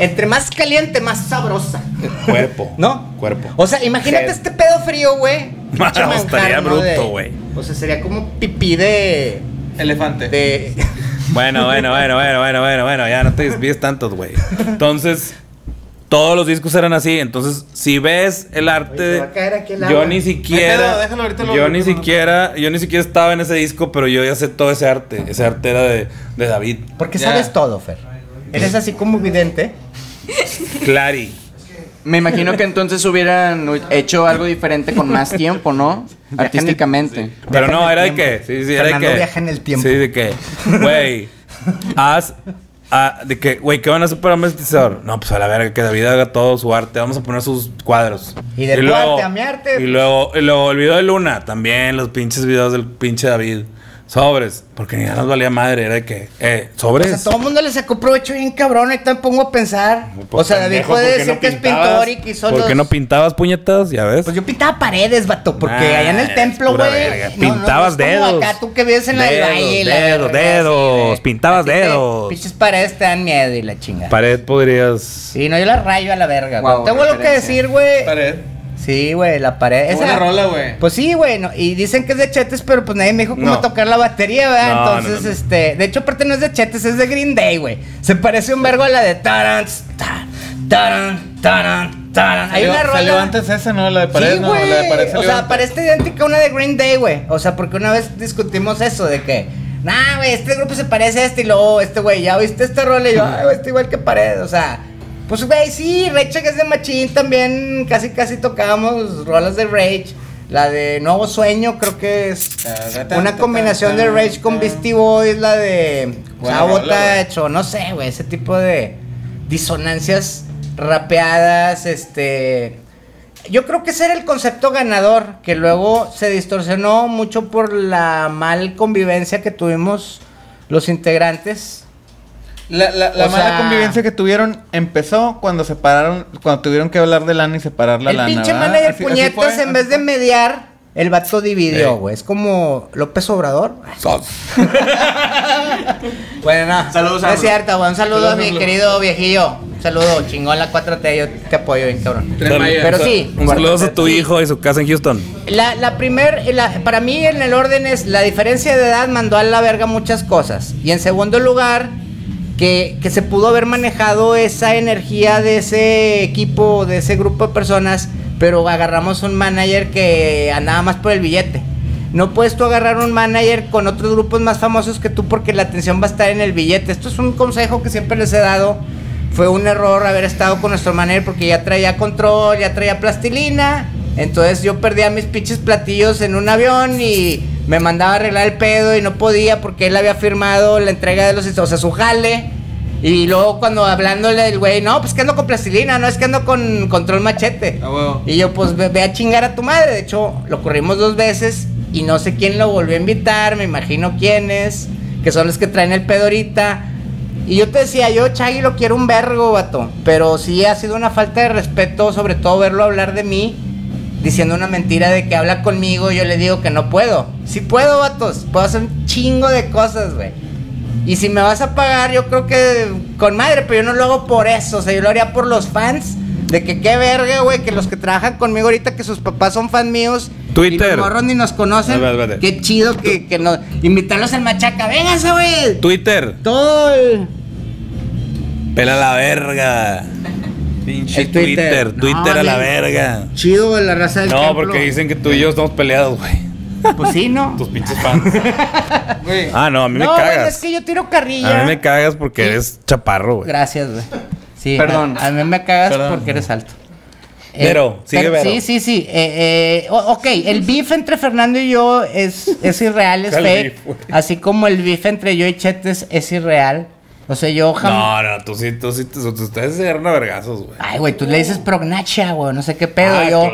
Entre más caliente, más sabrosa. Cuerpo. ¿No? Cuerpo. O sea, imagínate este pedo frío, güey. Estaría bruto, güey. O sea, sería como pipí de... Elefante. De... Bueno. Ya no te desvíes tantos, güey. Entonces... Todos los discos eran así, entonces si ves el arte, yo ni siquiera estaba en ese disco, pero yo ya sé todo ese arte. Ese arte era de David. ¿Por qué sabes todo, Fer? ¿Eres así como vidente? Clary. Me imagino que entonces hubieran hecho algo diferente con más tiempo, ¿no? Artísticamente. Sí. Pero no, era de que, Fernando viaja en el tiempo. Sí, de que, güey, güey, ¿qué van a hacer para Hombre Sintetizador? No, pues a la verga, que David haga todo su arte. Vamos a poner sus cuadros. Y de tu arte a mi arte. Y luego el video de Luna. También los pinches videos del pinche David. Sobres. Porque ni nada nos valía madre. Era de que, sobres. O sea, todo el mundo le sacó provecho bien cabrón. Ahorita me pongo a pensar. Pues, o sea, David puede decir que es pintor y que hizo los... ¿Por qué no pintabas, puñetas? Ya ves. Pues yo pintaba paredes, vato. Porque allá en el templo, güey. Pintabas dedos. Acá tú que vives en la valle. Dedos. Pintabas dedos. Pinches paredes te dan miedo y la chingada. Pared podrías... Sí, no, yo la rayo a la verga. Tengo lo que decir, güey. Pared. Sí, güey, la pared. Esa rola, güey. Pues sí, güey. No, y dicen que es de Chetes, pero pues nadie me dijo cómo tocar la batería, ¿verdad? No, entonces, de hecho, aparte no es de Chetes, es de Green Day, güey. Se parece un vergo a la de taran. Hay una rola. Salió antes esa, ¿no? La de pared, sí, ¿no? La de pared. O sea, parece idéntica a una de Green Day, güey. O sea, porque una vez discutimos eso de que... Nah, güey, este grupo se parece a este y luego este, güey, ya oíste esta rola y yo, ay, güey, está igual que pared, o sea... Pues, güey, sí, Rage que es de Machín también. Casi tocábamos rolas de Rage. La de Nuevo Sueño, creo que es una combinación de Rage con Beastie Boys. La de Sabotage, o no sé, güey, ese tipo de disonancias rapeadas. Yo creo que ese era el concepto ganador, que luego se distorsionó mucho por la mal convivencia que tuvimos los integrantes. La mala convivencia que tuvieron empezó cuando separaron, cuando tuvieron que hablar de lana y separar la lana. El pinche manager puñetas, en vez de mediar, el vato dividió, güey. Es como López Obrador. Bueno, no es cierto, güey. Un saludo a mi querido viejillo. Un saludo, chingón la 4T. Yo te apoyo bien, cabrón. Pero sí. Un saludo a tu hijo y su casa en Houston. La primera, para mí en el orden es la diferencia de edad mandó a la verga muchas cosas. Y en segundo lugar... Que se pudo haber manejado esa energía de ese equipo, de ese grupo de personas, pero agarramos un manager que andaba más por el billete. No puedes tú agarrar un manager con otros grupos más famosos que tú porque la atención va a estar en el billete. Esto es un consejo que siempre les he dado. Fue un error haber estado con nuestro manager porque ya traía control, ya traía plastilina. Entonces yo perdía mis pinches platillos en un avión y... Me mandaba a arreglar el pedo y no podía porque él había firmado la entrega de los... O sea, su jale. Y luego cuando hablándole el güey, no, pues que ando con plastilina, no, es que ando con control machete. Ah, bueno. Y yo, pues ve a chingar a tu madre. De hecho, lo corrimos 2 veces y no sé quién lo volvió a invitar, me imagino quiénes, que son los que traen el pedo ahorita. Y yo te decía, yo Chagui lo quiero un vergo, vato, pero sí ha sido una falta de respeto, sobre todo verlo hablar de mí, diciendo una mentira de que habla conmigo. Yo le digo que no puedo. Sí puedo, vatos, puedo hacer un chingo de cosas, güey. Y si me vas a pagar, yo creo que con madre, pero yo no lo hago por eso. O sea, yo lo haría por los fans. De que qué verga, güey, que los que trabajan conmigo ahorita, que sus papás son fan míos, Twitter, y los morros ni nos conocen. Vale. Qué chido que nos... Invitarlos al Machaca, véngase, güey. Twitter. Todo el... Pela la verga. Pinche Twitter. Twitter no, a la verga. Chido, güey, la raza del templo. Porque dicen que tú y yo estamos peleados, güey. Pues sí, ¿no? Tus pinches fans. No, a mí me cagas. No, es que yo tiro carrilla. A mí me cagas porque eres chaparro, güey. Gracias, güey. Sí, perdón. A mí me cagas porque eres alto. Pero, sigue Vero. Sí. Ok, el beef entre Fernando y yo es irreal, es fake. Así como el beef entre yo y Chetes es irreal. O sea, yo jamás... No, tú sí, ustedes se dieron a vergazos, güey. Ay, güey, tú le dices prognacha, güey, no sé qué pedo. Yo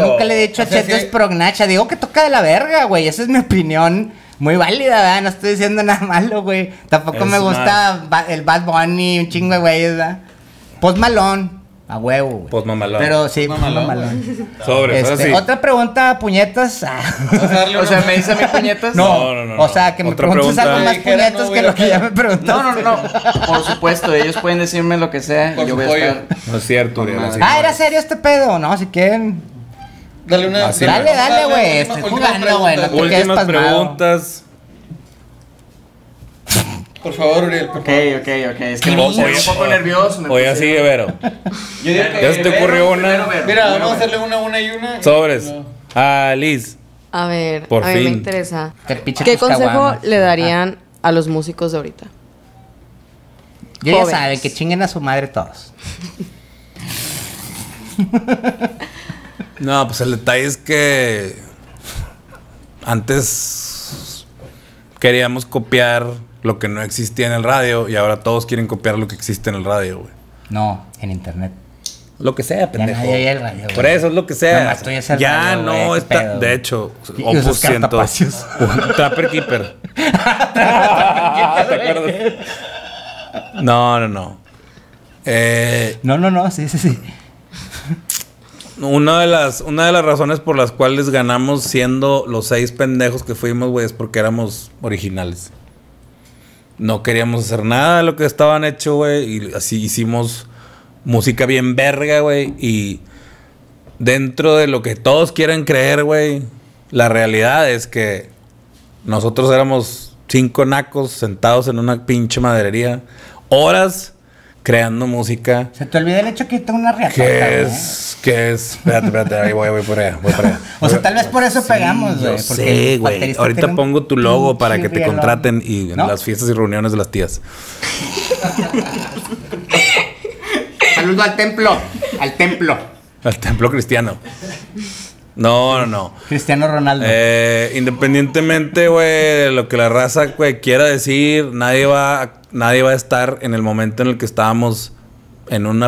nunca le he dicho a Chetes prognacha. Digo que toca de la verga, güey, esa es mi opinión. Muy válida, ¿verdad? No estoy diciendo nada malo, güey. Tampoco me gusta el Bad Bunny, un chingo de güeyes, ¿verdad? Post Malone, a huevo, güey. Post Malone. Pero sí, Post Malone. Sobre, eso sí. Otra pregunta, puñetas. O sea, ¿me dice a mí puñetas? No. O sea, que me preguntes algo más puñetas que lo que ya me preguntaste. No. Por supuesto, ellos pueden decirme lo que sea y yo voy a estar. No es cierto, güey. ¿Era serio este pedo? No, si quieren. Dale una. Dale, güey. Estoy jugando, güey. No te quedes pasmado. Últimas preguntas. Por favor, Uriel, por favor. Ok. Es que me estoy un poco nervioso. Hoy así, Vero. ¿Ya se te ocurrió una? Mira, vamos a hacerle una y una. Sobres. Liz. A ver, por fin. Me interesa. ¿Qué consejo le darían a los músicos de ahorita? Yo ya saben que chinguen a su madre todos. No, pues el detalle es que antes queríamos copiar lo que no existía en el radio y ahora todos quieren copiar lo que existe en el radio, güey. No, en internet. Lo que sea, pendejo. Ya el radio, por eso es lo que sea. Ya no está. De hecho, Opus 100. Trapper Keeper. ¿Te acuerdas? No. No, sí. Una de las razones por las cuales ganamos siendo los 6 pendejos que fuimos, güey, es porque éramos originales. No queríamos hacer nada de lo que estaban hecho, güey, y así hicimos música bien verga, güey, y dentro de lo que todos quieren creer, güey, la realidad es que nosotros éramos 5 nacos sentados en una pinche maderería, horas creando música. Se te olvida el hecho que tengo una reacción. ¿Qué es? Espérate, ahí voy por allá. O sea, tal vez por eso pegamos, güey. Sí, güey. Ahorita pongo tu logo para que te contraten y en las fiestas y reuniones de las tías. Saludo al templo. Al templo cristiano. No. Cristiano Ronaldo. Independientemente, güey, de lo que la raza, güey, quiera decir, nadie va a estar en el momento en el que estábamos en un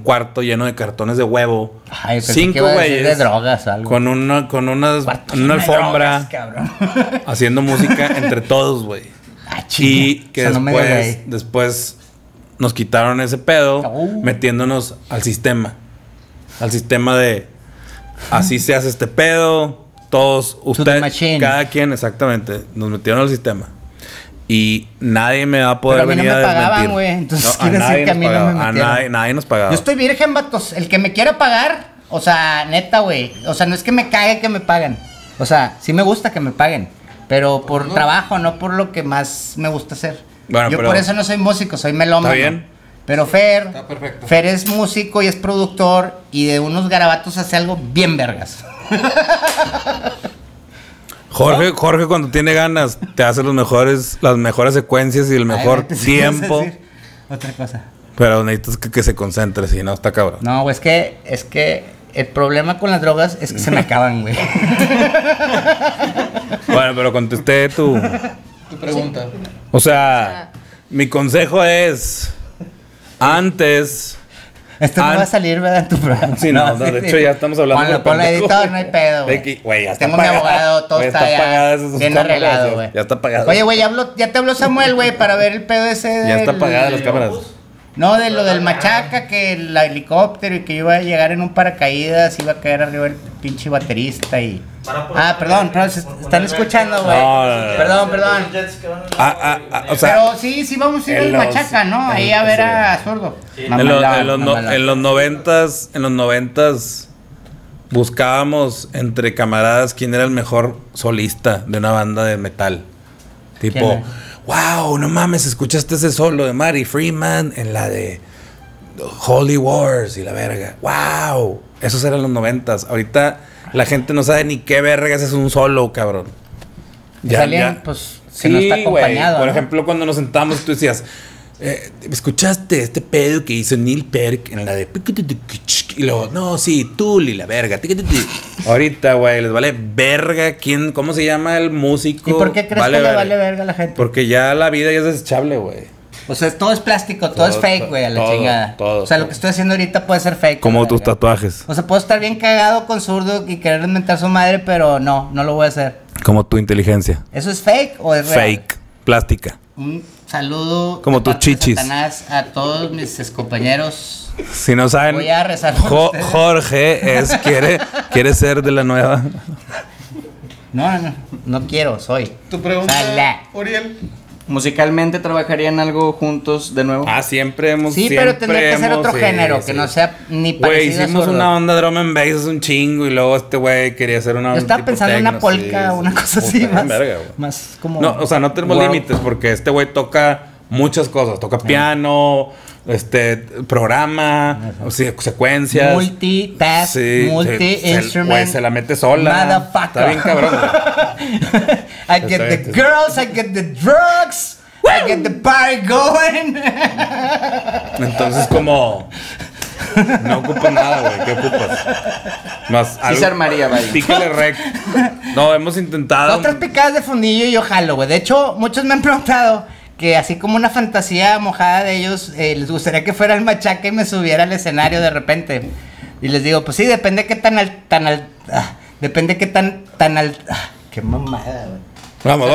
cuarto lleno de cartones de huevo. Ay, pero 5 güeyes de drogas, algo. Con una alfombra, drogas, haciendo música entre todos, güey. Y que después nos quitaron ese pedo, metiéndonos al sistema. Al sistema de así se hace este pedo, todos, ustedes, cada quien, exactamente, nos metieron al sistema. Y nadie me va a poder venir a desmentir. Pero a mí no me pagaban, güey. Entonces quiere decir que a mí no me metieron. Nadie nos pagaba. Yo estoy virgen, vatos. El que me quiera pagar, o sea, neta, güey. O sea, no es que me cague que me paguen. O sea, sí me gusta que me paguen. Pero por trabajo, no por lo que más me gusta hacer. Bueno, yo por eso no soy músico, soy melómano. ¿Está bien? Pero Fer es músico y es productor. Y de unos garabatos hace algo bien vergas. Jorge cuando tiene ganas te hace las mejores secuencias y el mejor tiempo. Otra cosa. Pero necesitas que se concentre, si no está cabrón. No, güey, es que el problema con las drogas es que se me acaban, güey. Bueno, pero contesté tu pregunta. O sea, Mi consejo es, antes... Esto no va a salir, ¿verdad? En tu programa. Sí, no, no, de hecho ya estamos hablando de... Ponlo editor, no hay pedo, güey. Tengo mi abogado, todo está ya bien arreglado, güey. Ya está pagado. Oye, güey, ya te habló Samuel, güey, para ver el pedo ese de... Ya está pagada las cámaras. No, de lo del machaca, que el helicóptero y que iba a llegar en un paracaídas, iba a caer arriba el pinche baterista y... Ah, perdón, pero están escuchando, güey. Perdón. Pero sí, vamos a ir al machaca, ¿no? Ahí a ver a Zurdo. En los noventas buscábamos entre camaradas quién era el mejor solista de una banda de metal. Tipo, wow, no mames, escuchaste ese solo de Marty Freeman en la de Holy Wars y la verga. Wow, esos eran los 90s. Ahorita la gente no sabe ni qué vergas es un solo, cabrón. Ya. Pues, sí, no está acompañado, por ejemplo, cuando nos sentamos, tú decías, ¿escuchaste este pedo que hizo Neil Peart en la de... Y luego, no, sí, Tool y la verga. Ahorita, güey, les vale verga quién, cómo se llama el músico. ¿Y por qué crees que le vale verga a la gente? Porque ya la vida ya es desechable, güey. O sea, todo es plástico, todo es fake, güey, a la chingada. O sea, lo que estoy haciendo ahorita puede ser fake. Como tus tatuajes. O sea, puedo estar bien cagado con Zurdo y querer inventar su madre, pero no, no lo voy a hacer. Como tu inteligencia. ¿Eso es fake o es real? Fake, plástica. Un saludo. Como tus chichis. A todos mis compañeros. Si no saben, voy a rezar por Jorge quiere ser de la nueva. No quiero, soy. Tu pregunta, Uriel. ¿Musicalmente trabajarían algo juntos de nuevo? Ah, siempre hemos... Sí, pero tendría que ser otro género, que no sea ni parecido. Güey, hicimos una onda drum and bass, es un chingo, y luego este güey quería hacer una... Yo estaba pensando en una polka, una cosa así, más como... No, o sea, no tenemos límites, porque este güey toca muchas cosas. Toca piano, programa, secuencias. Multitask, multi-instrument. Se la mete sola. Está bien cabrón. I get the girls, I get the drugs, I get the party going. Entonces, como... No ocupas nada, güey. ¿Qué ocupas? Más algo, sí se armaría, vaya. Pícale rec. No, hemos intentado... Otras picadas de fundillo y yo jalo, güey. De hecho, muchos me han preguntado... Que así como una fantasía mojada de ellos, les gustaría que fuera el machaca y me subiera al escenario de repente. Y les digo, pues sí, depende qué qué mamada, güey. Vamos.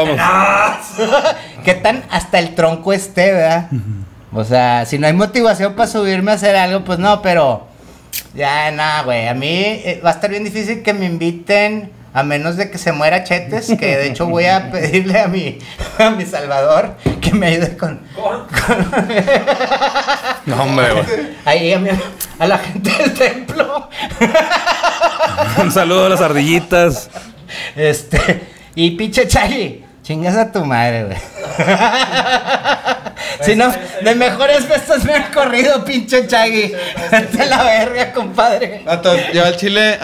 Qué tan hasta el tronco esté, ¿verdad? O sea, si no hay motivación para subirme a hacer algo, pues no, pero... Ya, nada, güey. A mí va a estar bien difícil que me inviten... A menos de que se muera Chetes, que de hecho voy a pedirle a mi Salvador que me ayude con... No, hombre, güey. Ahí a la gente del templo. Un saludo a las ardillitas. Y pinche Chali, chingas a tu madre, güey. Si no, de mejores festas me han corrido, pinche Chagui. Vete a la verga, compadre. Entonces, yo al chile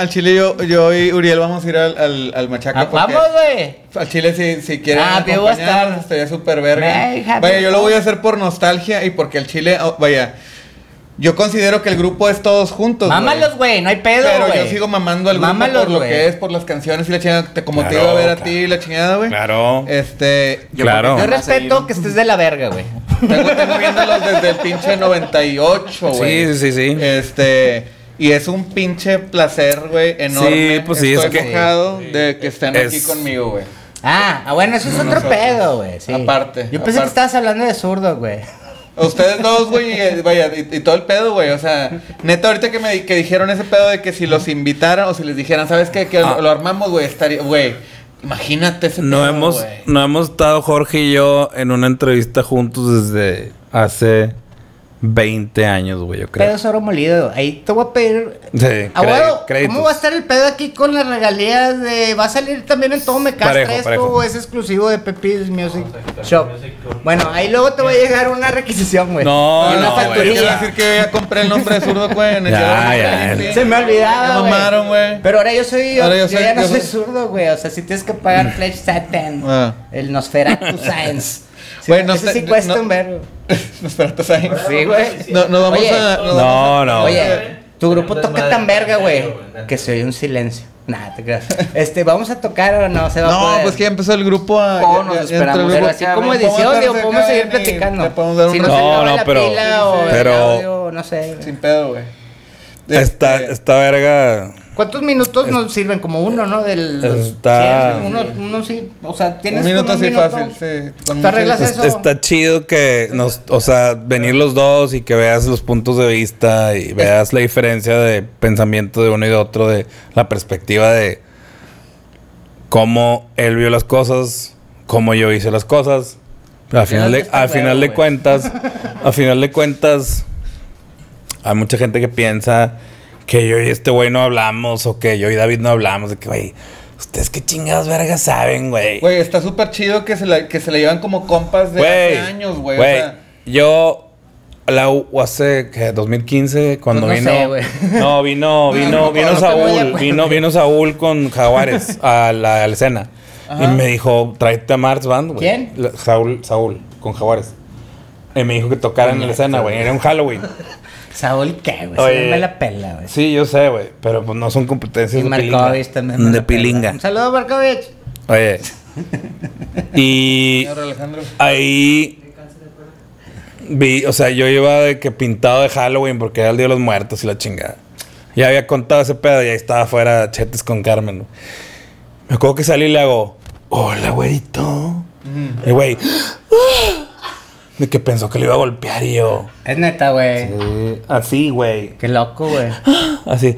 yo y Uriel vamos a ir al machaca. Vamos, güey. Al chile, si quieren. Vivo a estar. Estaría súper verga. Vaya, yo lo voy a hacer por nostalgia y porque al chile, vaya. Yo considero que el grupo es todos juntos. Mámalos, güey, no hay pedo, güey. Pero yo sigo mamando al grupo por lo que es, por las canciones y la chingada, como te iba a ver a ti y la chingada, güey. Claro. Yo respeto que estés de la verga, güey. Tengo viéndolos desde el pinche 98, güey. Sí. Y es un pinche placer, güey, enorme. Sí, pues sí, estoy enojado de que estén aquí conmigo, güey. Bueno, eso es otro pedo, güey. Sí. Aparte. Yo pensé que estabas hablando de Zurdo, güey. Ustedes dos, güey, vaya, y todo el pedo, güey, o sea, neta, ahorita que dijeron ese pedo de que si los invitaran o si les dijeran, ¿sabes qué? Que lo armamos, güey, estaría, güey, imagínate ese pedo, güey. No hemos estado Jorge y yo en una entrevista juntos desde hace 20 años, güey, yo creo. Pedo es oro molido, ahí te voy a pedir, sí, abogado, ¿cómo va a estar el pedo aquí con las regalías de, va a salir también en todo Mecastra esto o es exclusivo de Pepis Music Shop? Bueno, ahí luego te va a llegar una requisición, güey. No, facturilla. Quiero decir que ya compré el nombre de Zurdo, güey. Ya. Se me olvidaba, güey. Mamaron, güey. Pero ahora yo soy, ya no soy Zurdo, güey. O sea, si tienes que pagar Fletch Satin, el Nosferatu Science. Güey, no sé si cuesta un verbo. Nosferatu Science. Sí, güey. No, vamos a... No. Oye, tu grupo toca tan verga, güey, que se oye un silencio. Nada, te creas. Vamos a tocar o no se va a poder. Pues que ya empezó el grupo a. No, nos esperamos. Pero así como edición, digo, podemos seguir platicando. Si no se acaba la pila o el audio, no sé. Sin pedo, güey. Esta verga. ¿Cuántos minutos nos sirven? Como uno, ¿no? Uno sí. O sea, tienes un minuto así fácil. ¿Te arreglas eso? Está chido que nos. O sea, venir los dos y que veas los puntos de vista y veas la diferencia de pensamiento de uno y de otro, de la perspectiva de cómo él vio las cosas, cómo yo hice las cosas. Al final de cuentas, hay mucha gente que piensa que yo y este güey no hablamos, o que yo y David no hablamos, de que, güey, ustedes qué chingados vergas saben, güey. Güey, está súper chido que se la llevan como compas de hace años, güey. Güey, o sea, yo hace, ¿qué? 2015, cuando pues no vino... Sé, no, vino Saúl, vino Saúl con Jaguares a la escena. Ajá. Y me dijo, tráete a Mars Band, güey. ¿Quién? Saúl, con Jaguares. Y me dijo que tocaran en la escena, güey. Era un Halloween. Saúl, ¿qué, güey? Se me la pela, güey. Sí, yo sé, güey. Pero pues no son competencias de pilinga. Y Markovich también. De pilinga. Un saludo, Markovich. Oye. Y ahí vi, o sea, yo iba de que pintado de Halloween porque era el Día de los Muertos y la chingada. Ya había contado ese pedo y ahí estaba afuera Chetes con Carmen, güey. Me acuerdo que salí y le hago, hola, güerito. Y güey, de que pensó que le iba a golpear y yo. Es neta, güey. Sí. Así, güey. Qué loco, güey. Así.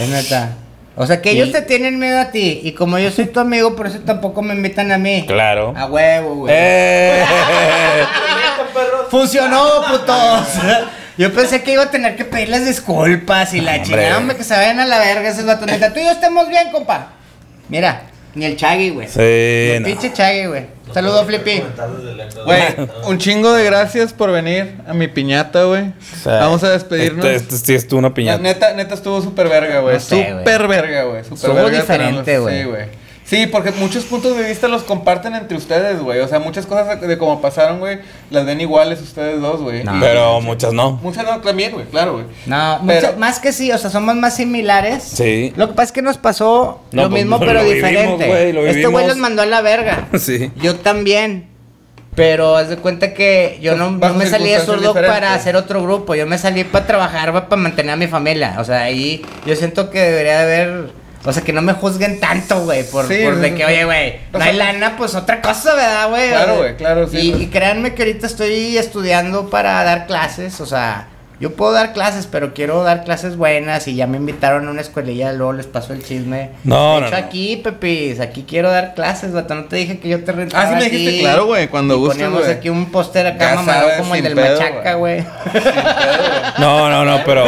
Es neta. O sea, que ellos te tienen miedo a ti. Y como yo soy tu amigo, por eso tampoco me invitan a mí. Claro. A huevo, güey. Funcionó, putos. Yo pensé que iba a tener que pedirles disculpas y la chingada. Hombre, que se vayan a la verga esos vatos. Neta, tú y yo estamos bien, compa. Mira. Ni el Chagui, güey. Sí, el pinche Chagui, güey. Saludos, Flippy. Güey, un chingo de gracias por venir a mi piñata, güey. O sea, vamos a despedirnos. Sí, estuvo una piñata. Neta estuvo súper verga, güey. No sé, súper verga, güey. Somos diferente, güey. Sí, güey. Sí, porque muchos puntos de vista los comparten entre ustedes, güey. O sea, muchas cosas de cómo pasaron, güey, las ven iguales ustedes dos, güey. No. Pero muchas no. Muchas no también, güey, claro, güey. No, muchas, más que sí, o sea, somos más similares. Sí. Lo que pasa es que nos pasó lo mismo, pero lo diferente. Vivimos, güey, este güey los mandó a la verga. Sí. Yo también. Pero haz de cuenta que yo no me salí de zurdo para hacer otro grupo. Yo me salí para trabajar, para mantener a mi familia. O sea, ahí yo siento que debería haber... O sea, que no me juzguen tanto, güey, por de que, oye, güey, no hay lana, pues otra cosa, ¿verdad, güey? Claro, güey, claro, sí. Y créanme que ahorita estoy estudiando para dar clases, o sea, yo puedo dar clases, pero quiero dar clases buenas y ya me invitaron a una escuelilla, luego les paso el chisme. No, de hecho, aquí, Pepis, aquí quiero dar clases, vato, no te dije que yo te rentaba aquí. Ah, sí me dijiste, claro, güey, cuando gustes, güey. Ponemos aquí un póster acá mamado como el del Machaca, güey. No, pero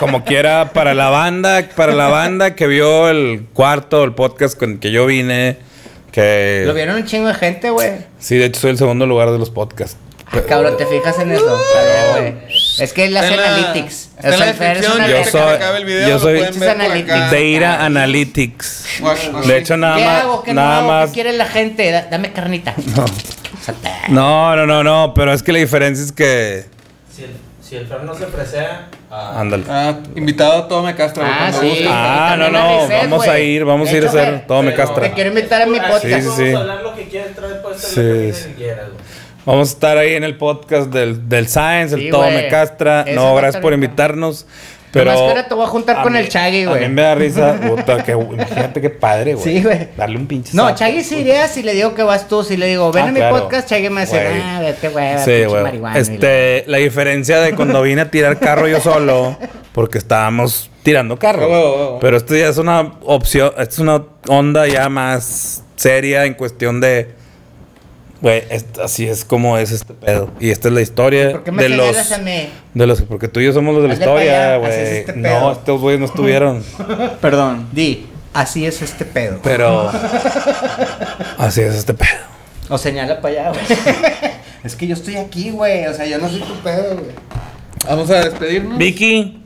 como quiera, para la banda que vio el cuarto, el podcast con el que yo vine, que... Lo vieron un chingo de gente, güey. Sí, de hecho, soy el segundo lugar de los podcasts. Pero... Ah, cabrón, ¿te fijas en eso? Es que él hace Analytics. O sea, yo soy Data Analytics. De hecho, ¿Qué quiere la gente? Dame carnita. No, pero es que la diferencia es que... Si el Fran no se presea... Ándale. Invitado a Todo Me Castra. Sí. No, vamos a ir a hacer Todo Me Castra. Te quiero invitar a mi podcast. Sí. Vamos a hablar lo que quieras, lo que quieras. Vamos a estar ahí en el podcast del Science, sí, el Todo Me Castra. No, gracias por invitarnos. Pero espera, te voy a juntar con el Chagui, güey. A mí me da risa. Puta, imagínate qué padre, güey. Sí, güey. Darle un pinche. No, Chagui sí iría si le digo que vas tú. Si le digo, ven a mi podcast, Chagui me dice, vete, güey. Sí, güey. La diferencia de cuando vine a tirar carro yo solo, porque estábamos tirando carro. Pero esto ya es una opción, es una onda ya más seria en cuestión de. Güey, así es como es este pedo. Y esta es la historia. ¿Por qué me señalas a mí? Porque tú y yo somos los de la historia, güey. Este no, estos güeyes no estuvieron. Perdón, así es este pedo. Pero así es este pedo. O señala para allá, güey. Es que yo estoy aquí, güey. O sea, yo no soy tu pedo, güey. Vamos a despedirnos. Vicky,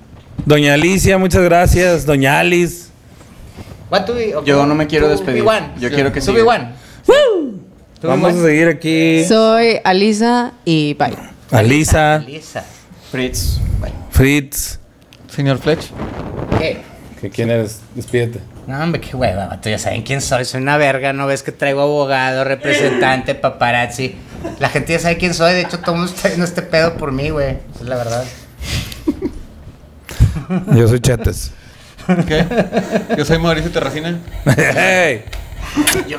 doña Alicia, muchas gracias. Doña Alice. Yo no me quiero despedir. Yo quiero que siga. ¡Woo! Vamos a seguir aquí. Soy Alisa y bye. Alisa. Fritz. Bye. Fritz. Señor Fletch. ¿Qué? ¿Que quién eres? Despídete. No, hombre, qué hueva, vato. Ya saben quién soy. Soy una verga, ¿no ves que traigo abogado, representante, paparazzi? La gente ya sabe quién soy. De hecho, todo el mundo está viendo este pedo por mí, güey. Esa es la verdad. Yo soy Chetes. ¿Qué? Yo soy Mauricio Terracina. ¡Hey! Yo...